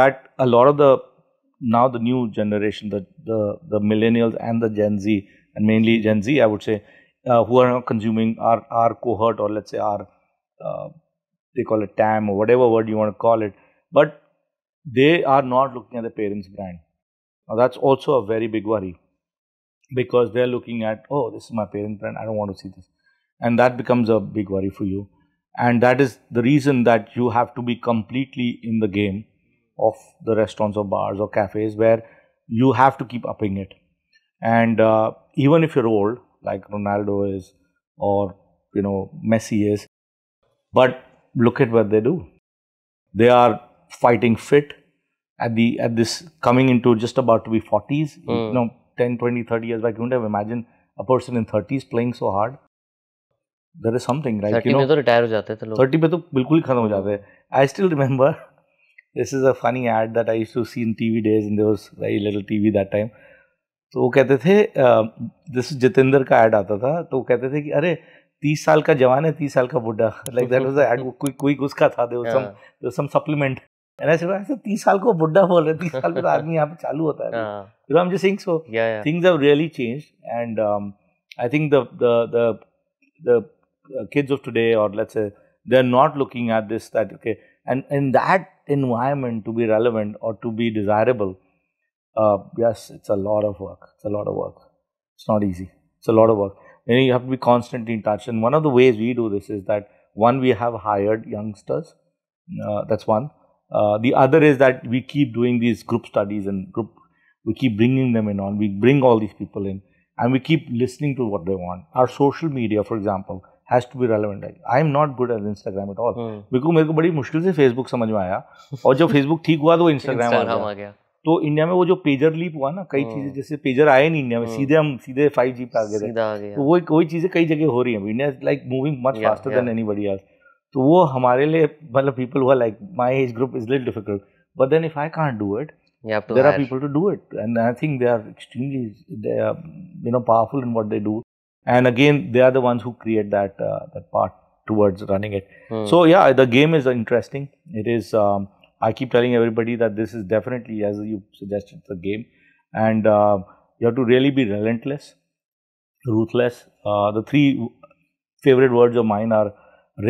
that a lot of the, now the new generation, the the, the millennials and the Gen Z, and mainly Gen Z, I would say, uh, who are now consuming our, our cohort or let's say our, uh, they call it T A M or whatever word you want to call it, but they are not looking at their parents' brand. Now that's also a very big worry, because they're looking at, oh, this is my parents' brand, I don't want to see this. And that becomes a big worry for you. And that is the reason that you have to be completely in the game of the restaurants or bars or cafes where you have to keep upping it. And uh, even if you're old, like Ronaldo is or, you know, Messi is, but look at what they do. They are fighting fit at the at this coming into just about to be forties. Mm. You know, ten, twenty, thirty years back, you wouldn't have imagined a person in thirties playing so hard. There is something, right? thirty you know, में तो retire हो जाते थे लोग. thirty में तो बिल्कुल ही खत्म हो जाते हैं. I still remember, this is a funny ad that I used to see in T V days, and there was very little T V that time. तो वो कहते थे, this जितेंद्र का ad आता था, तो वो कहते थे कि अरे तीस साल का जवान है, तीस साल का बुड्ढा. Like that was the ad. कोई कोई उसका था, there was some there was some supplement. And I said, ऐसे तीस साल को बुड्ढा बोल रहे, तीस साल में तो आदमी यहाँ पे चालू होता है. You know, I'm just saying, so things have really changed, and um, I think the the the the Uh, kids of today, or let's say, they're not looking at this, that, okay, and in that environment to be relevant or to be desirable, uh, yes, it's a lot of work. It's a lot of work. It's not easy. It's a lot of work. And you have to be constantly in touch. And one of the ways we do this is that, one, we have hired youngsters. Uh, that's one. Uh, the other is that we keep doing these group studies and group, we keep bringing them in on. We bring all these people in and we keep listening to what they want. Our social media, for example, has to be relevant. I am not good at Instagram at all. Because मेरे को बड़ी मुश्किल से Facebook समझ में आया, और जब Facebook ठीक हुआ तो Instagram आ गया. तो इंडिया में वो जो पेजर लीप हुआ ना, कई चीजें जैसे पेजर आए नहीं इंडिया में, सीधे हम सीधे five G पे आ गए. तो वो कोई चीजें कई जगह हो रही हैं. India is like moving much faster than anybody else. तो वो हमारे लिए, मतलब पीपल हुआ like my age group is little difficult, but then if I can't do it, there are people to do it, and I think they are extremely, they are, you know, powerful in what they do. And again, they are the ones who create that uh, that part towards running it. Hmm. So yeah, the game is interesting. It is. Um, I keep telling everybody that this is definitely, as you suggested, the game, and uh, you have to really be relentless, ruthless. Uh, the three favorite words of mine are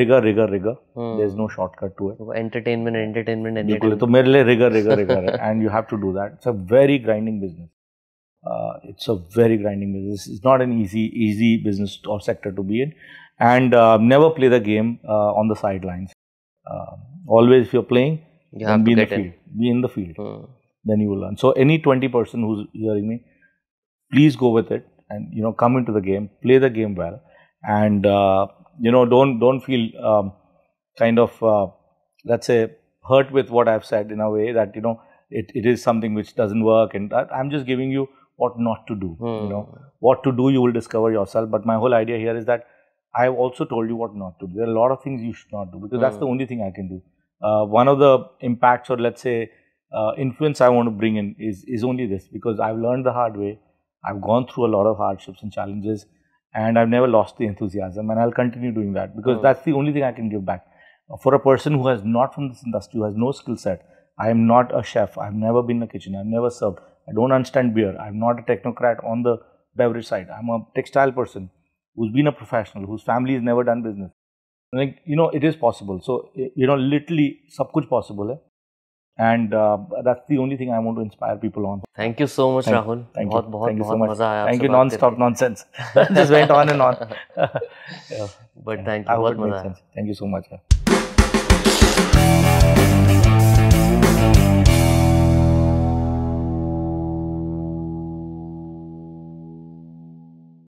rigor, rigor, rigor. Hmm. There is no shortcut to it. Entertainment, entertainment, entertainment. So, मेरे लिए rigor, rigor, rigor, and you have to do that. It's a very grinding business. Uh, it's a very grinding business. It's not an easy easy business or sector to be in, and uh, never play the game uh, on the sidelines. Uh, always, if you're playing, you have to be in the field. Be in the field, hmm. then you will learn. So, any twenty person who's hearing me, please go with it, and, you know, come into the game, play the game well, and uh, you know, don't don't feel um, kind of uh, let's say hurt with what I've said in a way that, you know, it, it is something which doesn't work, and I, I'm just giving you what not to do. Mm. You know, what to do you will discover yourself. But my whole idea here is that I've also told you what not to do. There are a lot of things you should not do, because mm. that's the only thing I can do. Uh, one of the impacts, or let's say uh, influence I want to bring in is, is only this, because I've learned the hard way. I've gone through a lot of hardships and challenges, and I've never lost the enthusiasm, and I'll continue doing that, because mm. that's the only thing I can give back. For a person who has not from this industry, who has no skill set, I am not a chef, I've never been in a kitchen, I've never served, I don't understand beer, I'm not a technocrat on the beverage side, I'm a textile person who's been a professional, whose family has never done business. Like, you know, it is possible. So, you know, literally, sab kuch possible hai. And uh, that's the only thing I want to inspire people on. Thank you so much, thank Rahul. Thank you. Bahut, bahut, thank you so much. Thank you. Non-stop nonsense. Just went on and on. yeah. But thank you. I hope it makes sense. Thank you so much. Yeah.